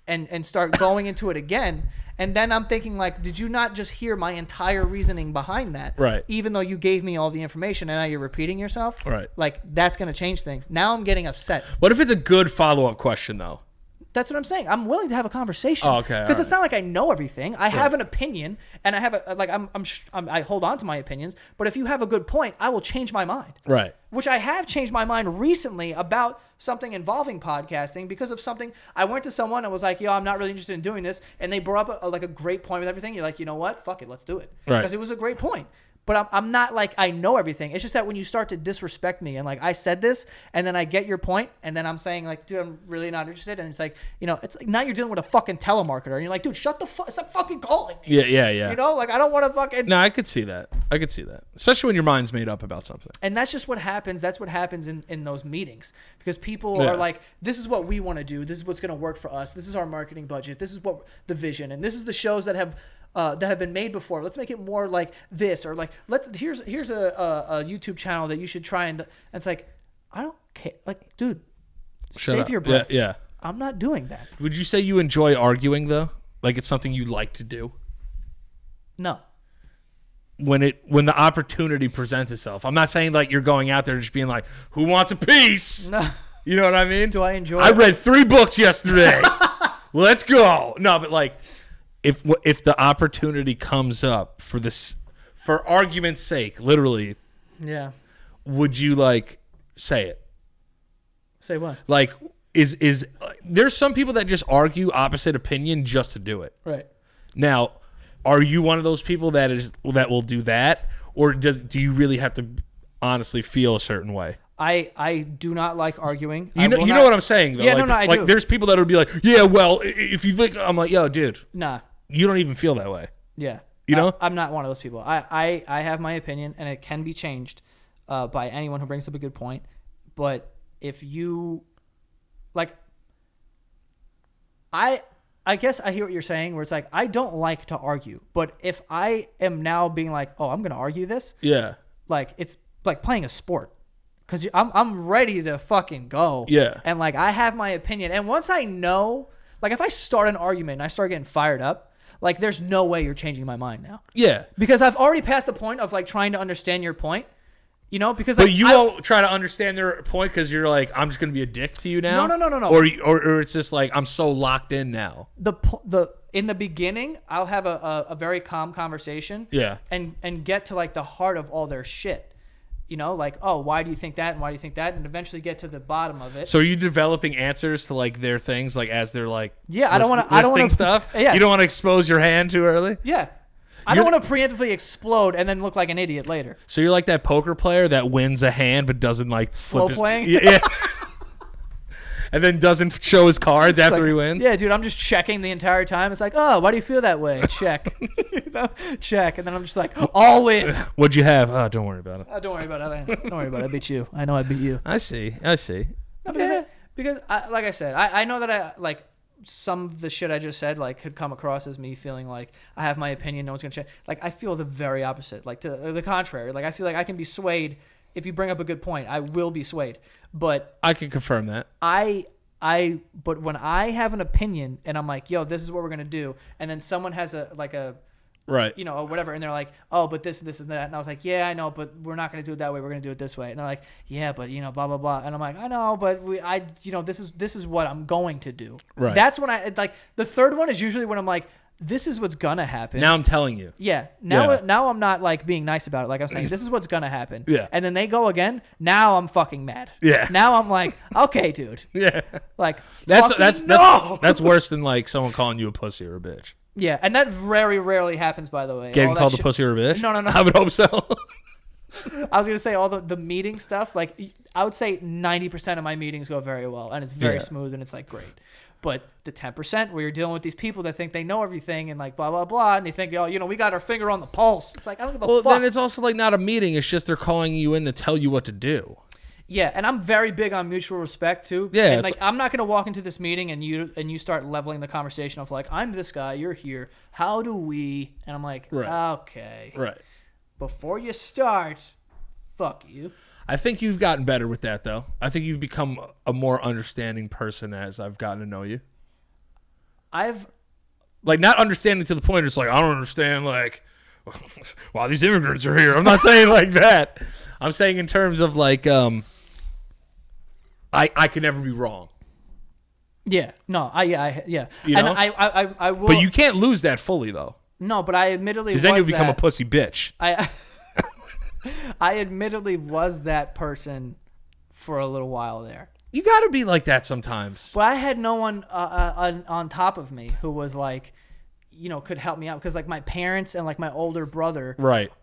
And start going into it again. And then I'm thinking, like, did you not just hear my entire reasoning behind that? Right. Even though you gave me all the information and now you're repeating yourself? Right. Like, that's going to change things. Now I'm getting upset. What if it's a good follow-up question, though? That's what I'm saying. I'm willing to have a conversation. Oh, okay. Because it's not like I know everything. I have an opinion, and I have a like. I hold on to my opinions. But if you have a good point, I will change my mind. Right. Which I have changed my mind recently about something involving podcasting because of something. I went to someone and was like, "Yo, I'm not really interested in doing this," and they brought up a great point with everything. You're like, you know what? Fuck it, let's do it. Right. Because it was a great point. But I'm not like I know everything. It's just that when you start to disrespect me and like I said this and then I get your point and then I'm saying like, dude, I'm really not interested. And it's like, you know, it's like now you're dealing with a fucking telemarketer and you're like, dude, shut the fuck, stop fucking calling me. Yeah, yeah, yeah. You know, like I don't want to fucking. No, I could see that. I could see that. Especially when your mind's made up about something. And that's just what happens. That's what happens in those meetings because people are like, this is what we want to do. This is what's going to work for us. This is our marketing budget. This is what the vision. And this is the shows that have been made before. Let's make it more like this, or like here's a YouTube channel that you should try and it's like I don't care, like dude, save your breath. Yeah, yeah, I'm not doing that. Would you say you enjoy arguing though? Like it's something you like to do? No. When the opportunity presents itself, I'm not saying like you're going out there just being like, who wants a piece? No. You know what I mean? Do I enjoy? I read 3 books yesterday. Let's go. No, but like. If the opportunity comes up for this, for argument's sake, literally, yeah, would you like say it? Say what? Like is there's some people that just argue opposite opinion just to do it. Right. Now, are you one of those people that will do that, or do you really have to honestly feel a certain way? I do not like arguing. You know what I'm saying though. Yeah, like, no, I do. There's people that would be like, yeah, well, if you think I'm like, yo, dude, nah. You don't even feel that way. Yeah. You know? I'm not one of those people. I have my opinion, and it can be changed by anyone who brings up a good point. But if you... Like, I guess I hear what you're saying, where it's like, I don't like to argue. But if I am now being like, oh, I'm going to argue this? Yeah. Like, it's like playing a sport. Because I'm ready to fucking go. Yeah. And, like, I have my opinion. And once I know... Like, if I start an argument and I start getting fired up, like, there's no way you're changing my mind now. Yeah. Because I've already passed the point of, like, trying to understand your point, you know? Because like, but you won't try to understand their point because you're like, I'm just going to be a dick to you now? No, no, no, no, no. Or it's just like, I'm so locked in now. In the beginning, I'll have a very calm conversation. Yeah. And get to, like, the heart of all their shit. You know, like, oh, why do you think that? And why do you think that? And eventually get to the bottom of it. So are you developing answers to like their things, like as they're like, yeah, I don't want to stuff. Yes. You don't want to expose your hand too early. Yeah. I don't want to preemptively explode and then look like an idiot later. So you're like that poker player that wins a hand, but doesn't like slip. Slow playing. Yeah. and then doesn't show his cards it's after like, he wins. Yeah, dude, I'm just checking the entire time. It's like, oh, why do you feel that way? Check. You know? Check. And then I'm just like, all in. What'd you have? Oh, don't worry about it. Oh, don't worry about it. Don't worry about it. I beat you. I know I beat you. I see. I see. No, because, yeah. because like I said, I know that I, like, some of the shit I just said, like, could come across as me feeling like I have my opinion, no one's going to change. Like, I feel the very opposite, like, to the contrary. Like, I feel like I can be swayed. If you bring up a good point, I will be swayed. But I can confirm that. But when I have an opinion and I'm like, yo, this is what we're going to do. And then someone has a, like a, right, you know, or whatever. And they're like, oh, but this and that. And I was like, yeah, I know, but we're not going to do it that way. We're going to do it this way. And they're like, yeah, but, you know, blah, blah, blah. And I'm like, I know, but you know, this is what I'm going to do. Right. That's when I, like, the third one is usually when I'm like, this is what's going to happen. Now I'm telling you. Yeah. Now I'm not, like, being nice about it. Like, I'm saying, this is what's going to happen. Yeah. And then they go again. Now I'm fucking mad. Yeah. Now I'm like, okay, dude. Yeah. Like, that's worse than, like, someone calling you a pussy or a bitch. Yeah, and that very rarely happens, by the way. Getting called a pussy or a bitch? No, no, no. I would hope so. I was going to say, all the meeting stuff, like, I would say 90% of my meetings go very well, and it's very smooth, and it's, like, great. But the 10% where you're dealing with these people that think they know everything and, like, blah, blah, blah, and they think, oh, you know, we got our finger on the pulse. It's like, I don't give a fuck. Well, then it's also, like, not a meeting. It's just they're calling you in to tell you what to do. Yeah, and I'm very big on mutual respect too. Yeah, and like, I'm not gonna walk into this meeting and you start leveling the conversation of like, I'm this guy, you're here, how do we? And I'm like, right. Okay, right. Before you start, fuck you. I think you've gotten better with that though. I think you've become a more understanding person as I've gotten to know you. I've like not understanding to the point it's like I don't understand like. Wow, these immigrants are here. I'm not saying like that. I'm saying in terms of like I could never be wrong. Yeah. No. Yeah. You know? And I will. But you can't lose that fully though. No. But I admittedly was that. Because then you become a pussy bitch. I admittedly was that person for a little while there. You got to be like that sometimes. But I had no one on top of me who was like, you know, could help me out because like my parents and like my older brother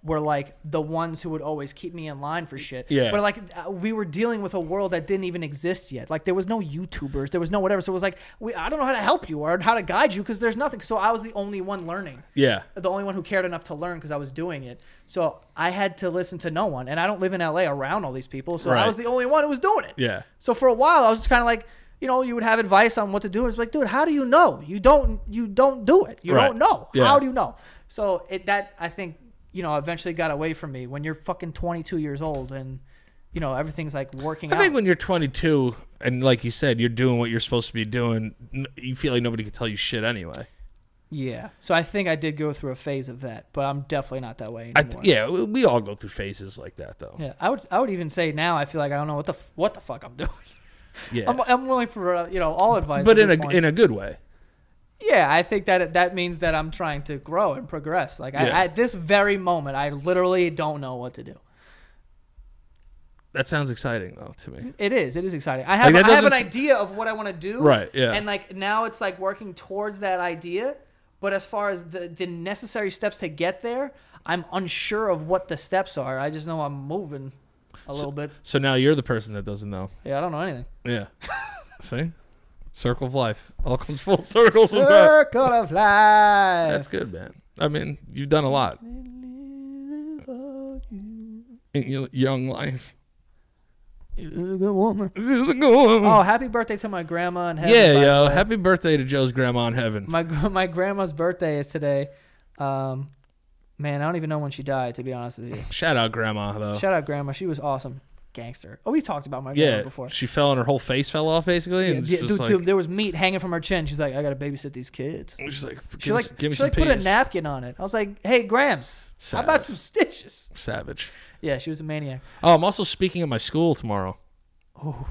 were like the ones who would always keep me in line for shit. Yeah. But like we were dealing with a world that didn't even exist yet. Like there was no YouTubers, there was no whatever. So it was like, I don't know how to help you or how to guide you because there's nothing. So I was the only one learning. Yeah. The only one who cared enough to learn because I was doing it. So I had to listen to no one and I don't live in LA around all these people. So I was the only one who was doing it. Yeah. So for a while I was just kind of like, you know, you would have advice on what to do. It's like, dude, how do you know? You don't do it. You don't know. Yeah. How do you know? So that I think, you know, eventually got away from me when you're fucking 22 years old and, you know, everything's like working out. I think when you're 22 and like you said, you're doing what you're supposed to be doing, you feel like nobody can tell you shit anyway. Yeah. So I think I did go through a phase of that, but I'm definitely not that way anymore. Yeah, we all go through phases like that though. Yeah. I would even say now I feel like I don't know what the fuck I'm doing. Yeah, I'm willing for you know all advice, but in a good way. Yeah, I think that means that I'm trying to grow and progress. Like I, at this very moment, I literally don't know what to do. That sounds exciting though to me. It is. It is exciting. I have an idea of what I want to do. Right. Yeah. And like now it's like working towards that idea, but as far as the necessary steps to get there, I'm unsure of what the steps are. I just know I'm moving. A little bit. So now you're the person that doesn't know. Yeah, I don't know anything. Yeah. See? Circle of life. All comes full circle sometimes. Circle of life. That's good, man. I mean, you've done a lot. In your young life. You're a good woman. Oh, happy birthday to my grandma in heaven. Yeah, yo. Happy birthday to Joe's grandma in heaven. My grandma's birthday is today. Man, I don't even know when she died, to be honest with you. Shout out Grandma, though. Shout out Grandma. She was awesome. Gangster. Oh, we talked about my grandma before. She fell and her whole face fell off, basically. Yeah, dude, there was meat hanging from her chin. She's like, I got to babysit these kids. She's like, give me some peas. Put a napkin on it. I was like, hey, Grams, how about some stitches? Savage. Yeah, she was a maniac. Oh, I'm also speaking at my school tomorrow. Oh,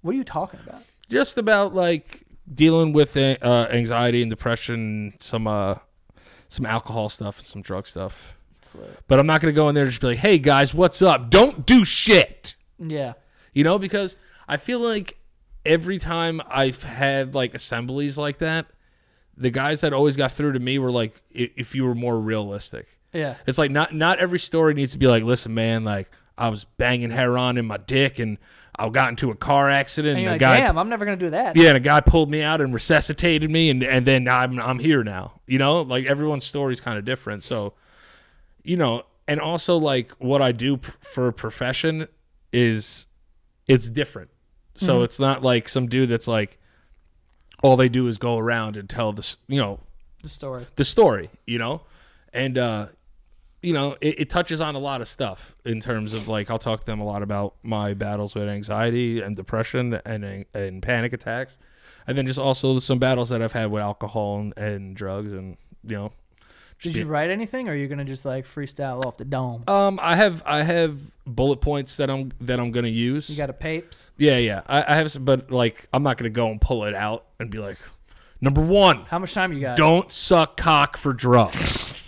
what are you talking about? Just about, like, dealing with anxiety and depression, some alcohol stuff and some drug stuff. But I'm not going to go in there and just be like, hey, guys, what's up? Don't do shit. Yeah. You know, because I feel like every time I've had, like, assemblies like that, the guys that always got through to me were like, if you were more realistic. Yeah. It's like not every story needs to be like, listen, man, like, I was banging heroin in my dick, and I got into a car accident. And you're like, damn, I'm never going to do that. Yeah, and a guy pulled me out and resuscitated me, and then I'm here now. You know, like, everyone's story's kind of different. So, you know, and also, like, what I do for a profession is it's different. So it's not like some dude that's like, all they do is go around and tell the, you know, the story, you know, and, you know, it touches on a lot of stuff in terms of, like, I'll talk to them a lot about my battles with anxiety and depression and panic attacks. And then just also some battles that I've had with alcohol and drugs and, you know. Did you write anything, or are you going to just, like, freestyle off the dome? I have bullet points that I'm going to use. You got a papes? Yeah. I have some, but, like, I'm not going to go and pull it out and be like, #1. How much time you got? Don't suck cock for drugs.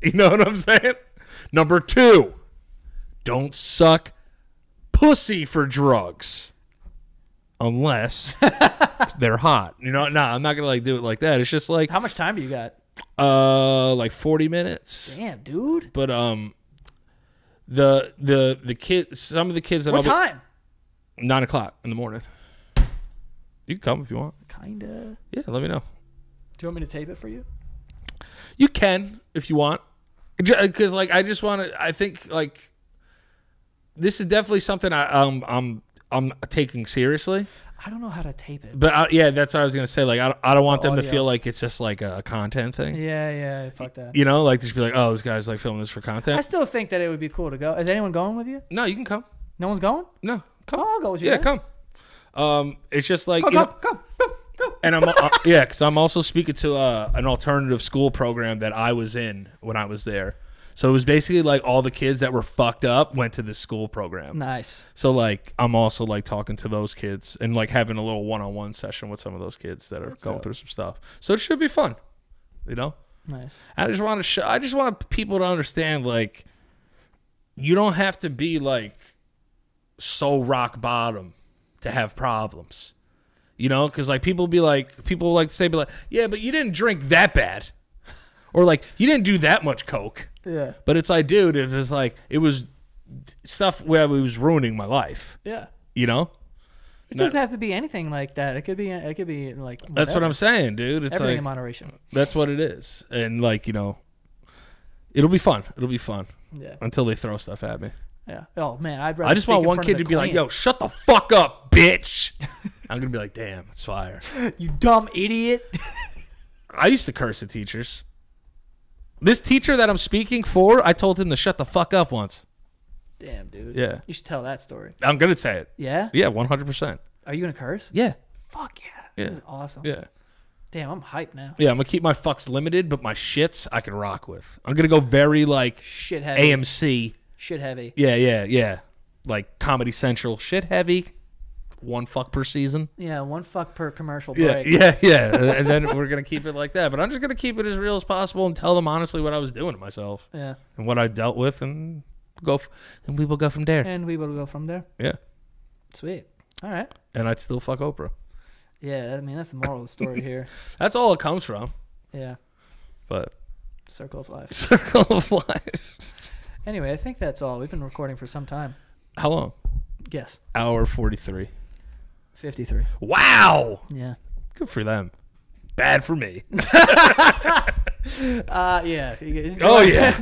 You know what I'm saying? #2, don't suck pussy for drugs unless they're hot. You know, nah, I'm not gonna like do it like that. It's just like, how much time do you got? Like 40 minutes. Damn, dude. But the kids, some of the kids that what time? 9 o'clock in the morning. You can come if you want. Kinda. Yeah, let me know. Do you want me to tape it for you? You can if you want. Because, like, I just want to, I think, like, this is definitely something I'm taking seriously. I don't know how to tape it. But, yeah, that's what I was going to say. Like, I don't want them to feel like it's just, like, a content thing. Yeah, fuck that. You know, like, just be like, oh, this guy's, like, filming this for content. I still think that it would be cool to go. Is anyone going with you? No, you can come. No one's going? No. Come. Oh, I'll go with you. Yeah, man. Come. It's just like, come. And I'm yeah, because I'm also speaking to an alternative school program that I was in when I was there. So it was basically like all the kids that were fucked up went to this school program. Nice. So, like, I'm also, like, talking to those kids and, like, having a little one-on-one session with some of those kids that are going through some stuff. So it should be fun, you know. Nice. And I just want people to understand, like, you don't have to be, like, so rock bottom to have problems. You know, because, like, people like to say, yeah, but you didn't drink that bad, or, like, you didn't do that much coke. Yeah. But it's like, dude, it was like, it was stuff where it was ruining my life. Yeah. You know, it doesn't have to be anything like that. It could be like whatever. That's what I'm saying, dude. It's everything, like, in moderation. That's what it is, and, like, you know, it'll be fun. It'll be fun. Yeah. Until they throw stuff at me. Yeah. Oh man, I just want one kid to be like, yo, shut the fuck up, bitch. I'm going to be like, damn, it's fire. You dumb idiot. I used to curse at teachers. This teacher that I'm speaking for, I told him to shut the fuck up once. Damn, dude. Yeah. You should tell that story. I'm going to say it. Yeah? Yeah, 100%. Are you going to curse? Yeah. Fuck yeah. This is awesome. Yeah. Damn, I'm hyped now. Yeah, I'm going to keep my fucks limited, but my shits I can rock with. I'm going to go very, like, shit heavy. AMC. Shit heavy. Yeah. Like Comedy Central. Shit heavy. One fuck per season. Yeah, one fuck per commercial break. Yeah. And then we're going to keep it like that. But I'm just going to keep it as real as possible and tell them honestly what I was doing to myself. Yeah. And what I dealt with, and we will go from there. Yeah. Sweet. All right. And I'd still fuck Oprah. Yeah, I mean, that's the moral of the story here. That's all it comes from. Yeah. But. Circle of life. Anyway, I think that's all. We've been recording for some time. How long? Guess. Hour 43. 53. Wow. Yeah. Good for them. Bad for me. Yeah. Oh yeah.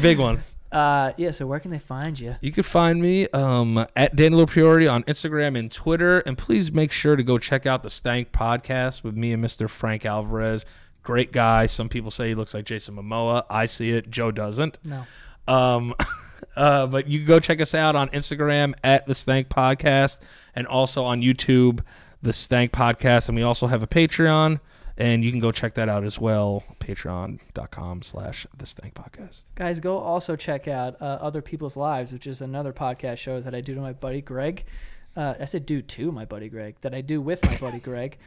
Big one. Yeah. So where can they find you? You can find me at Danny Lopriore on Instagram and Twitter, and please make sure to go check out the Stank Podcast with me and Mr. Frank Alvarez. Great guy. Some people say he looks like Jason Momoa. I see it. Joe doesn't. No. But you can go check us out on Instagram at The Stank Podcast, and also on YouTube, The Stank Podcast. And we also have a Patreon, and you can go check that out as well. Patreon.com/The Stank Podcast. Guys, go also check out Other People's Lives, which is another podcast show that I do to my buddy Greg. I said do to my buddy Greg, that I do with my buddy Greg.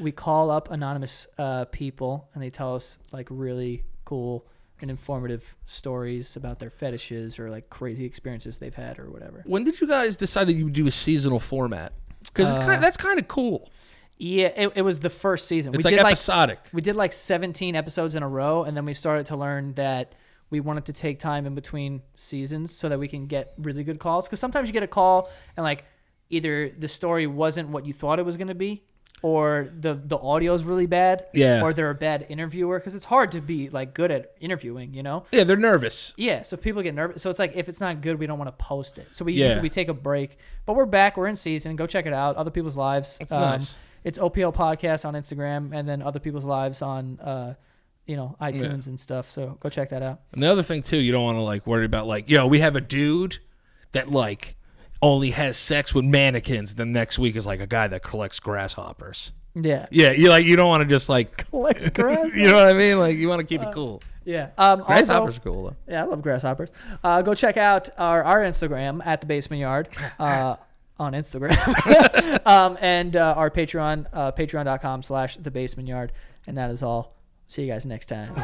We call up anonymous people, and they tell us, like, really cool and informative stories about their fetishes or, like, crazy experiences they've had or whatever. When did you guys decide that you would do a seasonal format? Because that's kind of cool. Yeah, it was the first season. It's we like did episodic. Like, we did like 17 episodes in a row, and then we started to learn that we wanted to take time in between seasons so that we can get really good calls. Because sometimes you get a call and like either the story wasn't what you thought it was going to be, or the audio is really bad, yeah, or they're a bad interviewer, because it's hard to be like good at interviewing, you know? Yeah, they're nervous. Yeah, so people get nervous. So it's like, if it's not good, we don't want to post it. So we take a break. But we're back. We're in season. Go check it out. Other People's Lives. That's nice. It's OPL Podcast on Instagram, and then Other People's Lives on you know, iTunes and stuff. So go check that out. And the other thing too, you don't want to like worry about like, yo, we have a dude that like only has sex with mannequins. The next week is like a guy that collects grasshoppers. Yeah. Yeah. You like, you don't want to just like collect grasshoppers. You know what I mean? Like you want to keep it cool. Yeah. Grasshoppers also are cool though. Yeah. I love grasshoppers. Go check out our Instagram at The Basement Yard, on Instagram, and our Patreon, patreon.com/TheBasementYard. And that is all. See you guys next time.